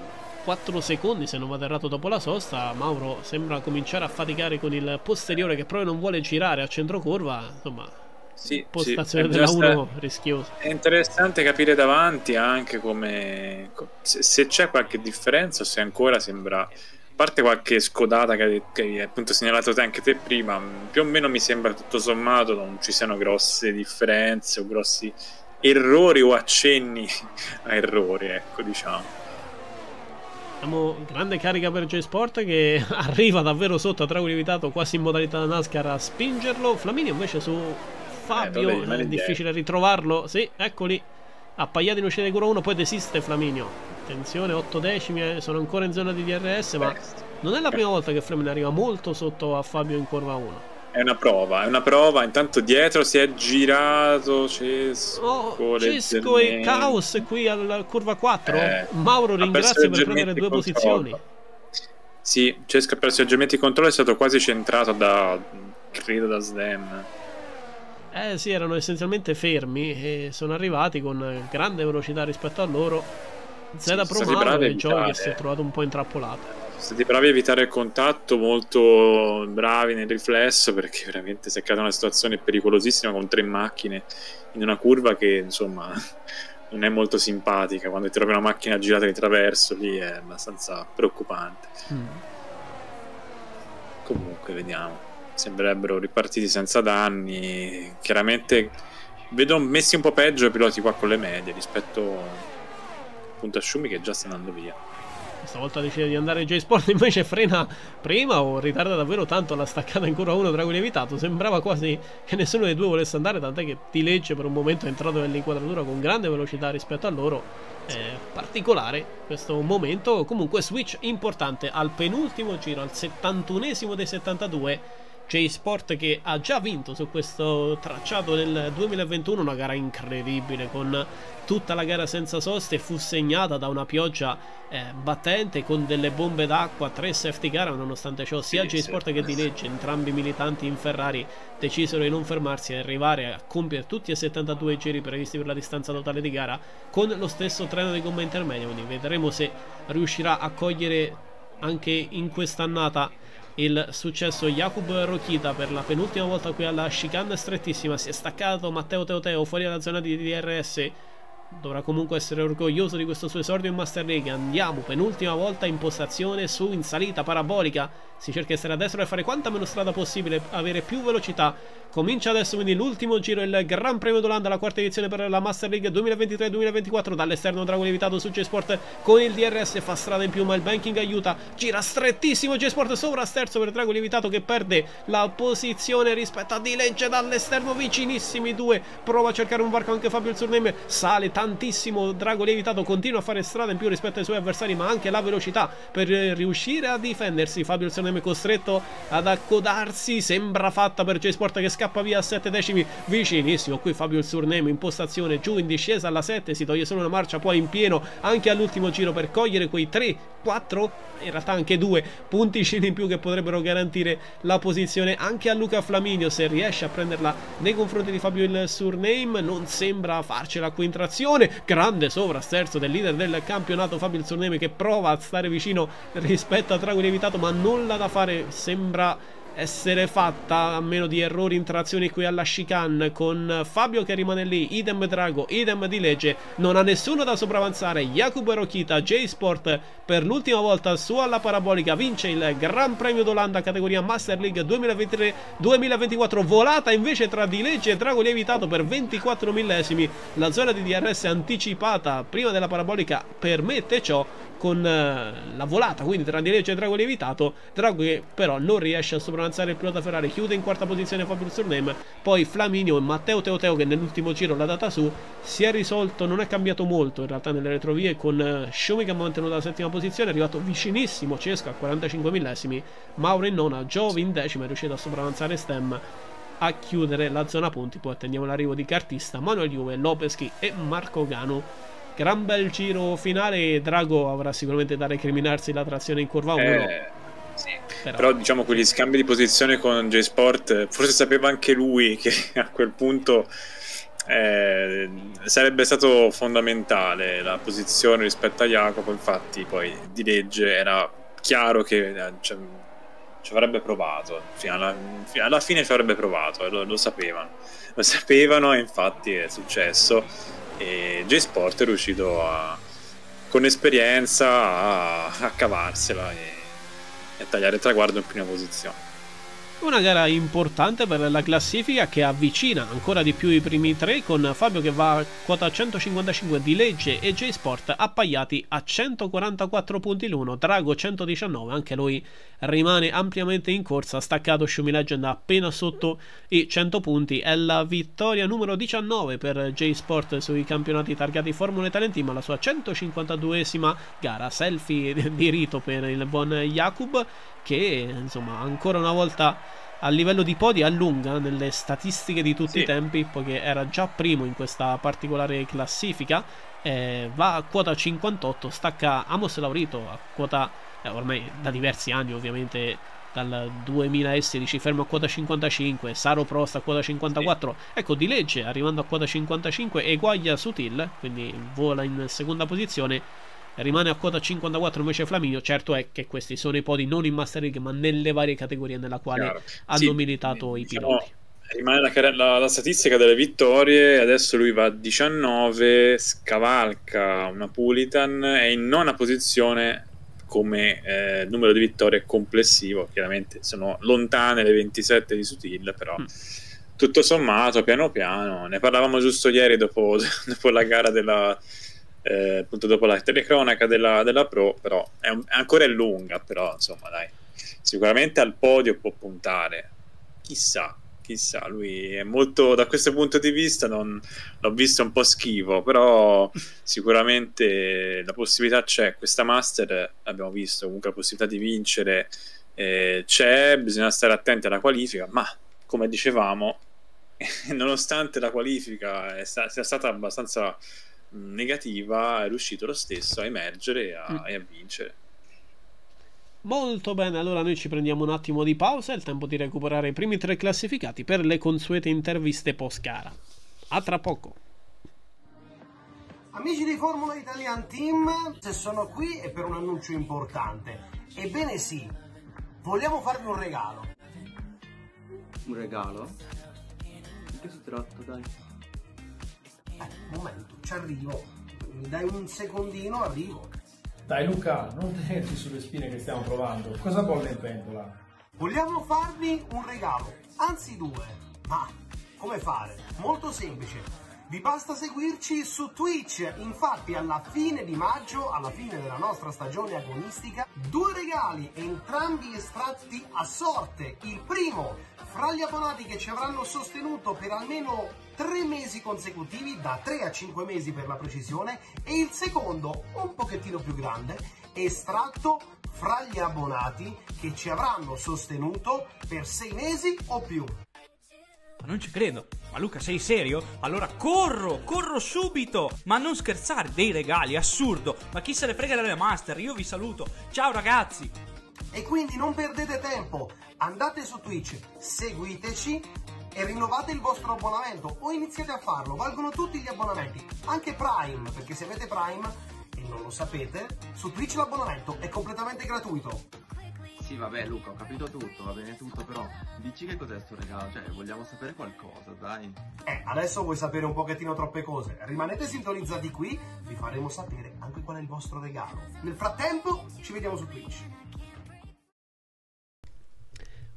4 secondi se non vado errato dopo la sosta. Mauro sembra cominciare a faticare con il posteriore che proprio non vuole girare a centrocorva, insomma sì, postazione della 1 rischiosa. È interessante capire davanti anche come se c'è qualche differenza, o se ancora sembra, a parte qualche scodata che hai appunto segnalato anche te prima, più o meno mi sembra tutto sommato non ci siano grosse differenze o grossi errori o accenni a errori, ecco, diciamo. Siamo grande carica per J-Sport che arriva davvero sotto a Drago Lievitato, quasi in modalità NASCAR, a spingerlo. Flaminio invece su Fabio, è difficile ritrovarlo. Sì, eccoli, appaiato in uscita di curva 1, poi desiste Flaminio. Attenzione, 8 decimi, sono ancora in zona di DRS, ma non è la prima volta che Flaminio arriva molto sotto a Fabio in curva 1. È una prova, intanto dietro si è girato Cesco, Cesco e Caos qui alla curva 4, Mauro ringrazia per prendere 2 posizioni. Sì, Cesco ha perso leggermente il controllo, è stato quasi centrato credo da Stem. Sì, erano essenzialmente fermi e sono arrivati con grande velocità rispetto a loro. Zeta Promauro e Giovi che si è trovato un po' intrappolato. Sono stati bravi a evitare il contatto, molto bravi nel riflesso, perché veramente si è creata una situazione pericolosissima con 3 macchine in una curva che insomma non è molto simpatica. Quando ti trovi una macchina girata di traverso lì è abbastanza preoccupante. Comunque vediamo, sembrerebbero ripartiti senza danni. Chiaramente vedo messi un po' peggio i piloti qua con le medie rispetto appunto a Schumi, che già sta andando via. Questa volta decide di andare J-Sport, invece frena prima o ritarda davvero tanto la staccata in curva 1 Drago Lievitato. Sembrava quasi che nessuno dei due volesse andare, tant'è che Di Legge per un momento è entrato nell'inquadratura con grande velocità rispetto a loro. Particolare questo momento, comunque switch importante al penultimo giro, al 71esimo dei 72, J-Sport che ha già vinto su questo tracciato del 2021 una gara incredibile, con tutta la gara senza soste, fu segnata da una pioggia battente con delle bombe d'acqua, 3 safety car, ma nonostante ciò sia J-Sport che Di Legge, entrambi militanti in Ferrari, decisero di non fermarsi e arrivare a compiere tutti e 72 giri previsti per la distanza totale di gara con lo stesso treno di gomma intermedia. Quindi vedremo se riuscirà a cogliere anche in quest'annata il successo Jakub Rokita. Per la penultima volta qui alla chicane strettissima si è staccato Matteo Teoteo fuori dalla zona di DRS, dovrà comunque essere orgoglioso di questo suo esordio in Master League. Andiamo, penultima volta, impostazione su in salita parabolica, si cerca di stare a destra e fare quanta meno strada possibile, avere più velocità. Comincia adesso quindi l'ultimo giro, il Gran Premio d'Olanda, la quarta edizione per la Master League 2023-2024. Dall'esterno Drago Lievitato su J-Sport con il DRS, fa strada in più ma il banking aiuta, gira strettissimo J-Sport sopra sterzo per Drago Lievitato che perde la posizione rispetto a Di Legge. Dall'esterno vicinissimi due, prova a cercare un varco anche Fabio il Surname, sale tantissimo Drago Lievitato, continua a fare strada in più rispetto ai suoi avversari ma anche la velocità per riuscire a difendersi. Fabio il Surname costretto ad accodarsi, sembra fatta per J-Sport che scappa via a 7 decimi, vicinissimo qui Fabio il Surname in postazione, giù in discesa alla 7, si toglie solo una marcia, poi in pieno anche all'ultimo giro per cogliere quei 3, 4, in realtà anche 2 punticini in più che potrebbero garantire la posizione anche a Luca Flaminio, se riesce a prenderla nei confronti di Fabio il Surname. Non sembra farcela qui in trazione, grande sovrasterzo del leader del campionato Fabio il Surname che prova a stare vicino rispetto a Drago Lievitato ma nulla da fare, sembra essere fatta a meno di errori in trazione qui alla chicane, con Fabio che rimane lì, idem Drago, idem Di Legge, non ha nessuno da sopravanzare. Jakub Rokita, J-Sport per l'ultima volta su alla parabolica, vince il Gran Premio d'Olanda categoria Master League 2023-2024. Volata invece tra Di Legge e Drago Lievitato per 24 millesimi, la zona di DRS anticipata prima della parabolica permette ciò, con la volata quindi tra Di Legge e Drago Lievitato. Drago che però non riesce a sopravvivere il pilota Ferrari, chiude in quarta posizione Fabio il Surname, poi Flaminio e Matteo Teoteo che nell'ultimo giro l'ha data su, si è risolto, non è cambiato molto in realtà nelle retrovie, con Schumi che ha mantenuto la settima posizione, è arrivato vicinissimo Cesco a 45 millesimi, Mauro in nona, Giovi in decima, è riuscito a sopravanzare Stem a chiudere la zona punti. Poi attendiamo l'arrivo di Cartista, Manuel Juve, Lopeschi e Marco Ganu. Gran bel giro finale, Drago avrà sicuramente da recriminarsi la trazione in curva 1. Sì, però diciamo quegli scambi di posizione con J-Sport, forse sapeva anche lui che a quel punto sarebbe stato fondamentale la posizione rispetto a Jacopo. Infatti poi Di Legge era chiaro che ci avrebbe provato, alla fine ci avrebbe provato, lo sapevano e infatti è successo, e J-Sport è riuscito con esperienza a cavarsela e tagliare il traguardo in prima posizione. Una gara importante per la classifica che avvicina ancora di più i primi tre, con Fabio che va a quota 155, Di Legge e J-Sport appaiati a 144 punti l'uno, Drago 119, anche lui rimane ampiamente in corsa, staccato Schumi Legend appena sotto i 100 punti. È la vittoria numero 19 per J-Sport sui campionati targati Formula Italian Team, la sua 152esima gara, selfie di rito per il buon Jakub che insomma ancora una volta a livello di podi allunga nelle statistiche di tutti i tempi, poiché era già primo in questa particolare classifica. Va a quota 58, stacca Amos Laurito a quota ormai da diversi anni, ovviamente dal 2016 fermo a quota 55, Saro Prost a quota 54, ecco Di Legge arrivando a quota 55 eguaglia Sutil, quindi vola in seconda posizione, rimane a quota 54 invece Flaminio. Certo è che questi sono i podi non in Master League ma nelle varie categorie nella quale hanno militato i piloti. Rimane la statistica delle vittorie, adesso lui va a 19, scavalca una Pulitan, è in nona posizione come numero di vittorie complessivo, chiaramente sono lontane le 27 di Sutil, però tutto sommato piano piano, ne parlavamo giusto ieri dopo la gara della appunto dopo la telecronaca della Pro, però è ancora lunga, però insomma dai, sicuramente al podio può puntare, chissà, lui è molto, da questo punto di vista l'ho visto un po' schivo, però sicuramente la possibilità c'è, questa Master l'abbiamo visto, comunque la possibilità di vincere Bisogna stare attenti alla qualifica, ma come dicevamo, nonostante la qualifica sia stata abbastanza negativa, è riuscito lo stesso a emergere e a vincere. Molto bene, allora noi ci prendiamo un attimo di pausa, è il tempo di recuperare i primi tre classificati per le consuete interviste post-gara. A tra poco. Amici di Formula Italian Team, se sono qui è per un annuncio importante. Ebbene sì, vogliamo farvi un regalo. Un regalo? Di che si tratta, dai? Un momento, ci arrivo. Mi dai un secondino, arrivo. Dai Luca, non tenerti sulle spine che stiamo provando. Cosa bolle in pentola? Vogliamo farvi un regalo, anzi due. Ma come fare? Molto semplice. Vi basta seguirci su Twitch. Infatti alla fine di maggio, alla fine della nostra stagione agonistica, due regali, entrambi estratti a sorte. Il primo, fra gli abbonati che ci avranno sostenuto per almeno 3 mesi consecutivi, da 3 a 5 mesi per la precisione, e il secondo, un pochettino più grande, estratto fra gli abbonati che ci avranno sostenuto per 6 mesi o più. Ma non ci credo, ma Luca sei serio? Allora corro subito, ma non scherzare, dei regali, assurdo, ma chi se ne frega della Master, io vi saluto, ciao ragazzi! E quindi non perdete tempo, andate su Twitch, seguiteci e rinnovate il vostro abbonamento, o iniziate a farlo, valgono tutti gli abbonamenti, anche Prime, perché se avete Prime e non lo sapete, su Twitch l'abbonamento è completamente gratuito. Sì vabbè Luca, ho capito tutto, va bene tutto, però dici che cos'è sto regalo, cioè vogliamo sapere qualcosa, dai. Adesso vuoi sapere un pochettino troppe cose, rimanete sintonizzati qui, vi faremo sapere anche qual è il vostro regalo. Nel frattempo ci vediamo su Twitch.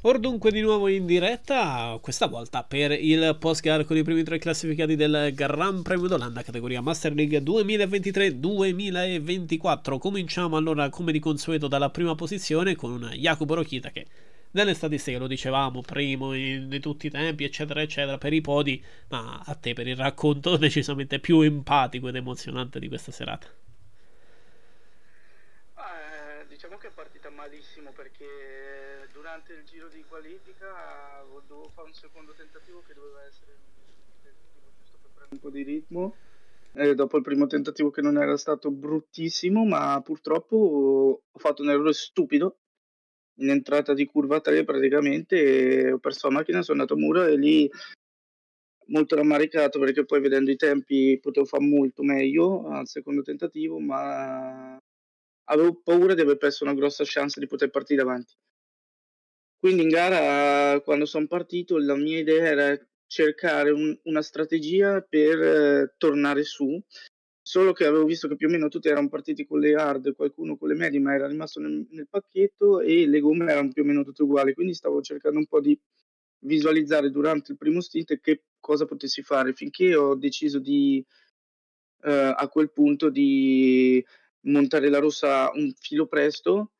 Or dunque di nuovo in diretta, questa volta per il post-gara con i primi tre classificati del Gran Premio d'Olanda categoria Master League 2023-2024. Cominciamo allora come di consueto dalla prima posizione con un Jacopo Rocchita che nelle statistiche, lo dicevamo, primo di tutti i tempi eccetera eccetera per i podi, ma a te per il racconto decisamente più empatico ed emozionante di questa serata. Diciamo che è partita malissimo perché durante il giro di qualifica dovevo fare un secondo tentativo che doveva essere un tentativo giusto per prendere un po' di ritmo, dopo il primo tentativo che non era stato bruttissimo, ma purtroppo ho fatto un errore stupido in entrata di curva 3 praticamente e ho perso la macchina, sono andato a muro e lì molto rammaricato perché poi vedendo i tempi potevo fare molto meglio al secondo tentativo, ma avevo paura di aver perso una grossa chance di poter partire avanti. Quindi in gara, quando sono partito, la mia idea era cercare una strategia per tornare su, solo che avevo visto che più o meno tutti erano partiti con le hard, qualcuno con le medie, ma era rimasto nel pacchetto e le gomme erano più o meno tutte uguali, quindi stavo cercando un po' di visualizzare durante il primo stint che cosa potessi fare, finché ho deciso di, a quel punto, di montare la rossa un filo presto,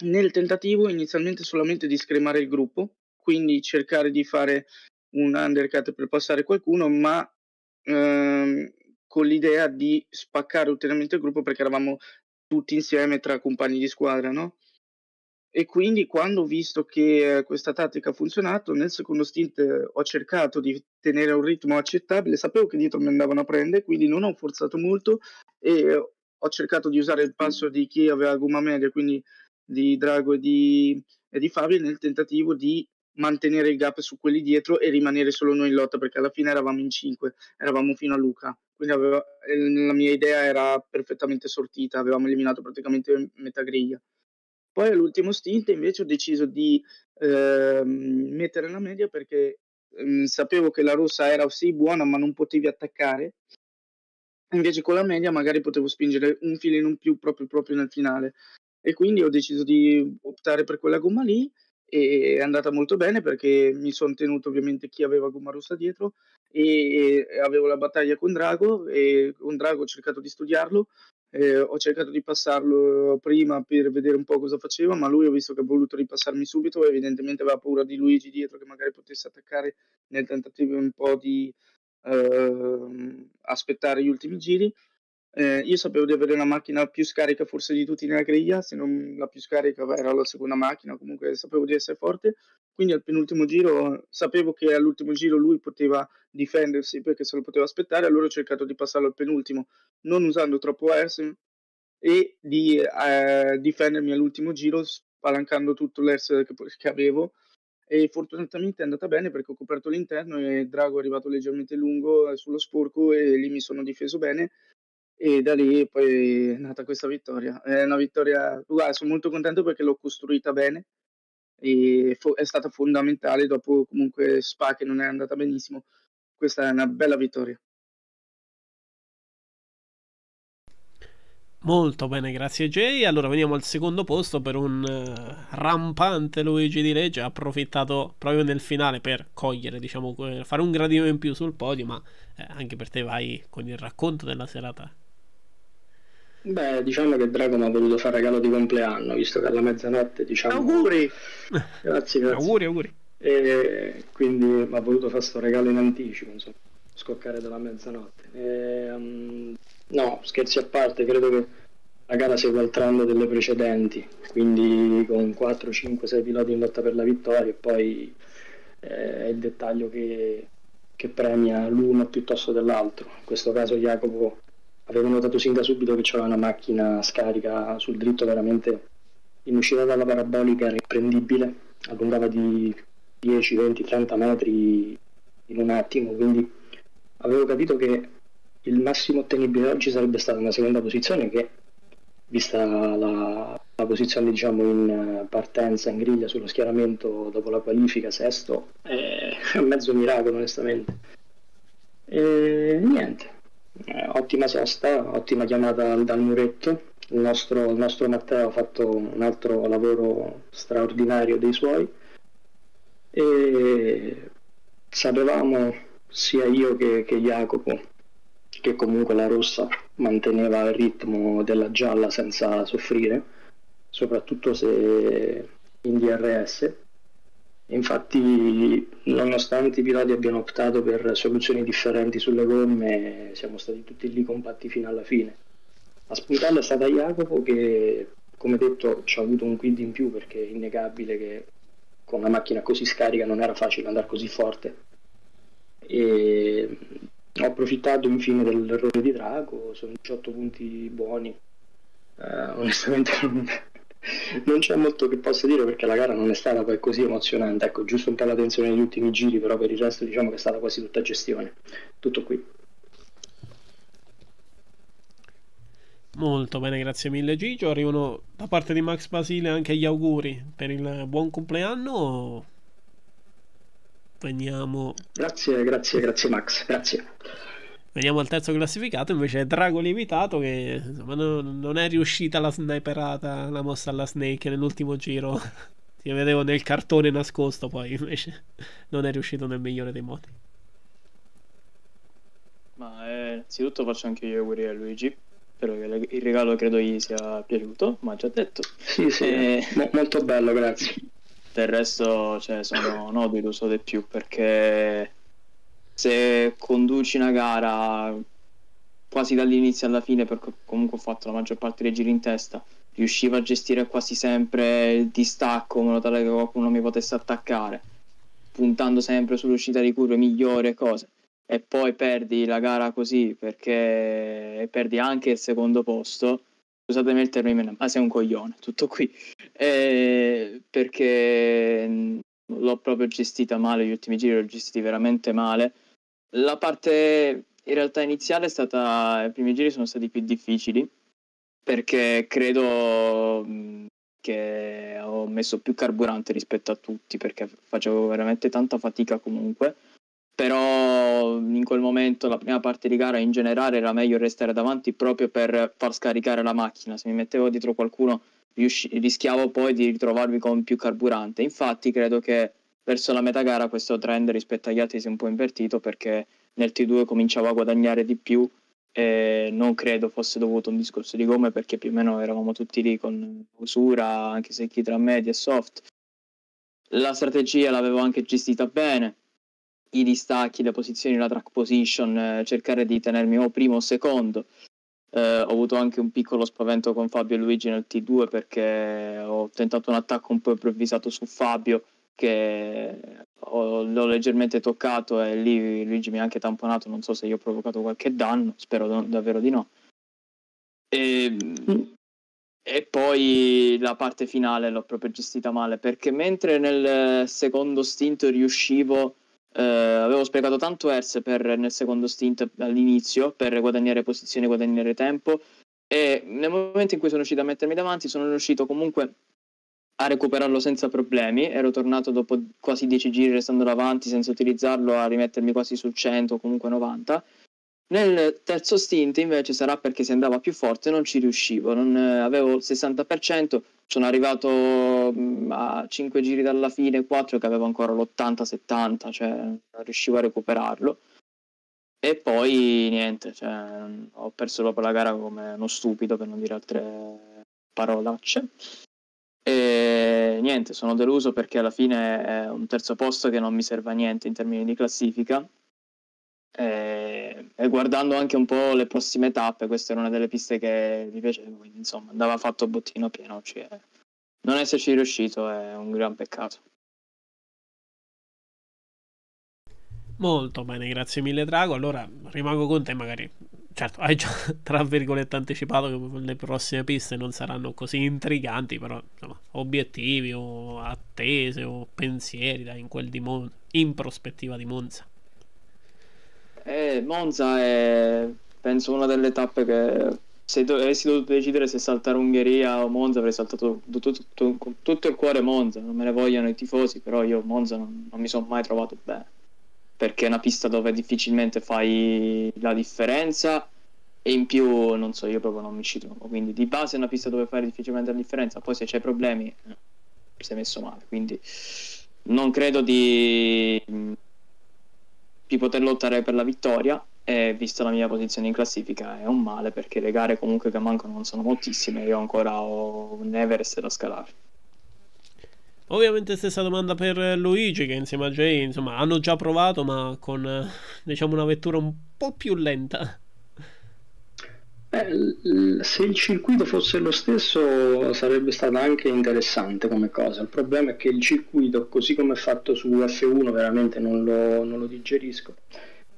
nel tentativo inizialmente solamente di scremare il gruppo, quindi cercare di fare un undercut per passare qualcuno, ma con l'idea di spaccare ulteriormente il gruppo perché eravamo tutti insieme tra compagni di squadra, no? E quindi quando ho visto che questa tattica ha funzionato, nel secondo stint ho cercato di tenere un ritmo accettabile, sapevo che dietro mi andavano a prendere, quindi non ho forzato molto e ho cercato di usare il passo di chi aveva gomma media, quindi di Drago e di Fabio, nel tentativo di mantenere il gap su quelli dietro e rimanere solo noi in lotta, perché alla fine eravamo in 5, eravamo fino a Luca, quindi la mia idea era perfettamente sortita, avevamo eliminato praticamente metà griglia. Poi all'ultimo stint invece ho deciso di mettere la media perché sapevo che la rossa era sì buona ma non potevi attaccare, invece con la media magari potevo spingere un filo in un più proprio nel finale, e quindi ho deciso di optare per quella gomma lì e è andata molto bene perché mi sono tenuto ovviamente chi aveva gomma rossa dietro e avevo la battaglia con Drago e con Drago ho cercato di studiarlo. Ho cercato di passarlo prima per vedere un po' cosa faceva, ma lui ho visto che ha voluto ripassarmi subito, evidentemente aveva paura di Luigi dietro che magari potesse attaccare nel tentativo un po' di aspettare gli ultimi giri, Io sapevo di avere una macchina più scarica forse di tutti nella griglia, se non la più scarica era la seconda macchina, comunque sapevo di essere forte, quindi al penultimo giro sapevo che all'ultimo giro lui poteva difendersi perché se lo poteva aspettare, allora ho cercato di passarlo al penultimo, non usando troppo ERS e di difendermi all'ultimo giro spalancando tutto l'ERS che avevo, e fortunatamente è andata bene perché ho coperto l'interno e Drago è arrivato leggermente lungo sullo sporco e lì mi sono difeso bene. E da lì poi è nata questa vittoria. È una vittoria, guarda, sono molto contento perché l'ho costruita bene e è stata fondamentale dopo comunque Spa che non è andata benissimo. Questa è una bella vittoria. Molto bene, grazie Jay. Allora veniamo al secondo posto per un rampante Luigi Di Legge, ha approfittato proprio nel finale per cogliere, diciamo, fare un gradino in più sul podio, ma anche per te vai con il racconto della serata. Beh, diciamo che Drago mi ha voluto fare regalo di compleanno, visto che alla mezzanotte, diciamo... Auguri! Grazie, grazie. Auguri, auguri. E quindi mi ha voluto fare sto regalo in anticipo, insomma, scoccare dalla mezzanotte. E, no, scherzi a parte, credo che la gara segua il trend delle precedenti, quindi con 4, 5, 6 piloti in lotta per la vittoria, e poi è il dettaglio che premia l'uno piuttosto dell'altro. In questo caso Jacopo aveva notato sin da subito che c'era una macchina scarica sul dritto, veramente in uscita dalla parabolica riprendibile, allungava di 10, 20, 30 metri in un attimo, quindi avevo capito che il massimo ottenibile oggi sarebbe stata una seconda posizione che, vista la posizione, diciamo, in partenza, in griglia, sullo schieramento dopo la qualifica, sesto, è un mezzo miracolo onestamente. E niente, ottima sosta, ottima chiamata dal muretto, il nostro Matteo ha fatto un altro lavoro straordinario dei suoi, e sapevamo sia io che Jacopo che comunque la rossa manteneva il ritmo della gialla senza soffrire, soprattutto se in DRS. Infatti, nonostante i piloti abbiano optato per soluzioni differenti sulle gomme, siamo stati tutti lì compatti fino alla fine. A spuntarla è stata Jacopo che, come detto, ci ha avuto un quid in più, perché è innegabile che con una macchina così scarica non era facile andare così forte. E ho approfittato infine dell'errore di Drago, sono 18 punti buoni. Onestamente non c'è molto che posso dire perché la gara non è stata poi così emozionante, ecco, giusto un po' la tensione negli ultimi giri, però per il resto diciamo che è stata quasi tutta gestione. Tutto qui. Molto bene, grazie mille Gigio. Arrivano da parte di Max Basile anche gli auguri per il buon compleanno. Veniamo... Grazie, grazie, grazie Max, grazie. Veniamo al terzo classificato, invece è Drago Lievitato che insomma, non è riuscita la sniperata, la mossa alla Snake nell'ultimo giro. Ti vedevo nel cartone nascosto, poi invece non è riuscito nel migliore dei modi. Ma innanzitutto faccio anche io gli auguri a Luigi. Spero che il regalo credo gli sia piaciuto, ma già detto. Sì, sì, molto bello, grazie. Del resto, cioè, sono no, deluso di più, perché se conduci una gara quasi dall'inizio alla fine, perché comunque ho fatto la maggior parte dei giri in testa, riuscivo a gestire quasi sempre il distacco in modo tale che qualcuno mi potesse attaccare, puntando sempre sull'uscita di curve migliore, cose, e poi perdi la gara così, perché perdi anche il secondo posto. Scusatemi il termine, ma sei un coglione, tutto qui. Perché l'ho proprio gestita male, gli ultimi giri li ho gestiti veramente male. La parte in realtà iniziale è stata, i primi giri sono stati più difficili, perché credo che ho messo più carburante rispetto a tutti, perché facevo veramente tanta fatica comunque. Però in quel momento la prima parte di gara in generale era meglio restare davanti proprio per far scaricare la macchina. Se mi mettevo dietro qualcuno rischiavo poi di ritrovarmi con più carburante. Infatti credo che verso la metà gara questo trend rispetto agli altri si è un po' invertito, perché nel T2 cominciavo a guadagnare di più e non credo fosse dovuto a un discorso di gomme, perché più o meno eravamo tutti lì con usura, anche se chi tra media e soft. La strategia l'avevo anche gestita bene, i distacchi, le posizioni, la track position, cercare di tenermi o primo o secondo. Ho avuto anche un piccolo spavento con Fabio e Luigi nel T2 perché ho tentato un attacco un po' improvvisato su Fabio che l'ho leggermente toccato e lì Luigi mi ha anche tamponato, non so se io ho provocato qualche danno, spero davvero di no. E poi la parte finale l'ho proprio gestita male perché mentre nel secondo stint riuscivo, avevo sprecato tanto hertz nel secondo stint all'inizio per guadagnare posizioni, guadagnare tempo, e nel momento in cui sono riuscito a mettermi davanti sono riuscito comunque a recuperarlo senza problemi. Ero tornato dopo quasi 10 giri restando davanti senza utilizzarlo a rimettermi quasi sul 100 o comunque 90. Nel terzo stint invece sarà perché si andava più forte, non ci riuscivo, non avevo il 60%, sono arrivato a 5 giri dalla fine, 4 che avevo ancora l'80-70, cioè non riuscivo a recuperarlo. E poi niente, cioè, ho perso dopo la gara come uno stupido, per non dire altre parolacce. E niente, sono deluso perché alla fine è un terzo posto che non mi serve a niente in termini di classifica. E guardando anche un po' le prossime tappe, questa era una delle piste che mi piaceva, quindi insomma andava fatto bottino pieno, cioè, non esserci riuscito è un gran peccato. Molto bene, grazie mille Drago. Allora rimango con te, magari, certo, hai già tra virgolette anticipato che le prossime piste non saranno così intriganti, però insomma, obiettivi o attese o pensieri in quel di in prospettiva di Monza. Monza è penso una delle tappe che se avessi dovuto decidere se saltare Ungheria o Monza avrei saltato tutto il cuore Monza, non me ne vogliono i tifosi, però io Monza non mi sono mai trovato bene perché è una pista dove difficilmente fai la differenza e in più non so, io proprio non mi ci trovo, quindi di base è una pista dove fare difficilmente la differenza, poi se c'è problemi si è messo male, quindi non credo di poter lottare per la vittoria e vista la mia posizione in classifica è un male perché le gare comunque che mancano non sono moltissime, io ancora ho un Everest da scalare. Ovviamente stessa domanda per Luigi che insieme a Jay insomma hanno già provato ma con diciamo una vettura un po' più lenta. Se il circuito fosse lo stesso sarebbe stata anche interessante come cosa, il problema è che il circuito così come è fatto su F1 veramente non lo digerisco,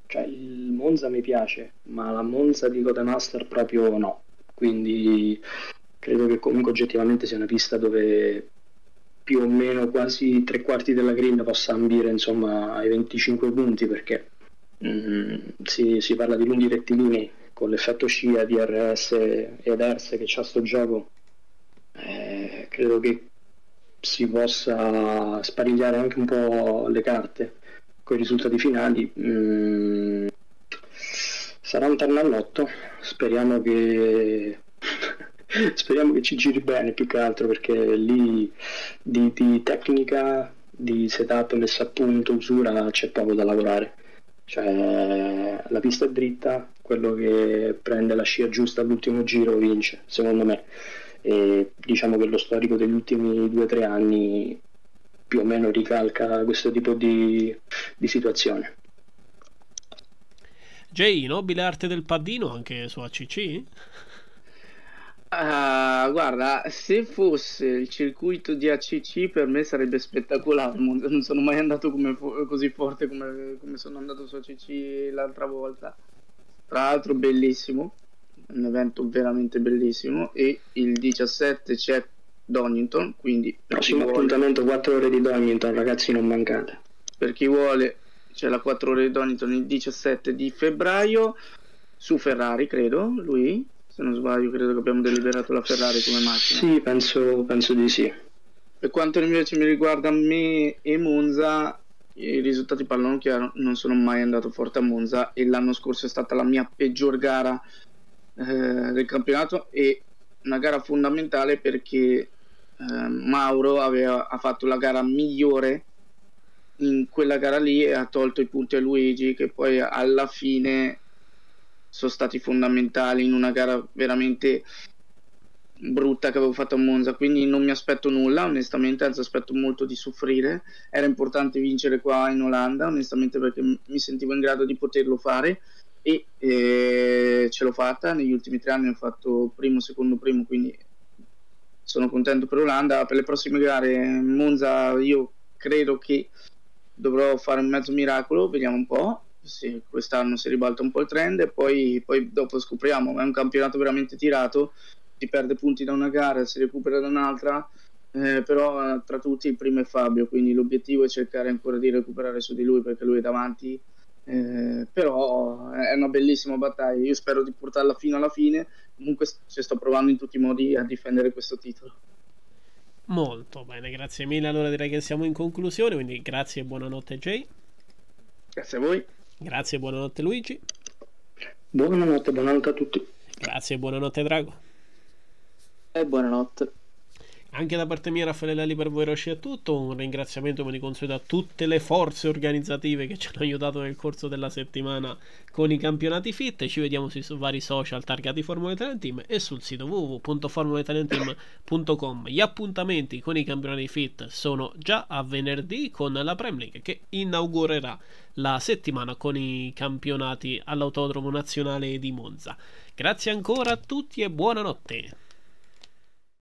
cioè il Monza mi piace ma la Monza di Codemasters proprio no, quindi credo che comunque oggettivamente sia una pista dove più o meno quasi tre quarti della griglia possa ambire insomma ai 25 punti perché si parla di lunghi rettilinei con l'effetto scia, DRS ed ERS che c'ha sto gioco, credo che si possa sparigliare anche un po' le carte con i risultati finali. Sarà un tannallotto, speriamo che ci giri bene più che altro perché lì di tecnica, di setup, messa a punto, usura c'è poco da lavorare, cioè la pista è dritta, quello che prende la scia giusta all'ultimo giro vince, secondo me. E diciamo che lo storico degli ultimi 2-3 anni più o meno ricalca questo tipo di situazione. Jay, nobile arte del paddino anche su ACC? Guarda, se fosse il circuito di ACC per me sarebbe spettacolare, non sono mai andato così forte come sono andato su ACC l'altra volta. Tra l'altro bellissimo, un evento veramente bellissimo, e il 17 c'è Donington, quindi prossimo appuntamento 4 ore di Donington, ragazzi non mancate. Per chi vuole c'è la 4 ore di Donington il 17 di febbraio su Ferrari, credo, lui, se non sbaglio credo che abbiamo deliberato la Ferrari come macchina. Sì, penso di sì. Per quanto invece mi riguarda me e Monza, i risultati parlano chiaro, non sono mai andato forte a Monza e l'anno scorso è stata la mia peggior gara del campionato e una gara fondamentale perché Mauro ha fatto la gara migliore in quella gara lì e ha tolto i punti a Luigi che poi alla fine sono stati fondamentali in una gara veramente brutta che avevo fatto a Monza, quindi non mi aspetto nulla onestamente, anzi aspetto molto di soffrire. Era importante vincere qua in Olanda onestamente perché mi sentivo in grado di poterlo fare e ce l'ho fatta. Negli ultimi 3 anni ho fatto primo, secondo, primo, quindi sono contento per l'Olanda. Per le prossime gare, Monza, io credo che dovrò fare un mezzo miracolo, vediamo un po' se quest'anno si ribalta un po' il trend, e poi dopo scopriamo. È un campionato veramente tirato, si perde punti da una gara, si recupera da un'altra, però tra tutti il primo è Fabio, quindi l'obiettivo è cercare ancora di recuperare su di lui, perché lui è davanti. Però è una bellissima battaglia, io spero di portarla fino alla fine. Comunque ci sto provando in tutti i modi a difendere questo titolo. Molto bene, grazie mille. Allora direi che siamo in conclusione, quindi grazie e buonanotte Jay. Grazie a voi. Grazie e buonanotte Luigi. Buonanotte, buonanotte a tutti. Grazie e buonanotte Drago. E buonanotte. Anche da parte mia, Raffaele Lali, per voi Roshi è tutto. Un ringraziamento come di consueto a tutte le forze organizzative che ci hanno aiutato nel corso della settimana con i campionati fit. Ci vediamo sui vari social targati Formula Italian Team e sul sito www.formulaitalianteam.com. Gli appuntamenti con i campionati fit sono già a venerdì con la Prem League, che inaugurerà la settimana con i campionati all'Autodromo Nazionale di Monza. Grazie ancora a tutti e buonanotte.